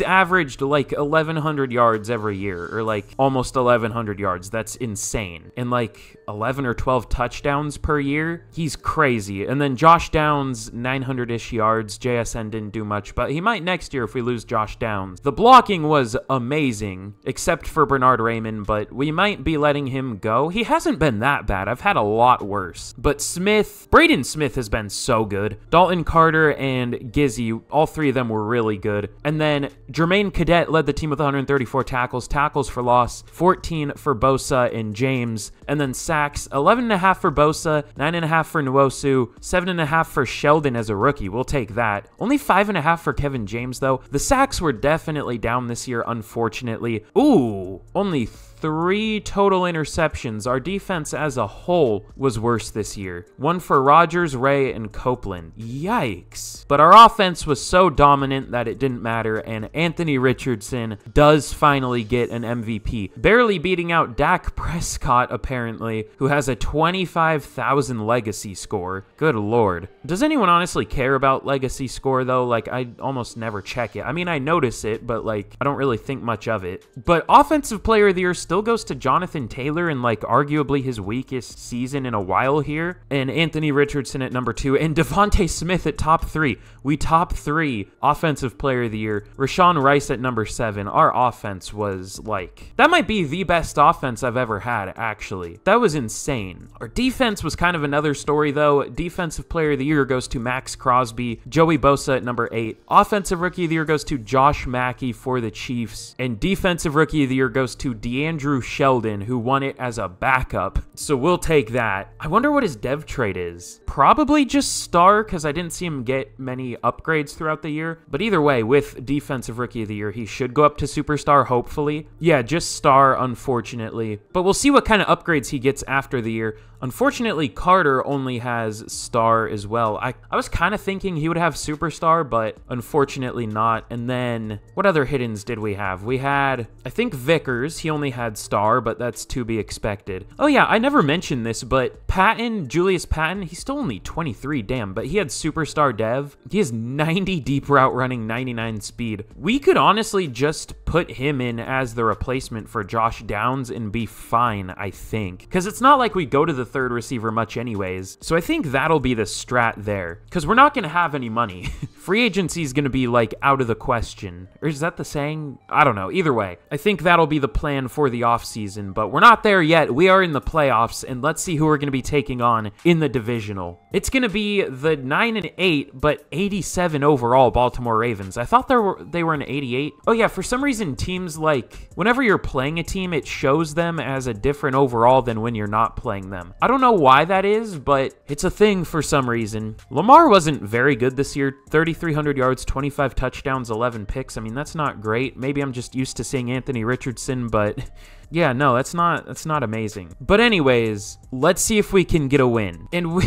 averaged like 1,100 yards every year, or like almost 1,100 yards. That's insane. And like 11 or 12 touchdowns per year. He's crazy. And then Josh Downs, 900-ish yards. JSN didn't do much, but he might next year if we lose Josh Downs. The blocking was amazing, except for Bernard Raymond, but we might be letting him go. He hasn't been that bad. I've had a lot worse. But Smith, Braden Smith has been so good. Dalton Carter and Gizzy, all three of them were really good. And then Jermaine Cadet led the team with 134 tackles, tackles for loss, 14 for Bosa and James, and then sacks, 11.5 for Bosa, 9.5 for Nwosu, 7.5 for Sheldon as a rookie. We'll take that. Only 5.5 for Kevin James, though. The sacks were definitely down this year, unfortunately. Ooh, only 3 total interceptions. Our defense as a whole was worse this year. 1 for Rodgers, Ray, and Copeland. Yikes. But our offense was so dominant that it didn't matter, and Anthony Richardson does finally get an MVP. Barely beating out Dak Prescott, apparently, who has a 25,000 legacy score. Good lord. Does anyone honestly care about legacy score, though? Like, I almost never check it. I mean, I notice it, but, like, I don't really think much of it. But Offensive Player of the Year still goes to Jonathan Taylor in like arguably his weakest season in a while here, and Anthony Richardson at number 2, and Devontae Smith at top 3. We top 3 Offensive Player of the Year. Rashawn Rice at number 7. Our offense was like, that might be the best offense I've ever had, actually. That was insane. Our defense was kind of another story, though. Defensive Player of the Year goes to Max Crosby, Joey Bosa at number 8. Offensive Rookie of the Year goes to Josh Mackey for the Chiefs, and Defensive Rookie of the Year goes to Andrew Sheldon, who won it as a backup, so we'll take that. I wonder what his dev trade is. Probably just star, because I didn't see him get many upgrades throughout the year, but either way, with Defensive Rookie of the Year, he should go up to superstar, hopefully. Yeah, just star, unfortunately, but we'll see what kind of upgrades he gets after the year. Unfortunately, Carter only has star as well. I was kind of thinking he would have superstar, but unfortunately not. And then, what other hidden did we have? We had, I think, Vickers. He only had star, but that's to be expected. Oh yeah, I never mentioned this, but Patton, Julius Patton, he's still only 23, damn, but he had superstar dev. He has 90 deep route running, 99 speed. We could honestly just put him in as the replacement for Josh Downs and be fine, I think, because it's not like we go to the third receiver much anyways, so I think that'll be the strat there, because we're not going to have any money Free agency is going to be, like, out of the question. Or is that the saying? I don't know. Either way, I think that'll be the plan for the offseason, but we're not there yet. We are in the playoffs, and let's see who we're going to be taking on in the divisional. It's going to be the 9-8, but 87 overall Baltimore Ravens. I thought they were an 88. Oh, yeah, for some reason, teams, like, whenever you're playing a team, it shows them as a different overall than when you're not playing them. I don't know why that is, but it's a thing for some reason. Lamar wasn't very good this year. 3,300 yards, 25 touchdowns, 11 picks. I mean, that's not great. Maybe I'm just used to seeing Anthony Richardson, but yeah, no, that's not amazing. But anyways, let's see if we can get a win. And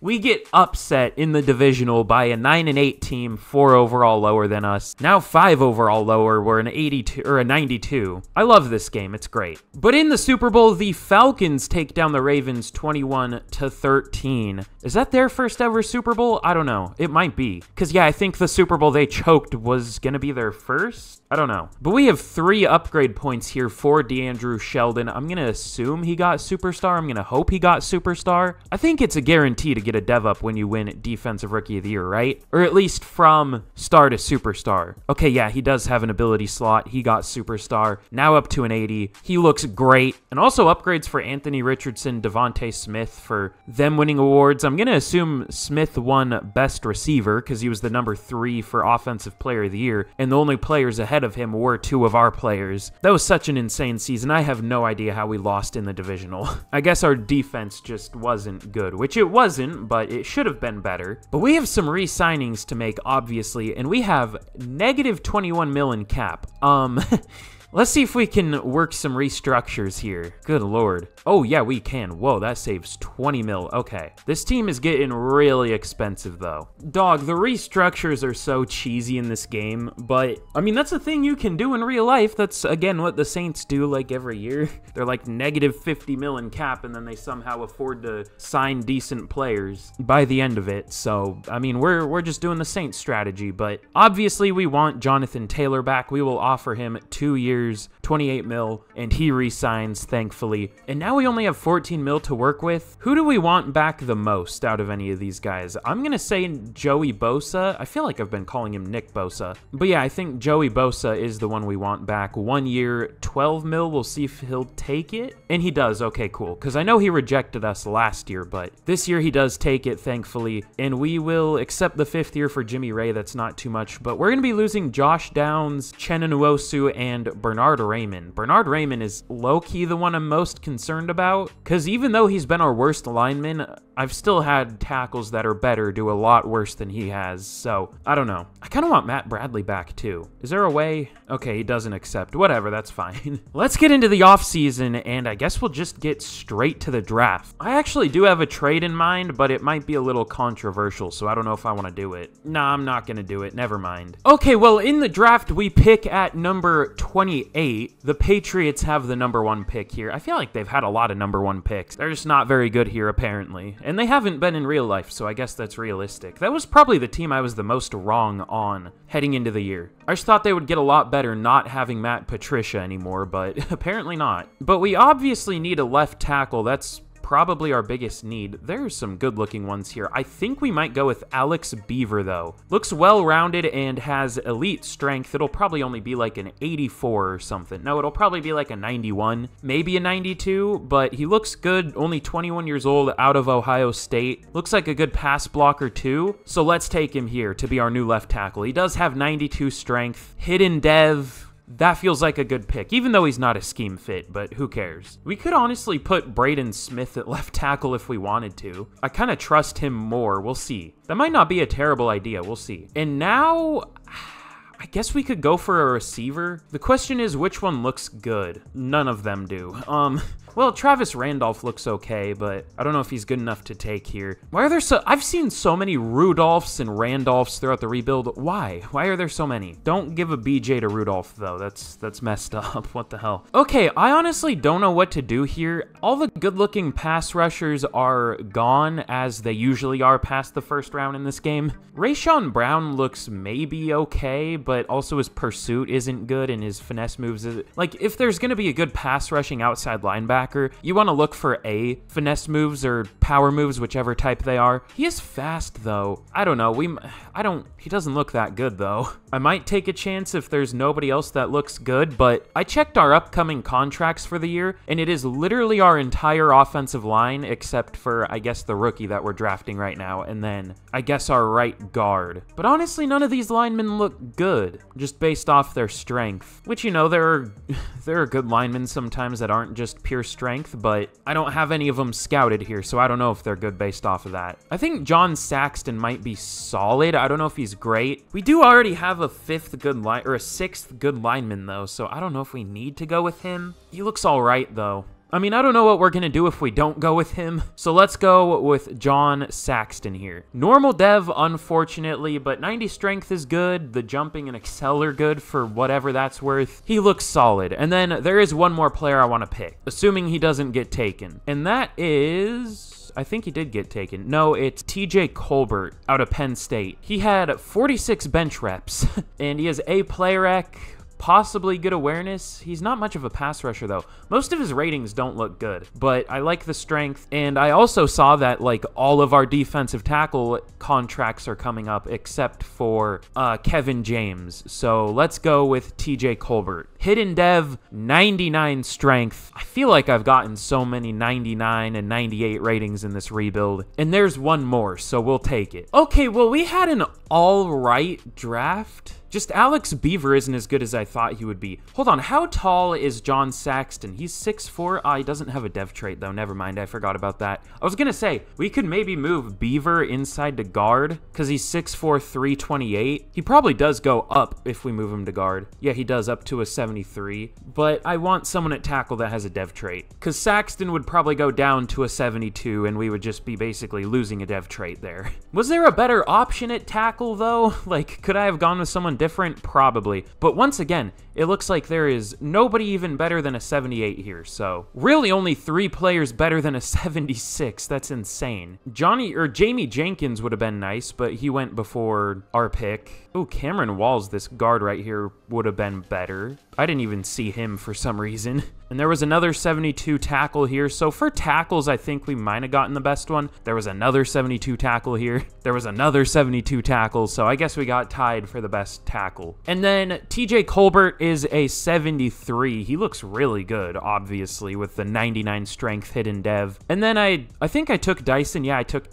we get upset in the divisional by a 9-8 team, 4 overall lower than us. Now 5 overall lower, we're an 82 or a 92. I love this game, it's great. But in the Super Bowl, the Falcons take down the Ravens 21-13. Is that their first ever Super Bowl? I don't know. It might be. Because, yeah, I think the Super Bowl they choked was going to be their first? I don't know. But we have 3 upgrade points here for DeAndre Sheldon. I'm going to assume he got Superstar. I'm going to hope he got Superstar. I think it's a guarantee to get a dev up when you win Defensive Rookie of the Year, right? Or at least from star to superstar. Okay, yeah, he does have an ability slot. He got Superstar. Now up to an 80. He looks great. And also upgrades for Anthony Richardson, Devontae Smith for them winning awards. I'm going to assume Smith won Best Receiver because he was the number 3 for Offensive Player of the Year, and the only players ahead of him were 2 of our players. That was such an insane season. I have no idea how we lost in the divisional. I guess our defense just wasn't good, which it wasn't, but it should have been better. But we have some re-signings to make, obviously, and we have negative 21 mil in cap. Let's see if we can work some restructures here. Good lord. Oh, yeah, we can. Whoa, that saves 20 mil. Okay. This team is getting really expensive, though. Dog, the restructures are so cheesy in this game, but, I mean, that's a thing you can do in real life. That's, again, what the Saints do, like, every year. They're, like, negative 50 mil in cap, and then they somehow afford to sign decent players by the end of it. So, I mean, we're just doing the Saints strategy, but obviously we want Jonathan Taylor back. We will offer him 2 years. 28 mil, and he re-signs, thankfully. And now we only have 14 mil to work with. Who do we want back the most out of any of these guys? I'm gonna say Joey Bosa. I feel like I've been calling him Nick Bosa. But yeah, I think Joey Bosa is the one we want back. 1 year, 12 mil. We'll see if he'll take it. And he does. Okay, cool. Because I know he rejected us last year, but this year he does take it, thankfully. And we will accept the 5th year for Jimmy Ray. That's not too much. But we're gonna be losing Josh Downs, Uchenna Nwosu, and Bernard Raymond. Bernard Raymond is low-key the one I'm most concerned about, because even though he's been our worst lineman, I've still had tackles that are better do a lot worse than he has, so I don't know. I kind of want Matt Bradley back, too. Is there a way? Okay, he doesn't accept. Whatever, that's fine. Let's get into the offseason, and I guess we'll just get straight to the draft. I actually do have a trade in mind, but it might be a little controversial, so I don't know if I want to do it. Nah, I'm not going to do it. Never mind. Okay, well, in the draft, we pick at number 28. The Patriots have the number 1 pick here. I feel like they've had a lot of number 1 picks. They're just not very good here, apparently. And they haven't been in real life, so I guess that's realistic. That was probably the team I was the most wrong on heading into the year. I just thought they would get a lot better not having Matt Patricia anymore, but apparently not. But we obviously need a left tackle. That's probably our biggest need. There's some good-looking ones here. I think we might go with Alex Beaver, though. Looks well-rounded and has elite strength. It'll probably only be like an 84 or something. No, it'll probably be like a 91, maybe a 92, but he looks good. Only 21 years old, out of Ohio State. Looks like a good pass blocker, too, so let's take him here to be our new left tackle. He does have 92 strength, hidden dev. That feels like a good pick, even though he's not a scheme fit, but who cares? We could honestly put Braden Smith at left tackle if we wanted to. I kind of trust him more. We'll see. That might not be a terrible idea. We'll see. And now, I guess we could go for a receiver. The question is, which one looks good? None of them do. Well, Travis Randolph looks okay, but I don't know if he's good enough to take here. Why are there so... I've seen so many Rudolphs and Randolphs throughout the rebuild. Why? Why are there so many? Don't give a BJ to Rudolph, though. That's messed up. What the hell? Okay, I honestly don't know what to do here. All the good-looking pass rushers are gone, as they usually are past the first round in this game. Rashawn Brown looks maybe okay, but also his pursuit isn't good and his finesse moves isn't. Like, if there's going to be a good pass rushing outside linebacker, linebacker, you want to look for A, finesse moves or power moves, whichever type they are. He is fast though. I don't know. He doesn't look that good though. I might take a chance if there's nobody else that looks good, but I checked our upcoming contracts for the year and it is literally our entire offensive line except for, I guess, the rookie that we're drafting right now, and then I guess our right guard. But honestly, none of these linemen look good just based off their strength, which, you know, there are good linemen sometimes that aren't just pure strength, but I don't have any of them scouted here, so I don't know if they're good based off of that. I think John Saxton might be solid. I don't know if he's great. We do already have a sixth good lineman though, so I don't know if we need to go with him. He looks all right though. I mean, I don't know what we're gonna do if we don't go with him, so let's go with John Saxton here. Normal dev, unfortunately, but 90 strength is good. The jumping and excel are good for whatever that's worth. He looks solid. And then there is one more player I want to pick, assuming he doesn't get taken. And that is... I think he did get taken. No, it's TJ Colbert out of Penn State. He had 46 bench reps, and he has A play rec, possibly good awareness. He's not much of a pass rusher though. Most of his ratings don't look good, but I like the strength. And I also saw that like all of our defensive tackle contracts are coming up except for Kevin James. So let's go with TJ Colbert. Hidden dev, 99 strength. I feel like I've gotten so many 99 and 98 ratings in this rebuild. And there's one more, so we'll take it. Okay, well, we had an all right draft. Just Alex Beaver isn't as good as I thought he would be. Hold on, how tall is John Saxton? He's 6'4". He doesn't have a dev trait, though. Never mind, I forgot about that. I was going to say, we could maybe move Beaver inside to guard, because he's 6'4", 328. He probably does go up if we move him to guard. Yeah, he does, up to a 73. But I want someone at tackle that has a dev trait, because Saxton would probably go down to a 72, and we would just be basically losing a dev trait there. Was there a better option at tackle, though? Like, could I have gone with someone different? Probably. But once again, it looks like there is nobody even better than a 78 here, so really only 3 players better than a 76. That's insane. Jamie Jenkins would have been nice, but he went before our pick. Ooh, Cameron Walls, this guard right here, would have been better. I didn't even see him for some reason. And there was another 72 tackle here. So for tackles, I think we might have gotten the best one. There was another 72 tackle here. There was another 72 tackle. So I guess we got tied for the best tackle. And then TJ Colbert is a 73. He looks really good, obviously, with the 99 strength hidden dev. And then I think I took Dyson. Yeah, I took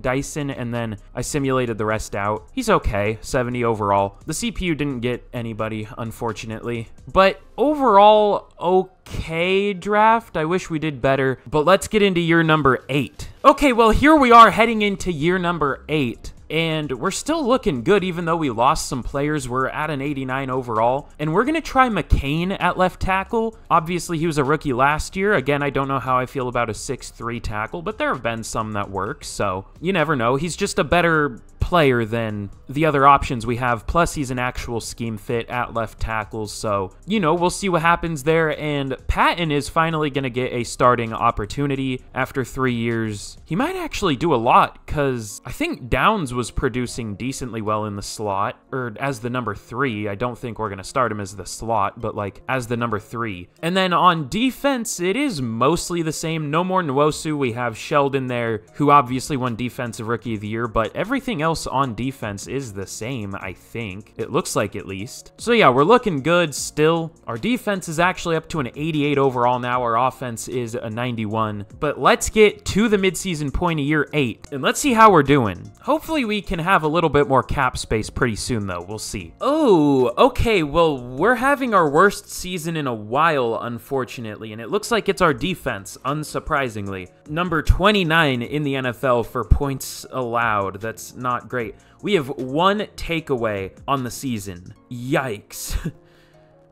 Dyson, and then I simulated the rest out. He's okay, 70 overall. The CPU didn't get anybody, unfortunately. But overall, okay draft. I wish we did better, but let's get into year number 8. Okay, well, here we are heading into year number 8. And we're still looking good, even though we lost some players. We're at an 89 overall, and we're gonna try McCain at left tackle. Obviously, he was a rookie last year. Again, I don't know how I feel about a 6'3 tackle, but there have been some that work, so you never know. He's just a better player than the other options we have, plus he's an actual scheme fit at left tackle, so, you know, we'll see what happens there. And Patton is finally gonna get a starting opportunity after 3 years. He might actually do a lot, because I think Downs was producing decently well in the slot, or as the number 3. I don't think we're gonna start him as the slot, but like as the number 3. And then on defense, it is mostly the same. No more Nwosu. We have Sheldon there, who obviously won Defensive Rookie of the Year, but everything else on defense is the same, I think. It looks like, at least. So yeah, we're looking good still. Our defense is actually up to an 88 overall now. Our offense is a 91. But let's get to the midseason point of year 8, and let's see how we're doing. Hopefully we can have a little bit more cap space pretty soon, though. We'll see. Oh, okay, well, we're having our worst season in a while, unfortunately, and it looks like it's our defense, unsurprisingly. Number 29 in the NFL for points allowed. That's not great. We have 1 takeaway on the season. Yikes.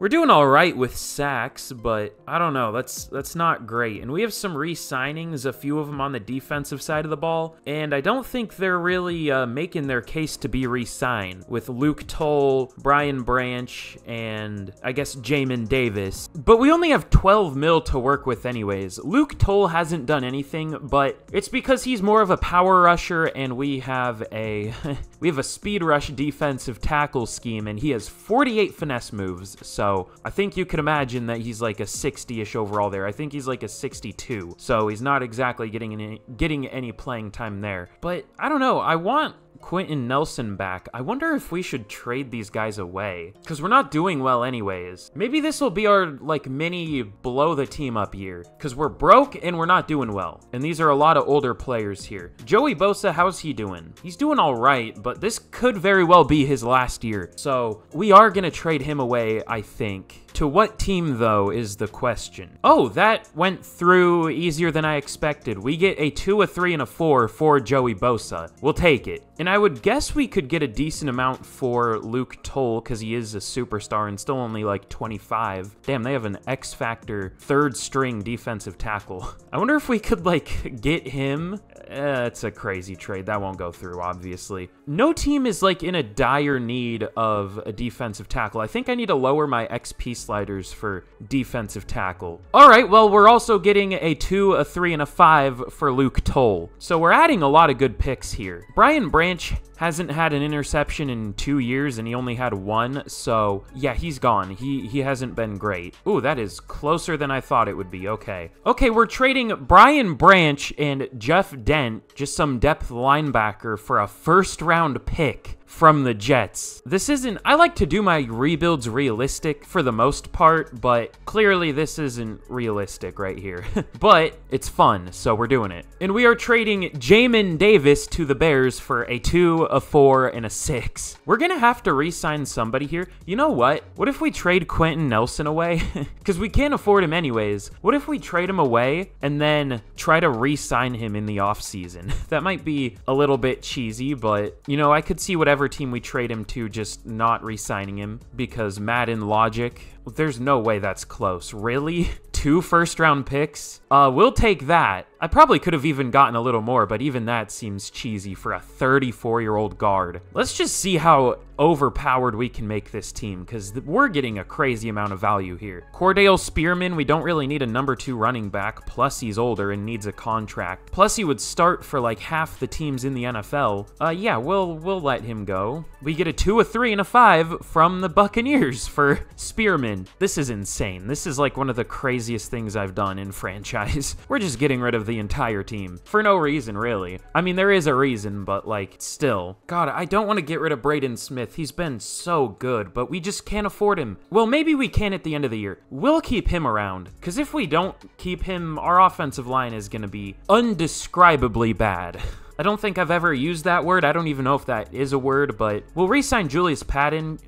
We're doing all right with sacks, but I don't know, that's not great. And we have some re-signings, a few of them on the defensive side of the ball, and I don't think they're really making their case to be re-signed, with Luke Toll, Brian Branch, and I guess Jamin Davis. But we only have 12 mil to work with anyways. Luke Toll hasn't done anything, but it's because he's more of a power rusher, and we have a we have a speed rush defensive tackle scheme, and he has 48 finesse moves, so So I think you could imagine that he's like a 60-ish overall there. I think he's like a 62. So he's not exactly getting any playing time there. But I don't know. I want Quenton Nelson back. I wonder if we should trade these guys away, because we're not doing well anyways. Maybe this will be our like mini blow the team up year, because we're broke and we're not doing well, and these are a lot of older players here. Joey Bosa, how's he doing? He's doing all right, but this could very well be his last year, so we are gonna trade him away, I think. To what team, though, is the question. Oh, that went through easier than I expected. We get a 2, a 3, and a 4 for Joey Bosa. We'll take it. And I would guess we could get a decent amount for Luke Toll, because he is a superstar and still only, like, 25. Damn, they have an X-Factor third-string defensive tackle. I wonder if we could, like, get him. It's a crazy trade. That won't go through, obviously. No team is, like, in a dire need of a defensive tackle. I think I need to lower my XP sliders for defensive tackle. All right, well, we're also getting a 2, a 3, and a 5 for Luke Toll. So we're adding a lot of good picks here. Brian Branch hasn't had an interception in 2 years, and he only had 1. So yeah, he's gone. He hasn't been great. Ooh, that is closer than I thought it would be. Okay. Okay, we're trading Brian Branch and Jeff Dent, just some depth linebacker, for a first-round pick from the Jets. This isn't... I like to do my rebuilds realistic for the most part, but clearly this isn't realistic right here. But it's fun, so we're doing it. And we are trading Jamin Davis to the Bears for a 2, a 4, and a 6. We're gonna have to re-sign somebody here. You know what? What if we trade Quenton Nelson away? Because we can't afford him anyways. What if we trade him away and then try to re-sign him in the offseason? That might be a little bit cheesy, but, you know, I could see whatever team we trade him to just not re-signing him, because Madden logic, there's no way that's close. Really? 2 first-round picks? We'll take that. I probably could have even gotten a little more, but even that seems cheesy for a 34-year-old guard. Let's just see how overpowered we can make this team, because we're getting a crazy amount of value here. Cordale Spearman, we don't really need a number 2 running back, plus he's older and needs a contract. Plus he would start for like half the teams in the NFL. Yeah, we'll let him go. We get a 2, a 3, and a 5 from the Buccaneers for Spearman. This is insane. This is like one of the craziest things I've done in franchise. We're just getting rid of the entire team for no reason, really. I mean, there is a reason, but like, still. God, I don't want to get rid of Braden Smith. He's been so good, but we just can't afford him. Well, maybe we can at the end of the year. We'll keep him around, because if we don't keep him, our offensive line is going to be indescribably bad. I don't think I've ever used that word. I don't even know if that is a word, but we'll re-sign Julius Patton,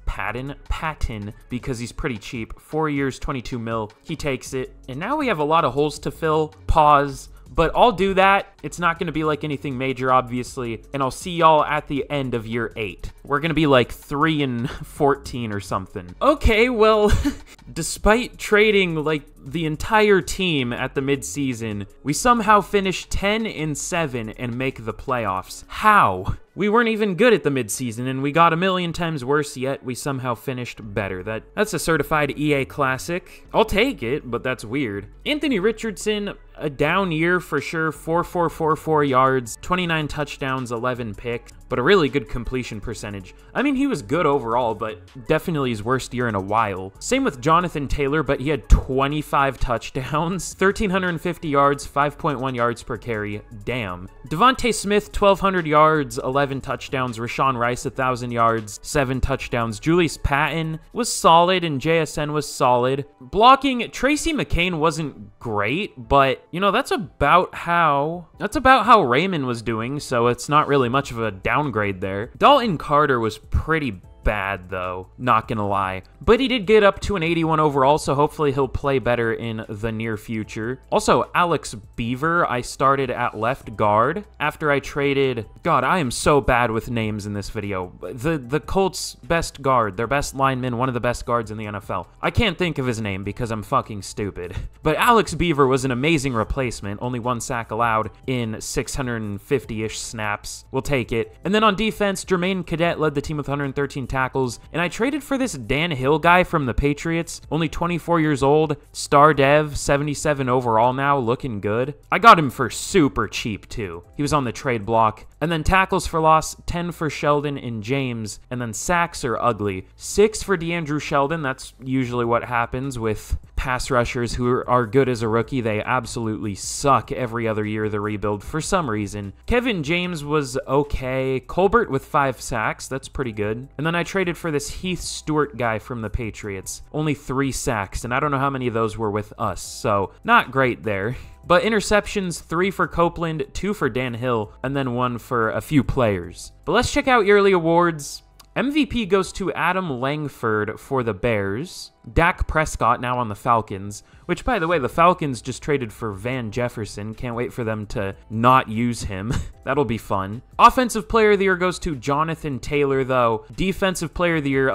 because he's pretty cheap. 4 years, 22 mil. He takes it. And now we have a lot of holes to fill. Pause. But I'll do that. It's not going to be like anything major, obviously. And I'll see y'all at the end of year 8. We're going to be like 3 and 14 or something. Okay, well, despite trading like the entire team at the midseason, we somehow finish 10 and 7 and make the playoffs. How? We weren't even good at the midseason, and we got a million times worse, yet we somehow finished better. That's a certified EA classic. I'll take it, but that's weird. Anthony Richardson, a down year for sure. 4.444 yards, 29 touchdowns, 11 picks, but a really good completion percentage. I mean, he was good overall, but definitely his worst year in a while. Same with Jonathan Taylor, but he had 25 touchdowns, 1,350 yards, 5.1 yards per carry. Damn. Devontae Smith, 1,200 yards, 11 touchdowns. Rashawn Rice, 1,000 yards, 7 touchdowns. Julius Patton was solid, and JSN was solid. Blocking, Tracy McCain wasn't great, but, you know, that's about how Raymond was doing, so it's not really much of a downgrade there. Dalton Carter was pretty bad, though, not gonna lie. But he did get up to an 81 overall, so hopefully he'll play better in the near future. Also, Alex Beaver, I started at left guard after I traded... God, I am so bad with names in this video. The Colts' best guard, their best lineman, one of the best guards in the NFL. I can't think of his name because I'm fucking stupid. But Alex Beaver was an amazing replacement, only 1 sack allowed in 650-ish snaps. We'll take it. And then on defense, Jermaine Cadet led the team with 113 tackles, and I traded for this Dan Hill guy from the Patriots, only 24 years old, star dev, 77 overall now, looking good. I got him for super cheap too. He was on the trade block. And then tackles for loss, 10 for Sheldon and James, and then sacks are ugly. 6 for DeAndre Sheldon, that's usually what happens with pass rushers who are good as a rookie. They absolutely suck every other year of the rebuild for some reason. Kevin James was okay. Colbert with 5 sacks, that's pretty good. And then I traded for this Heath Stewart guy from the Patriots. Only 3 sacks, and I don't know how many of those were with us, so not great there. But interceptions, 3 for Copeland, 2 for Dan Hill, and then 1 for a few players. But let's check out yearly awards. MVP goes to Adam Langford for the Bears. Dak Prescott now on the Falcons, which, by the way, the Falcons just traded for Van Jefferson. Can't wait for them to not use him. That'll be fun. Offensive Player of the Year goes to Jonathan Taylor, though. Defensive Player of the Year...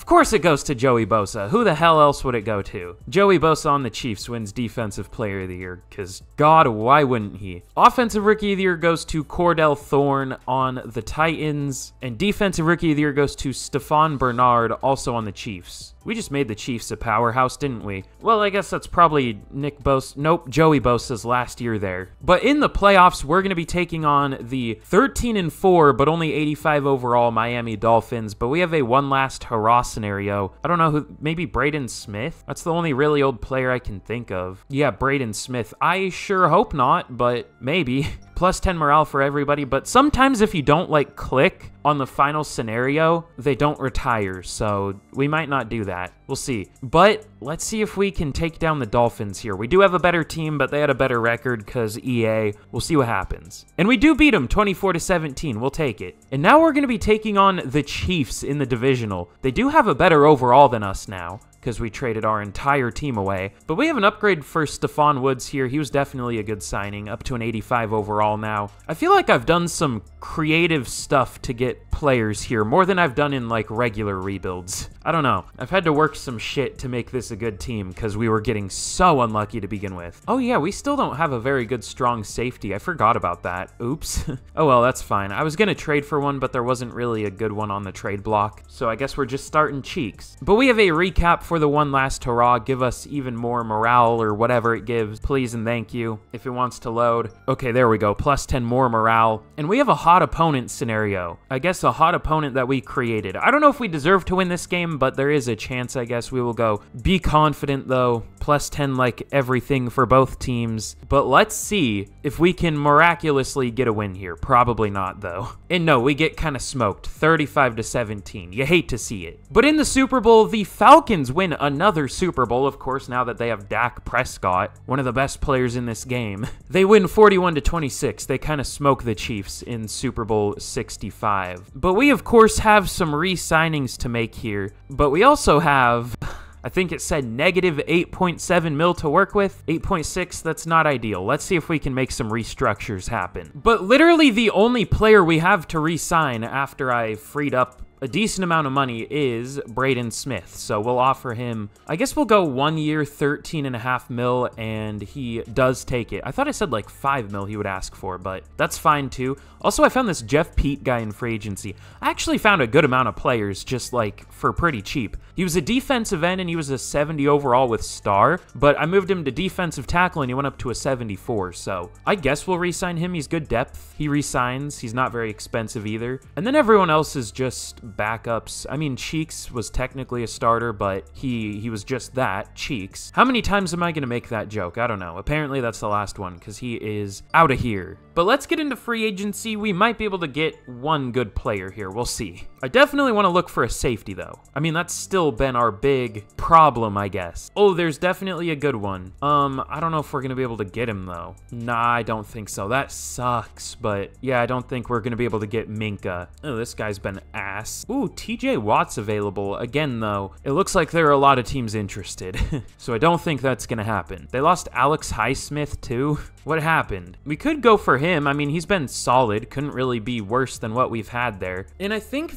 Of course it goes to Joey Bosa. Who the hell else would it go to? Joey Bosa on the Chiefs wins Defensive Player of the Year, because God, why wouldn't he? Offensive Rookie of the Year goes to Cordell Thorne on the Titans, and Defensive Rookie of the Year goes to Stephon Bernard, also on the Chiefs. We just made the Chiefs a powerhouse, didn't we? Well, I guess that's probably Nick Bosa. Nope, Joey Bosa's last year there. But in the playoffs, we're going to be taking on the 13-4, but only 85 overall Miami Dolphins. But we have a one last hurrah scenario. I don't know who, maybe Braden Smith? That's the only really old player I can think of. Yeah, Braden Smith. I sure hope not, but maybe. Plus 10 morale for everybody, but sometimes if you don't, like, click on the final scenario, they don't retire, so we might not do that. We'll see. But let's see if we can take down the Dolphins here. We do have a better team, but they had a better record because EA. We'll see what happens. And we do beat them 24-17. We'll take it. And now we're going to be taking on the Chiefs in the divisional. They do have a better overall than us now, because we traded our entire team away. But we have an upgrade for Stephon Woods here. He was definitely a good signing, up to an 85 overall now. I feel like I've done some creative stuff to get players here, more than I've done in, like, regular rebuilds. I don't know. I've had to work some shit to make this a good team, because we were getting so unlucky to begin with. Oh yeah, we still don't have a very good strong safety. I forgot about that. Oops. Oh well, that's fine. I was gonna trade for one, but there wasn't really a good one on the trade block, so I guess we're just starting Cheeks. But we have a recap for the one last hurrah. Give us even more morale or whatever it gives, please and thank you, if it wants to load. Okay, there we go. Plus 10 more morale. And we have a hot opponent scenario. I guess a hot opponent that we created. I don't know if we deserve to win this game, but there is a chance, I guess. We will go Be Confident, though. Plus 10 like everything for both teams. But let's see if we can miraculously get a win here. Probably not, though. And no, we get kind of smoked. 35-17. You hate to see it. But in the Super Bowl, the Falcons win another Super Bowl, of course, now that they have Dak Prescott, one of the best players in this game. They win 41-26. They kind of smoke the Chiefs in Super Bowl 65. But we, of course, have some re-signings to make here, but we also have... I think it said negative 8.7 mil to work with. 8.6, that's not ideal. Let's see if we can make some restructures happen. But literally the only player we have to re-sign after I freed up a decent amount of money is Braden Smith, so we'll offer him, I guess we'll go 1 year, 13.5 mil, and he does take it. I thought I said like 5 mil he would ask for, but that's fine too. Also, I found this Jeff Pete guy in free agency. I actually found a good amount of players just like for pretty cheap. He was a defensive end and he was a 70 overall with star, but I moved him to defensive tackle and he went up to a 74, so I guess we'll re-sign him. He's good depth. He re-signs. He's not very expensive either. And then everyone else is just backups. I mean, Cheeks was technically a starter, but he was just that, Cheeks. How many times am I gonna make that joke? I don't know. Apparently that's the last one, because he is out of here. But let's get into free agency. We might be able to get one good player here. We'll see. I definitely want to look for a safety, though. I mean, that's still been our big problem, I guess. Oh, there's definitely a good one. I don't know if we're gonna be able to get him, though. Nah, I don't think so. That sucks, but yeah, I don't think we're gonna be able to get Minka. Oh, this guy's been ass. Ooh, TJ Watt's available. Again, though, it looks like there are a lot of teams interested. So I don't think that's going to happen. They lost Alex Highsmith, too. What happened? We could go for him. I mean, he's been solid. Couldn't really be worse than what we've had there. And I think...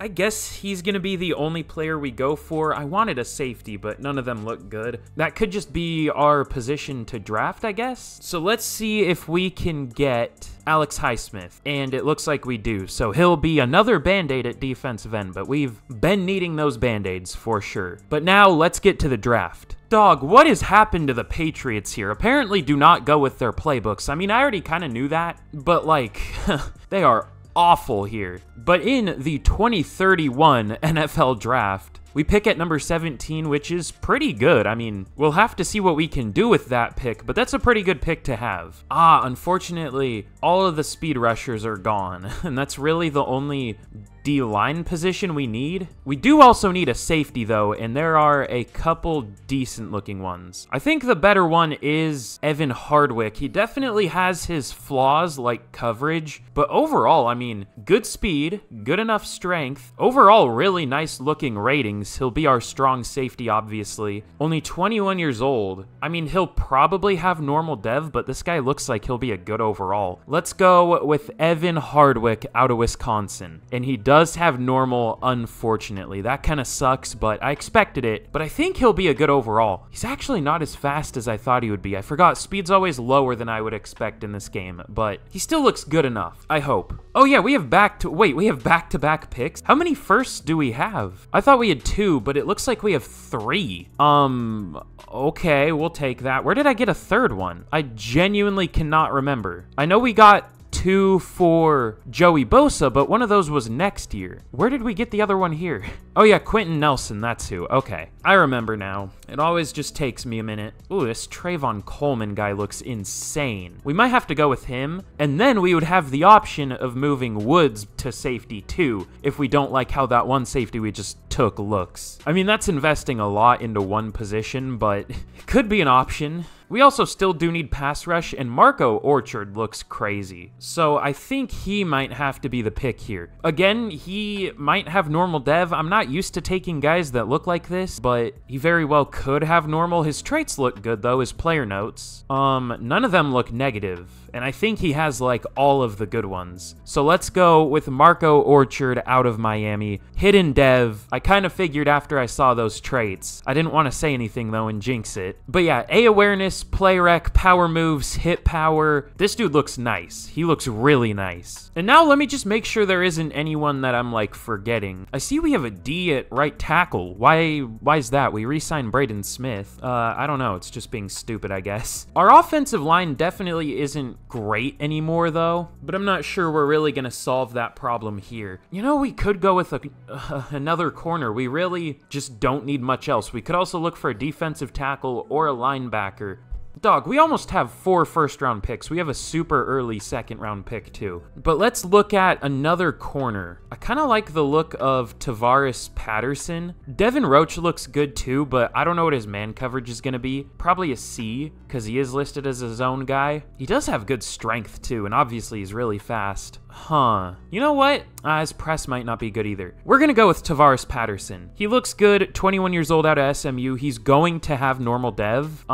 I guess he's going to be the only player we go for. I wanted a safety, but none of them look good. That could just be our position to draft, I guess. So let's see if we can get Alex Highsmith, and it looks like we do. So he'll be another Band-Aid at defensive end, but we've been needing those Band-Aids for sure. But now let's get to the draft. Dog, what has happened to the Patriots here? Apparently do not go with their playbooks. I mean, I already kind of knew that, but like, they are awful here. But in the 2031 NFL Draft, we pick at number 17, which is pretty good. I mean, we'll have to see what we can do with that pick, but that's a pretty good pick to have. Ah, unfortunately, all of the speed rushers are gone, and that's really the only D-line position we need. We do also need a safety, though, and there are a couple decent-looking ones. I think the better one is Evan Hardwick. He definitely has his flaws, like coverage, but overall, I mean, good speed, good enough strength, overall really nice-looking rating. He'll be our strong safety, obviously. Only 21 years old. I mean, he'll probably have normal dev, but this guy looks like he'll be a good overall. Let's go with Evan Hardwick out of Wisconsin. And he does have normal, unfortunately. That kind of sucks, but I expected it. But I think he'll be a good overall. He's actually not as fast as I thought he would be. I forgot, speed's always lower than I would expect in this game, but he still looks good enough, I hope. Oh yeah, we have back-to-back picks? How many firsts do we have? I thought we had two, but it looks like we have three. Okay, we'll take that. Where did I get a third one? I genuinely cannot remember. I know we got two for Joey Bosa, but one of those was next year. Where did we get the other one here? Oh yeah, Quenton Nelson, that's who. Okay, I remember now. It always just takes me a minute. Ooh, this Trayvon Coleman guy looks insane. We might have to go with him, and then we would have the option of moving Woods to safety too, if we don't like how that one safety we just took looks. I mean, that's investing a lot into one position, but it could be an option. We also still do need pass rush, and Marco Orchard looks crazy. So I think he might have to be the pick here. Again, he might have normal dev. I'm not used to taking guys that look like this, but he very well could have normal. His traits look good, though, his player notes. None of them look negative, and I think he has, like, all of the good ones. So let's go with Marco Orchard out of Miami. Hidden dev. I kind of figured after I saw those traits. I didn't want to say anything, though, and jinx it. But yeah, A awareness, play rec, power moves, hit power. This dude looks nice. He looks really nice. And now let me just make sure there isn't anyone that I'm like forgetting. I see we have a D at right tackle. Why is that? We re-signed Braden Smith. I don't know. It's just being stupid, I guess. Our offensive line definitely isn't great anymore though, but I'm not sure we're really gonna solve that problem here. You know, we could go with another corner. We really just don't need much else. We could also look for a defensive tackle or a linebacker. Dog, we almost have four first-round picks. We have a super early second-round pick, too. But let's look at another corner. I kind of like the look of Tavares Patterson. Devin Roach looks good, too, but I don't know what his man coverage is going to be. Probably a C, because he is listed as a zone guy. He does have good strength, too, and obviously he's really fast. Huh. You know what? His press might not be good either. We're going to go with Tavares Patterson. He looks good, 21 years old out of SMU. He's going to have normal dev.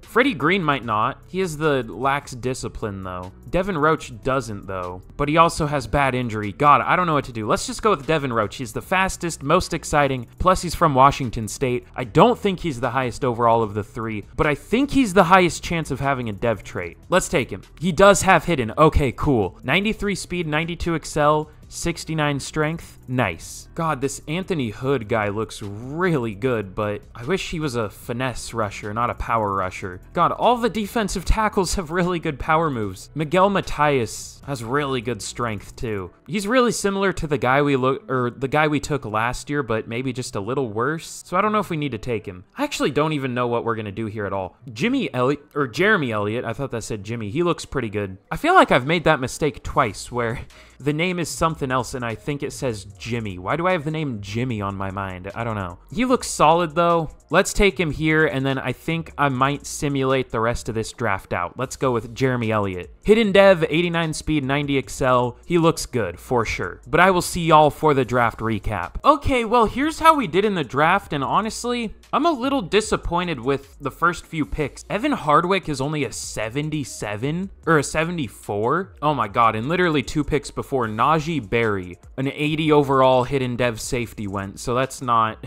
Freddie Green might not. He has the lax discipline, though. Devin Roach doesn't, though. But he also has bad injury. God, I don't know what to do. Let's just go with Devin Roach. He's the fastest, most exciting. Plus, he's from Washington State. I don't think he's the highest overall of the three, but I think he's the highest chance of having a dev trait. Let's take him. He does have hidden. Okay, cool. 93 speed, 92 excel, 69 strength. Nice. God, this Anthony Hood guy looks really good, but I wish he was a finesse rusher, not a power rusher. God, all the defensive tackles have really good power moves. Miguel Matias has really good strength too. He's really similar to the guy we took last year, but maybe just a little worse. So I don't know if we need to take him. I actually don't even know what we're gonna do here at all. Jeremy Elliott. I thought that said Jimmy. He looks pretty good. I feel like I've made that mistake twice, where the name is something else, and I think it says Jimmy. Why do I have the name Jimmy on my mind? I don't know. He looks solid, though. Let's take him here, and then I think I might simulate the rest of this draft out. Let's go with Jeremy Elliott. Hidden dev, 89 speed, 90 excel. He looks good, for sure. But I will see y'all for the draft recap. Okay, well, here's how we did in the draft, and honestly, I'm a little disappointed with the first few picks. Evan Hardwick is only a 77, or a 74. Oh my god, and literally two picks before before Najee Berry, an 80 overall hidden dev safety went, so that's not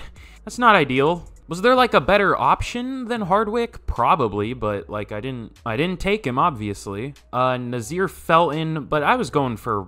ideal. Was there like a better option than Hardwick? Probably, but like I didn't take him, obviously. Nazir Felton, but I was going for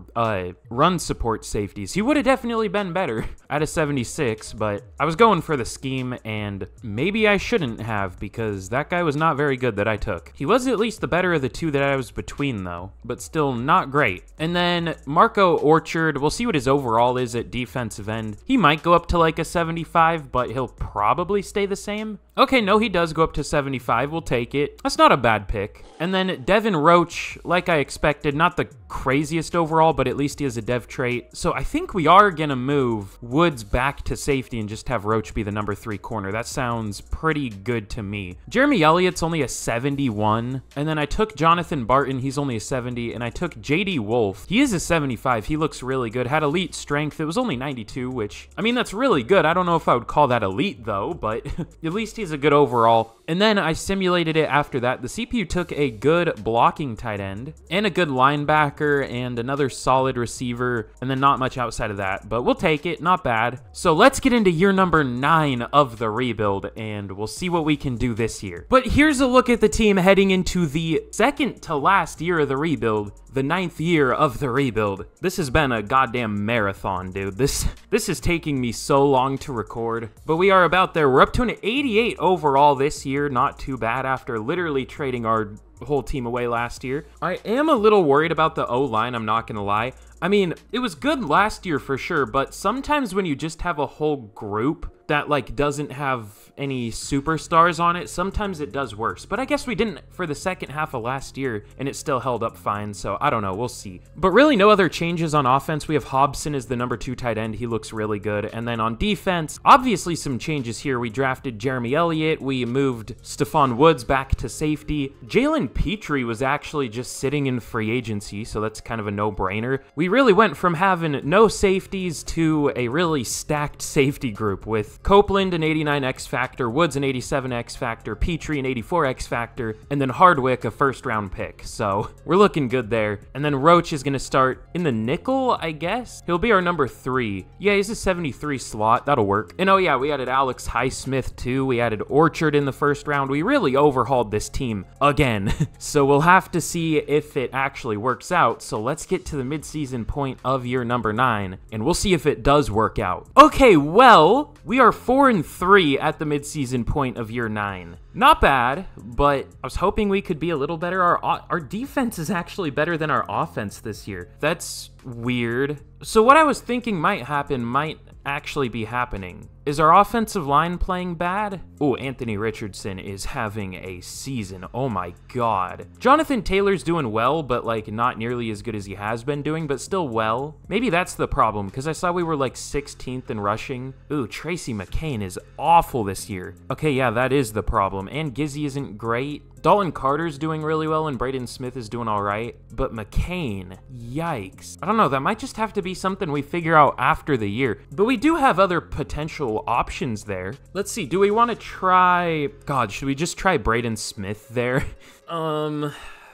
run support safeties. He would have definitely been better at a 76, but I was going for the scheme, and maybe I shouldn't have because that guy was not very good that I took. He was at least the better of the two that I was between though, but still not great. And then Marco Orchard, we'll see what his overall is at defensive end. He might go up to like a 75, but he'll probably stay the same. Okay, no, he does go up to 75. We'll take it. That's not a bad pick. And then Devin Roach, like I expected, not the craziest overall, but at least he has a dev trait. So I think we are gonna move Woods back to safety and just have Roach be the number 3 corner. That sounds pretty good to me. Jeremy Elliott's only a 71. And then I took Jonathan Barton. He's only a 70. And I took JD Wolf. He is a 75. He looks really good. Had elite strength. It was only 92, which, I mean, that's really good. I don't know if I would call that elite though, but at least he's a good overall. And then I simulated it after that. The CPU took a good blocking tight end and a good linebacker and another solid receiver, and then not much outside of that, but we'll take it. Not bad. So let's get into year number 9 of the rebuild, and we'll see what we can do this year. But here's a look at the team heading into the second to last year of the rebuild, the 9th year of the rebuild. This has been a goddamn marathon, dude. This is taking me so long to record, but we are about there. We're up to an 88 overall this year. Not too bad after literally trading our whole team away last year. I am a little worried about the O-line, I'm not gonna lie. I mean, it was good last year for sure, but sometimes when you just have a whole group that like doesn't have any superstars on it, sometimes it does worse. But I guess we didn't for the second half of last year, and it still held up fine, so I don't know, we'll see. But really no other changes on offense. We have Hobson as the number 2 tight end. He looks really good. And then on defense, obviously some changes here. We drafted Jeremy Elliott. We moved Stephon Woods back to safety. Jalen Petrie was actually just sitting in free agency, so that's kind of a no-brainer. We really went from having no safeties to a really stacked safety group with Copeland an 89 X Factor, Woods an 87 X Factor, Petrie an 84 X Factor, and then Hardwick a first-round pick. So we're looking good there. And then Roach is going to start in the nickel, I guess. He'll be our number 3. Yeah, he's a 73 slot. That'll work. And oh yeah, we added Alex Highsmith too. We added Orchard in the first round. We really overhauled this team again. So we'll have to see if it actually works out. So let's get to the midseason point of year number 9, and we'll see if it does work out. Okay, well, we are 4-3 at the midseason point of year 9. Not bad, but I was hoping we could be a little better. Our defense is actually better than our offense this year. That's weird. So what I was thinking might happen might actually be happening. Is our offensive line playing bad? Oh, Anthony Richardson is having a season. Oh my god. Jonathan Taylor's doing well, but like not nearly as good as he has been doing, but still well. Maybe that's the problem, because I saw we were like 16th in rushing. Ooh, Tracy McCain is awful this year. Okay, yeah, that is the problem. And Gizzy isn't great. Dalton Carter's doing really well, and Braden Smith is doing all right. But McCain, yikes. I don't know, that might just have to be something we figure out after the year. But we do have other potential options there. Let's see, do we want to try... God, should we just try Braden Smith there?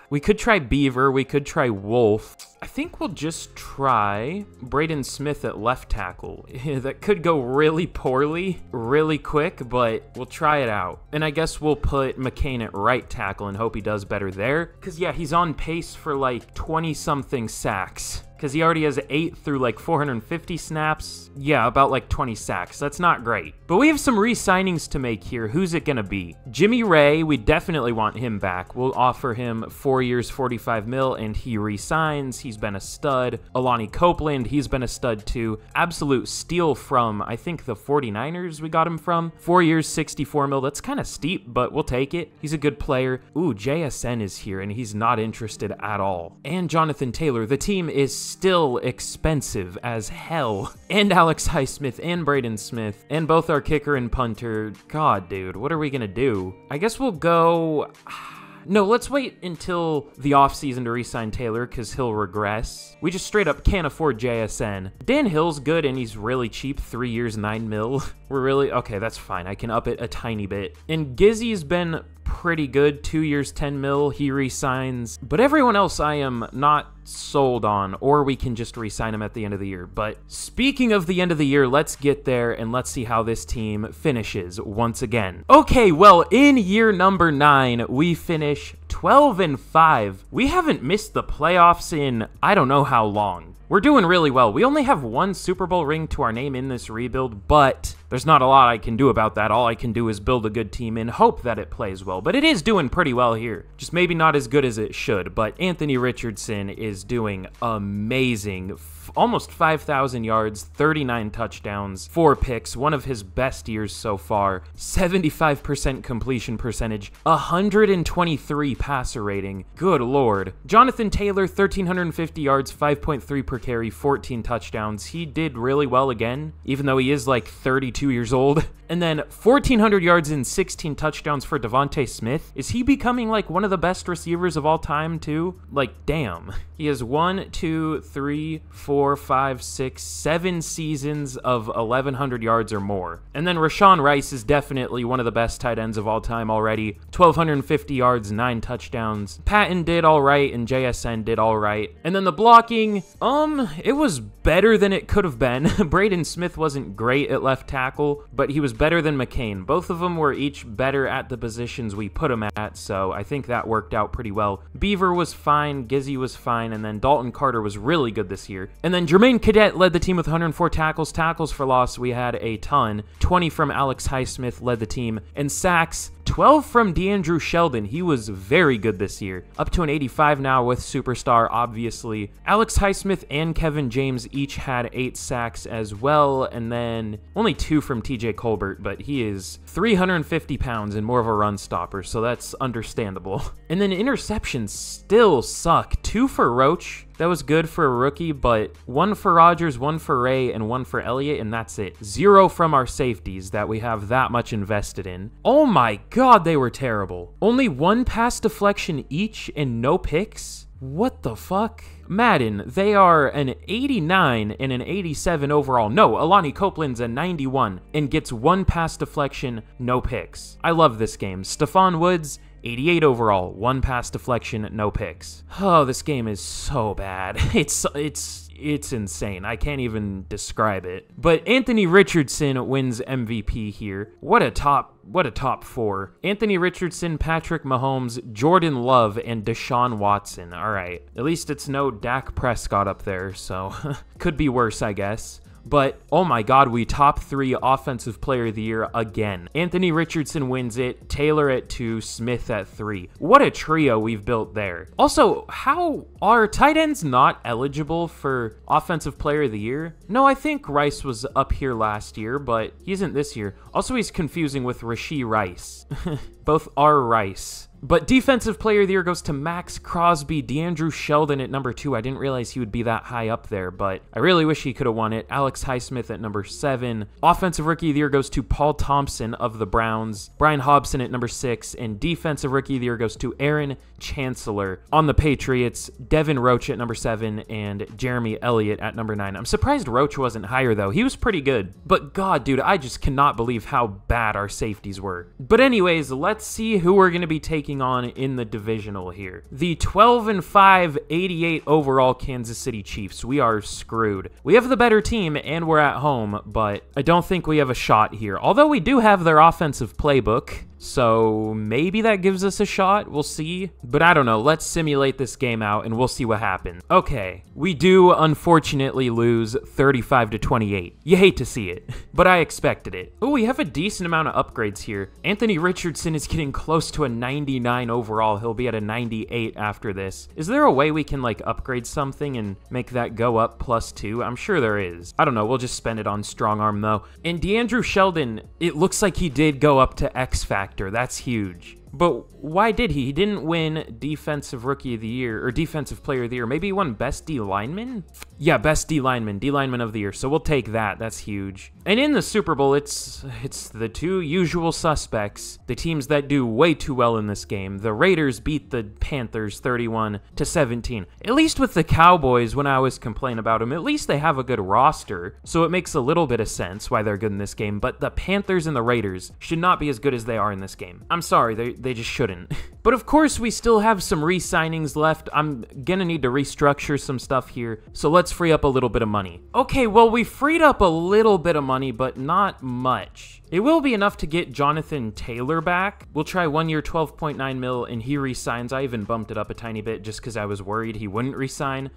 We could try Beaver, we could try Wolf. I think we'll just try Braden Smith at left tackle. That could go really poorly, really quick, but we'll try it out. And I guess we'll put McCain at right tackle and hope he does better there. Because yeah, he's on pace for like 20-something sacks. Because he already has 8 through like 450 snaps. Yeah, about like 20 sacks. That's not great. But we have some re-signings to make here. Who's it gonna be? Jimmy Ray, we definitely want him back. We'll offer him 4 years, $45 mil, and he re-signs. He's been a stud. Alani Copeland, he's been a stud too. Absolute steal from, I think, the 49ers we got him from. 4 years, $64 mil. That's kind of steep, but we'll take it. He's a good player. Ooh, JSN is here, and he's not interested at all. And Jonathan Taylor. The team is still expensive as hell. And Alex Highsmith and Braden Smith and both our kicker and punter. God, dude, what are we gonna do? I guess we'll go... No, let's wait until the offseason to re-sign Taylor, because he'll regress. We just straight up can't afford JSN. Dan Hill's good, and he's really cheap. 3 years, $9 mil. We're really... Okay, that's fine. I can up it a tiny bit. And Gizzy's been... pretty good. 2 years, 10 mil, he re-signs. But everyone else I am not sold on, or we can just re-sign him at the end of the year. But speaking of the end of the year, let's get there and let's see how this team finishes once again. Okay, well, in year number 9, we finish 12-5. We haven't missed the playoffs in I don't know how long. We're doing really well. We only have one Super Bowl ring to our name in this rebuild, but there's not a lot I can do about that. All I can do is build a good team and hope that it plays well, but it is doing pretty well here. Just maybe not as good as it should, but Anthony Richardson is doing amazing. Almost 5,000 yards, 39 touchdowns, 4 picks, one of his best years so far, 75% completion percentage, 123 passer rating. Good lord. Jonathan Taylor, 1,350 yards, 5.3 per carry, 14 touchdowns. He did really well again, even though he is like 32 years old. And then 1,400 yards and 16 touchdowns for Devontae Smith. Is he becoming like one of the best receivers of all time too? Like, damn. He has 1, 2, 3, 4, 5, 6, 7 seasons of 1,100 yards or more. And then Rashawn Rice is definitely one of the best tight ends of all time already. 1,250 yards, 9 touchdowns. Patton did all right and JSN did all right. And then the blocking, it was better than it could have been. Braden Smith wasn't great at left tackle, but he was better than McCain. Both of them were each better at the positions we put him at, so I think that worked out pretty well. Beaver was fine, Gizzy was fine, and then Dalton Carter was really good this year. And then Jermaine Cadet led the team with 104 tackles. Tackles for loss, we had a ton. 20 from Alex Highsmith led the team. And sacks, 12 from DeAndre Sheldon. He was very good this year. Up to an 85 now with Superstar, obviously. Alex Highsmith and Kevin James each had 8 sacks as well. And then only 2 from TJ Colbert, but he is 350 pounds and more of a run stopper, so that's understandable. And then interceptions still suck. 2 for Roach. That was good for a rookie, but 1 for Rodgers, 1 for Ray, and 1 for Elliott, and that's it. 0 from our safeties that we have that much invested in. Oh my god, they were terrible. Only 1 pass deflection each and no picks? What the fuck? Madden, they are an 89 and an 87 overall. No, Alani Copeland's a 91 and gets 1 pass deflection, no picks. I love this game. Stephon Woods, 88 overall, 1 pass deflection, no picks. Oh, this game is so bad. It's insane. I can't even describe it. But Anthony Richardson wins MVP here. What a top four. Anthony Richardson, Patrick Mahomes, Jordan Love, and Deshaun Watson. All right. At least it's no Dak Prescott up there, so could be worse, I guess. But, oh my god, we top 3 offensive player of the year again. Anthony Richardson wins it, Taylor at 2, Smith at 3. What a trio we've built there. Also, how are tight ends not eligible for offensive player of the year? No, I think Rice was up here last year, but he isn't this year. Also, he's confusing with Rasheed Rice. Both are Rice. But defensive player of the year goes to Max Crosby, DeAndre Sheldon at number 2. I didn't realize he would be that high up there, but I really wish he could have won it. Alex Highsmith at number 7. Offensive rookie of the year goes to Paul Thompson of the Browns. Brian Hobson at number 6. And defensive rookie of the year goes to Aaron Chancellor on the Patriots. Devin Roach at number 7 and Jeremy Elliott at number 9. I'm surprised Roach wasn't higher though. He was pretty good. But god, dude, I just cannot believe how bad our safeties were. But anyways, let's see who we're going to be taking on in the divisional here. The 12-5, 88 overall Kansas City Chiefs. We are screwed. We have the better team and we're at home, but I don't think we have a shot here. Although we do have their offensive playbook, so maybe that gives us a shot. We'll see. But I don't know. Let's simulate this game out and we'll see what happens. Okay. We do unfortunately lose 35-28. You hate to see it, but I expected it. Oh, we have a decent amount of upgrades here. Anthony Richardson is getting close to a 99 overall. He'll be at a 98 after this. Is there a way we can like upgrade something and make that go up +2? I'm sure there is. I don't know. We'll just spend it on strong arm though. And DeAndre Sheldon, it looks like he did go up to X Factor. That's huge. But why did he? He didn't win defensive rookie of the year or defensive player of the year. Maybe he won best D lineman? Yeah, best D lineman of the year. So we'll take that. That's huge. And in the Super Bowl, it's the two usual suspects, the teams that do way too well in this game. The Raiders beat the Panthers 31-17. At least with the Cowboys, when I always complain about them, at least they have a good roster, so it makes a little bit of sense why they're good in this game. But the Panthers and the Raiders should not be as good as they are in this game. I'm sorry, they just shouldn't. But of course, we still have some re-signings left. I'm gonna need to restructure some stuff here, so let's free up a little bit of money. Okay, well, we freed up a little bit of money, but not much. It will be enough to get Jonathan Taylor back. We'll try 1 year, 12.9 mil, and he resigns. I even bumped it up a tiny bit just because I was worried he wouldn't resign.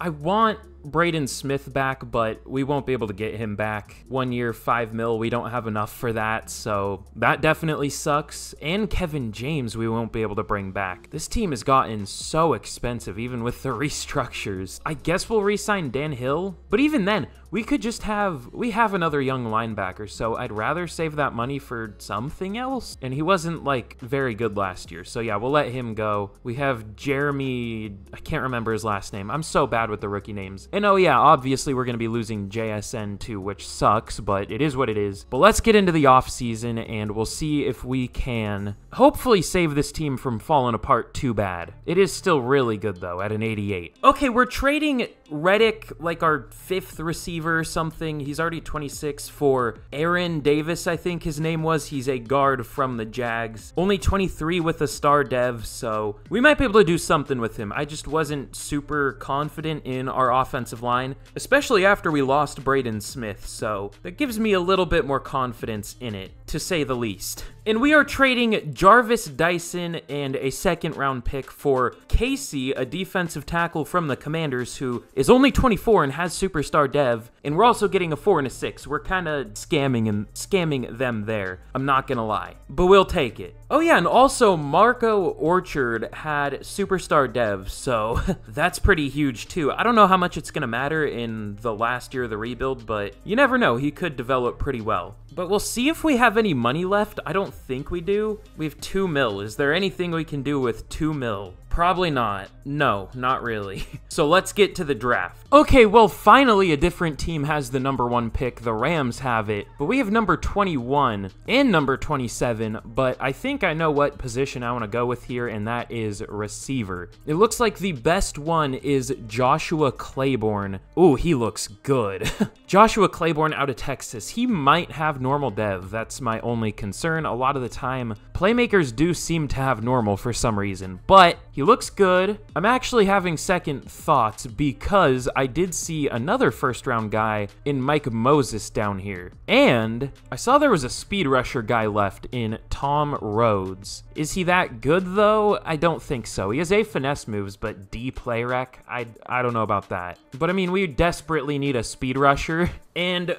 I want Braden Smith back, but we won't be able to get him back. 1 year, 5 mil, we don't have enough for that, so that definitely sucks. And Kevin James we won't be able to bring back. This team has gotten so expensive, even with the restructures. I guess we'll re-sign Dan Hill, but even then, we could just have, we have another young linebacker, so I'd rather save that money for something else. And he wasn't, like, very good last year, so yeah, we'll let him go. We have Jeremy, I can't remember his last name. I'm so bad with the rookie names. And oh yeah, obviously we're going to be losing JSN too, which sucks, but it is what it is. But let's get into the offseason, and we'll see if we can hopefully save this team from falling apart too bad. It is still really good, though, at an 88. Okay, we're trading Reddick, like our 5th receiver or something. He's already 26 for Aaron Davis, I think his name was. He's a guard from the Jags. Only 23 with a star dev, so we might be able to do something with him. I just wasn't super confident in our offense line, especially after we lost Braden Smith, so that gives me a little bit more confidence in it, to say the least. And we are trading Jarvis Dyson and a 2nd round pick for Casey, a defensive tackle from the Commanders who is only 24 and has superstar dev, and we're also getting a 4 and a 6. We're kind of scamming them there, I'm not gonna lie, but we'll take it. Oh yeah, and also Marco Orchard had superstar dev, so that's pretty huge too. I don't know how much it's gonna matter in the last year of the rebuild, but you never know, he could develop pretty well. But we'll see if we have any money left. I don't think we do. We have 2 mil. Is there anything we can do with 2 mil? Probably not. No, not really. So let's get to the draft. Okay, well, finally a different team has the number 1 pick. The Rams have it, but we have number 21 and number 27, but I think I know what position I want to go with here, and that is receiver. It looks like the best one is Joshua Claiborne. Ooh, he looks good. Joshua Claiborne out of Texas. He might have normal dev. That's my only concern. A lot of the time, playmakers do seem to have normal for some reason, but he looks good. I'm actually having second thoughts because I did see another 1st round guy in Mike Moses down here. And I saw there was a speed rusher guy left in Tom Rhodes. Is he that good though? I don't think so. He has A finesse moves, but D play rec? I don't know about that. But I mean, we desperately need a speed rusher. And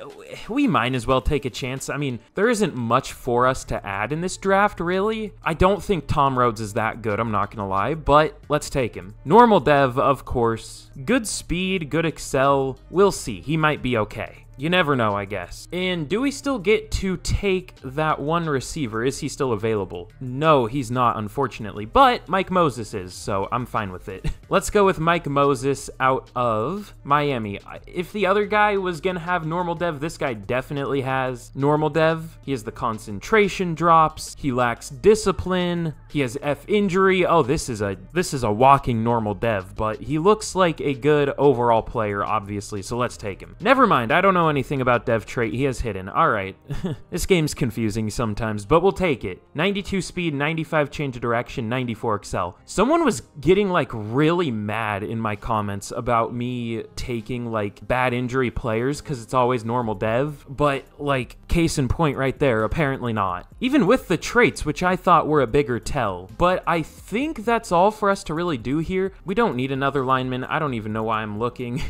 we might as well take a chance. I mean, there isn't much for us to add in this draft, really. I don't think Tom Rhodes is that good, I'm not gonna lie, but let's take him. Normal dev, of course. Good speed, good excel. We'll see, he might be okay. You never know, I guess. And do we still get to take that one receiver? Is he still available? No, he's not, unfortunately, but Mike Moses is, so I'm fine with it. Let's go with Mike Moses out of Miami. If the other guy was gonna have normal dev, this guy definitely has normal dev. He has the concentration drops, he lacks discipline, he has F injury. Oh, this is a walking normal dev, but he looks like a good overall player, obviously, so let's take him. Never mind, I don't know anything about dev trait. He is hidden. All right. This game's confusing sometimes, but we'll take it. 92 speed, 95 change of direction, 94 excel. Someone was getting like really mad in my comments about me taking like bad injury players because it's always normal dev, but like case in point right there, apparently not. Even with the traits, which I thought were a bigger tell, but I think that's all for us to really do here. We don't need another lineman. I don't even know why I'm looking.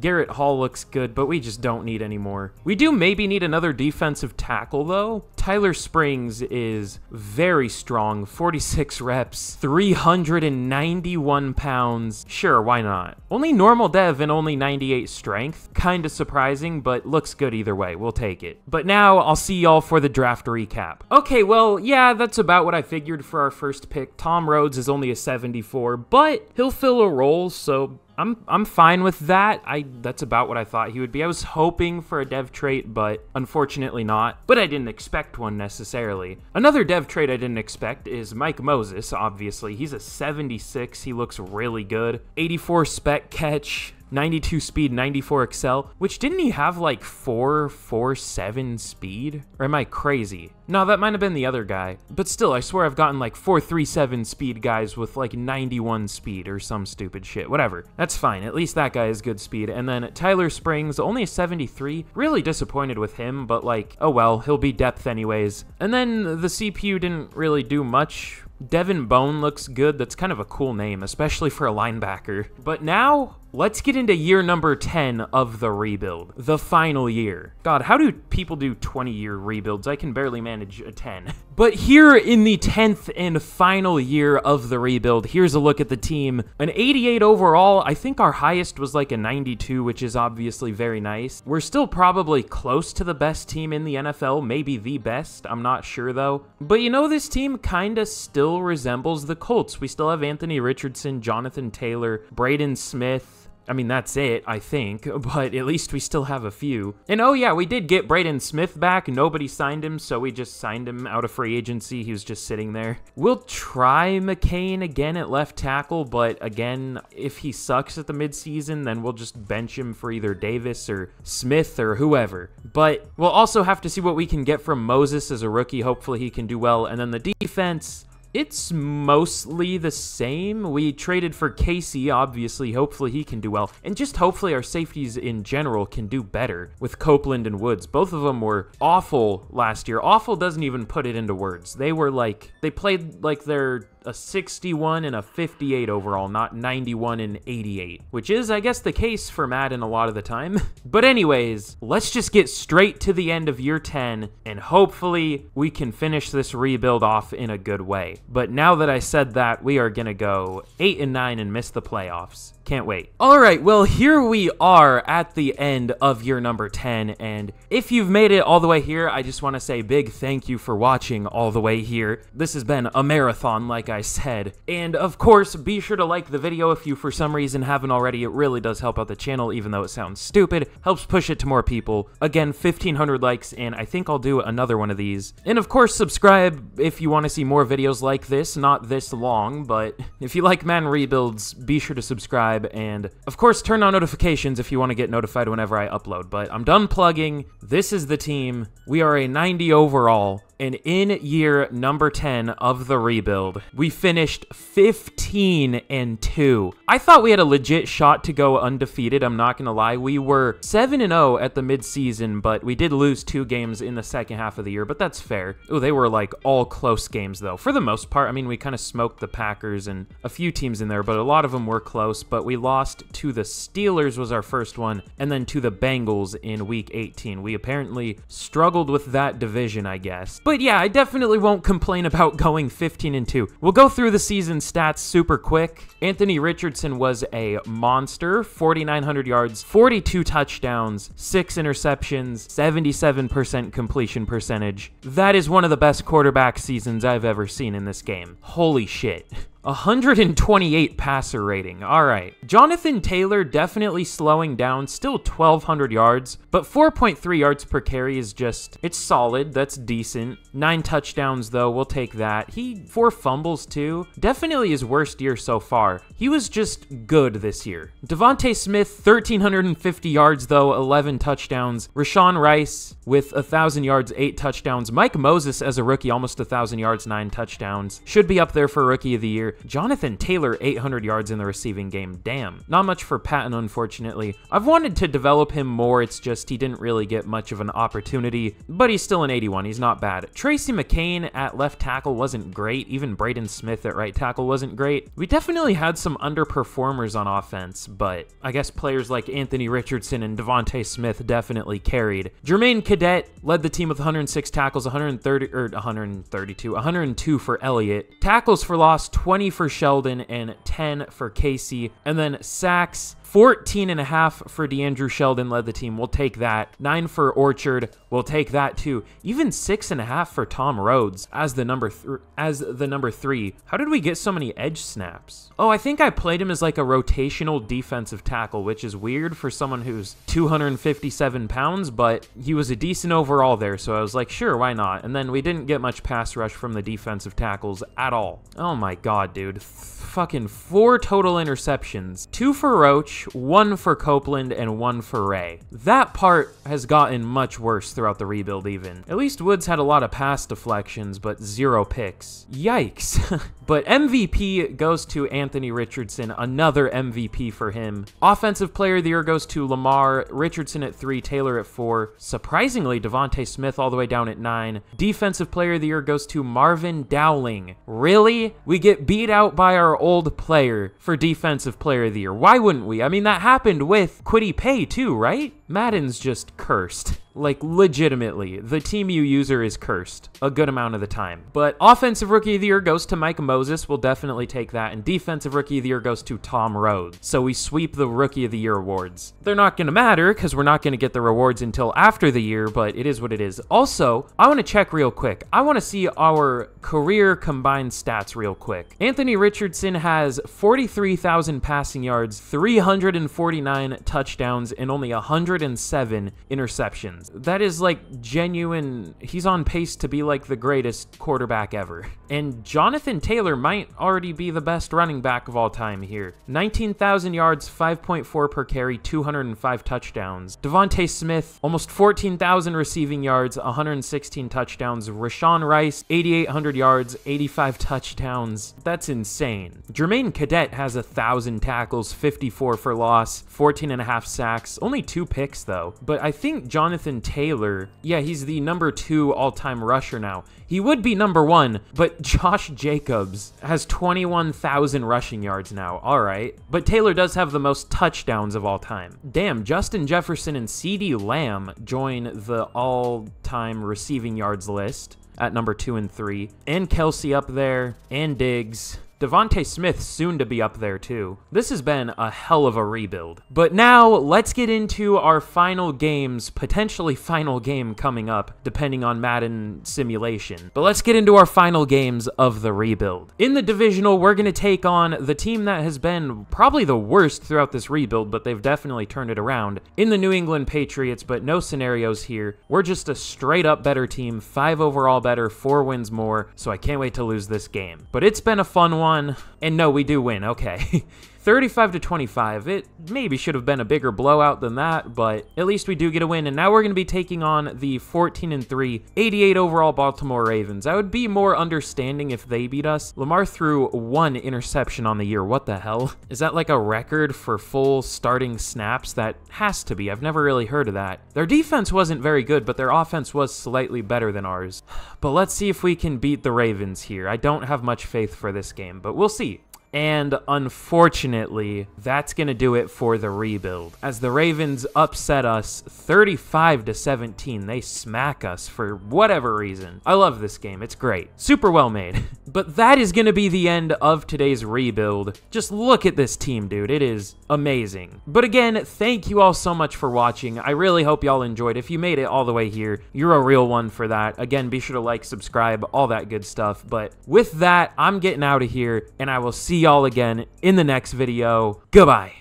Garrett Hall looks good, but we just don't need any more. We do maybe need another defensive tackle, though. Tyler Springs is very strong. 46 reps, 391 pounds. Sure, why not? Only normal dev and only 98 strength. Kind of surprising, but looks good either way. We'll take it. But now I'll see y'all for the draft recap. Okay, well, yeah, that's about what I figured for our 1st pick. Tom Rhodes is only a 74, but he'll fill a role, so I'm fine with that. That's about what I thought he would be. I was hoping for a dev trait, but unfortunately not. But I didn't expect one necessarily. Another dev trait I didn't expect is Mike Moses, obviously. He's a 76. He looks really good. 84 spec catch, 92 speed, 94 excel. Which, didn't he have like 4.47 speed? Or am I crazy? No, that might have been the other guy. But still, I swear I've gotten like 4.37 speed guys with like 91 speed or some stupid shit. Whatever. That's fine. At least that guy is good speed. And then Tyler Springs, only a 73. Really disappointed with him, but like, oh well, he'll be depth anyways. And then the CPU didn't really do much. Devin Bone looks good. That's kind of a cool name, especially for a linebacker. But now, let's get into year number 10 of the rebuild. The final year. God, how do people do 20-year rebuilds? I can barely manage a 10. But here in the 10th and final year of the rebuild, here's a look at the team. An 88 overall. I think our highest was like a 92, which is obviously very nice. We're still probably close to the best team in the NFL, maybe the best. I'm not sure, though. But you know, this team kind of still resembles the Colts. We still have Anthony Richardson, Jonathan Taylor, Braden Smith. I mean, that's it, I think, but at least we still have a few. And oh yeah, we did get Braden Smith back. Nobody signed him, so we just signed him out of free agency. He was just sitting there. We'll try McCain again at left tackle, but again, if he sucks at the midseason, then we'll just bench him for either Davis or Smith or whoever. But we'll also have to see what we can get from Moses as a rookie. Hopefully he can do well. And then the defense, it's mostly the same. We traded for Casey, obviously. Hopefully he can do well. And just hopefully our safeties in general can do better with Copeland and Woods. Both of them were awful last year. Awful doesn't even put it into words. They were like, they played like they're a 61 and a 58 overall, not 91 and 88, which is, I guess, the case for Madden a lot of the time. But anyways, let's just get straight to the end of year 10, and hopefully we can finish this rebuild off in a good way. But now that I said that, we are gonna go 8-9 and miss the playoffs. Can't wait. All right, well, here we are at the end of year number 10, and if you've made it all the way here, I just want to say big thank you for watching all the way here. This has been a marathon, like I said, and of course, be sure to like the video if you for some reason haven't already. It really does help out the channel, even though it sounds stupid. Helps push it to more people. Again, 1,500 likes, and I think I'll do another one of these. And of course, subscribe if you want to see more videos like this, not this long, but if you like Madden Rebuilds, be sure to subscribe. And of course, turn on notifications if you want to get notified whenever I upload. But I'm done plugging. This is the team. We are a 90 overall. And in year number 10 of the rebuild, we finished 15-2. I thought we had a legit shot to go undefeated, I'm not gonna lie. We were 7-0 at the midseason, but we did lose 2 games in the second half of the year, but that's fair. Oh, they were like all close games though, for the most part. I mean, we kind of smoked the Packers and a few teams in there, but a lot of them were close. But we lost to the Steelers was our first one, and then to the Bengals in week 18. We apparently struggled with that division, I guess. But yeah, I definitely won't complain about going 15-2. We'll go through the season stats super quick. Anthony Richardson was a monster. 4,900 yards, 42 touchdowns, 6 interceptions, 77% completion percentage. That is one of the best quarterback seasons I've ever seen in this game. Holy shit. 128 passer rating. All right. Jonathan Taylor definitely slowing down, still 1,200 yards, but 4.3 yards per carry is just, it's solid. That's decent. 9 touchdowns though. We'll take that. He 4 fumbles too. Definitely his worst year so far. He was just good this year. Devontae Smith, 1,350 yards though, 11 touchdowns. Rashawn Rice with 1,000 yards, 8 touchdowns. Mike Moses as a rookie, almost 1,000 yards, 9 touchdowns. Should be up there for Rookie of the Year. Jonathan Taylor, 800 yards in the receiving game. Damn. Not much for Patton, unfortunately. I've wanted to develop him more. It's just he didn't really get much of an opportunity, but he's still an 81. He's not bad. Tracy McCain at left tackle wasn't great. Even Braden Smith at right tackle wasn't great. We definitely had some underperformers on offense, but I guess players like Anthony Richardson and Devontae Smith definitely carried. Jermaine Cadet led the team with 106 tackles, 102 for Elliott. Tackles for loss, 20 for Sheldon and 10 for Casey. And then sacks, 14.5 for DeAndre Sheldon led the team. We'll take that. 9 for Orchard. We'll take that too. Even 6.5 for Tom Rhodes as the number three. How did we get so many edge snaps? Oh, I think I played him as like a rotational defensive tackle, which is weird for someone who's 257 pounds, but he was a decent overall there. So I was like, sure, why not? And then we didn't get much pass rush from the defensive tackles at all. Oh my God, dude. Fucking 4 total interceptions. 2 for Roach, 1 for Copeland, and 1 for Ray. That part has gotten much worse throughout the rebuild even. At least Woods had a lot of pass deflections, but 0 picks. Yikes. But MVP goes to Anthony Richardson, another MVP for him. Offensive Player of the Year goes to Lamar, Richardson at 3, Taylor at 4. Surprisingly, Devontae Smith all the way down at 9. Defensive Player of the Year goes to Marvin Dowling. Really? We get beat out by our old player for Defensive Player of the Year. Why wouldn't we? I mean, that happened with Kwity Paye too, right? Madden's just cursed. Like, legitimately, the team you user is cursed a good amount of the time. But Offensive Rookie of the Year goes to Mike Moses. We'll definitely take that. And Defensive Rookie of the Year goes to Tom Rhodes. So we sweep the Rookie of the Year awards. They're not going to matter because we're not going to get the rewards until after the year, but it is what it is. Also, I want to check real quick. I want to see our career combined stats real quick. Anthony Richardson has 43,000 passing yards, 349 touchdowns, and only 107 interceptions. That is like genuine. He's on pace to be like the greatest quarterback ever. And Jonathan Taylor might already be the best running back of all time here. 19,000 yards, 5.4 per carry, 205 touchdowns. Devontae Smith, almost 14,000 receiving yards, 116 touchdowns. Rashawn Rice, 8,800 yards, 85 touchdowns. That's insane. Jermaine Cadet has 1,000 tackles, 54 for loss, 14.5 sacks, only 2 picks though. But I think Jonathan Taylor, yeah, he's the number 2 all-time rusher now. He would be number 1, but Josh Jacobs has 21,000 rushing yards now. All right. But Taylor does have the most touchdowns of all time. Damn, Justin Jefferson and CeeDee Lamb join the all-time receiving yards list at number 2 and 3. And Kelsey up there, and Diggs. Devontae Smith soon to be up there too. This has been a hell of a rebuild. But now let's get into our final games, potentially final game coming up, depending on Madden simulation. But let's get into our final games of the rebuild. In the divisional, we're going to take on the team that has been probably the worst throughout this rebuild, but they've definitely turned it around. In the New England Patriots, but no scenarios here. We're just a straight up better team, 5 overall better, 4 wins more. So I can't wait to lose this game. But it's been a fun one. And no, we do win. Okay. 35-25. It maybe should have been a bigger blowout than that, but at least we do get a win. And now we're going to be taking on the 14-3, 88 overall Baltimore Ravens. I would be more understanding if they beat us. Lamar threw 1 interception on the year. What the hell? Is that like a record for full starting snaps? That has to be. I've never really heard of that. Their defense wasn't very good, but their offense was slightly better than ours. But let's see if we can beat the Ravens here. I don't have much faith for this game, but we'll see. And unfortunately, that's going to do it for the rebuild. As the Ravens upset us 35-17, they smack us for whatever reason. I love this game. It's great. Super well made. But that is going to be the end of today's rebuild. Just look at this team, dude. It is amazing. But again, thank you all so much for watching. I really hope y'all enjoyed. If you made it all the way here, you're a real one for that. Again, be sure to like, subscribe, all that good stuff. But with that, I'm getting out of here, and I will see y'all again in the next video. Goodbye.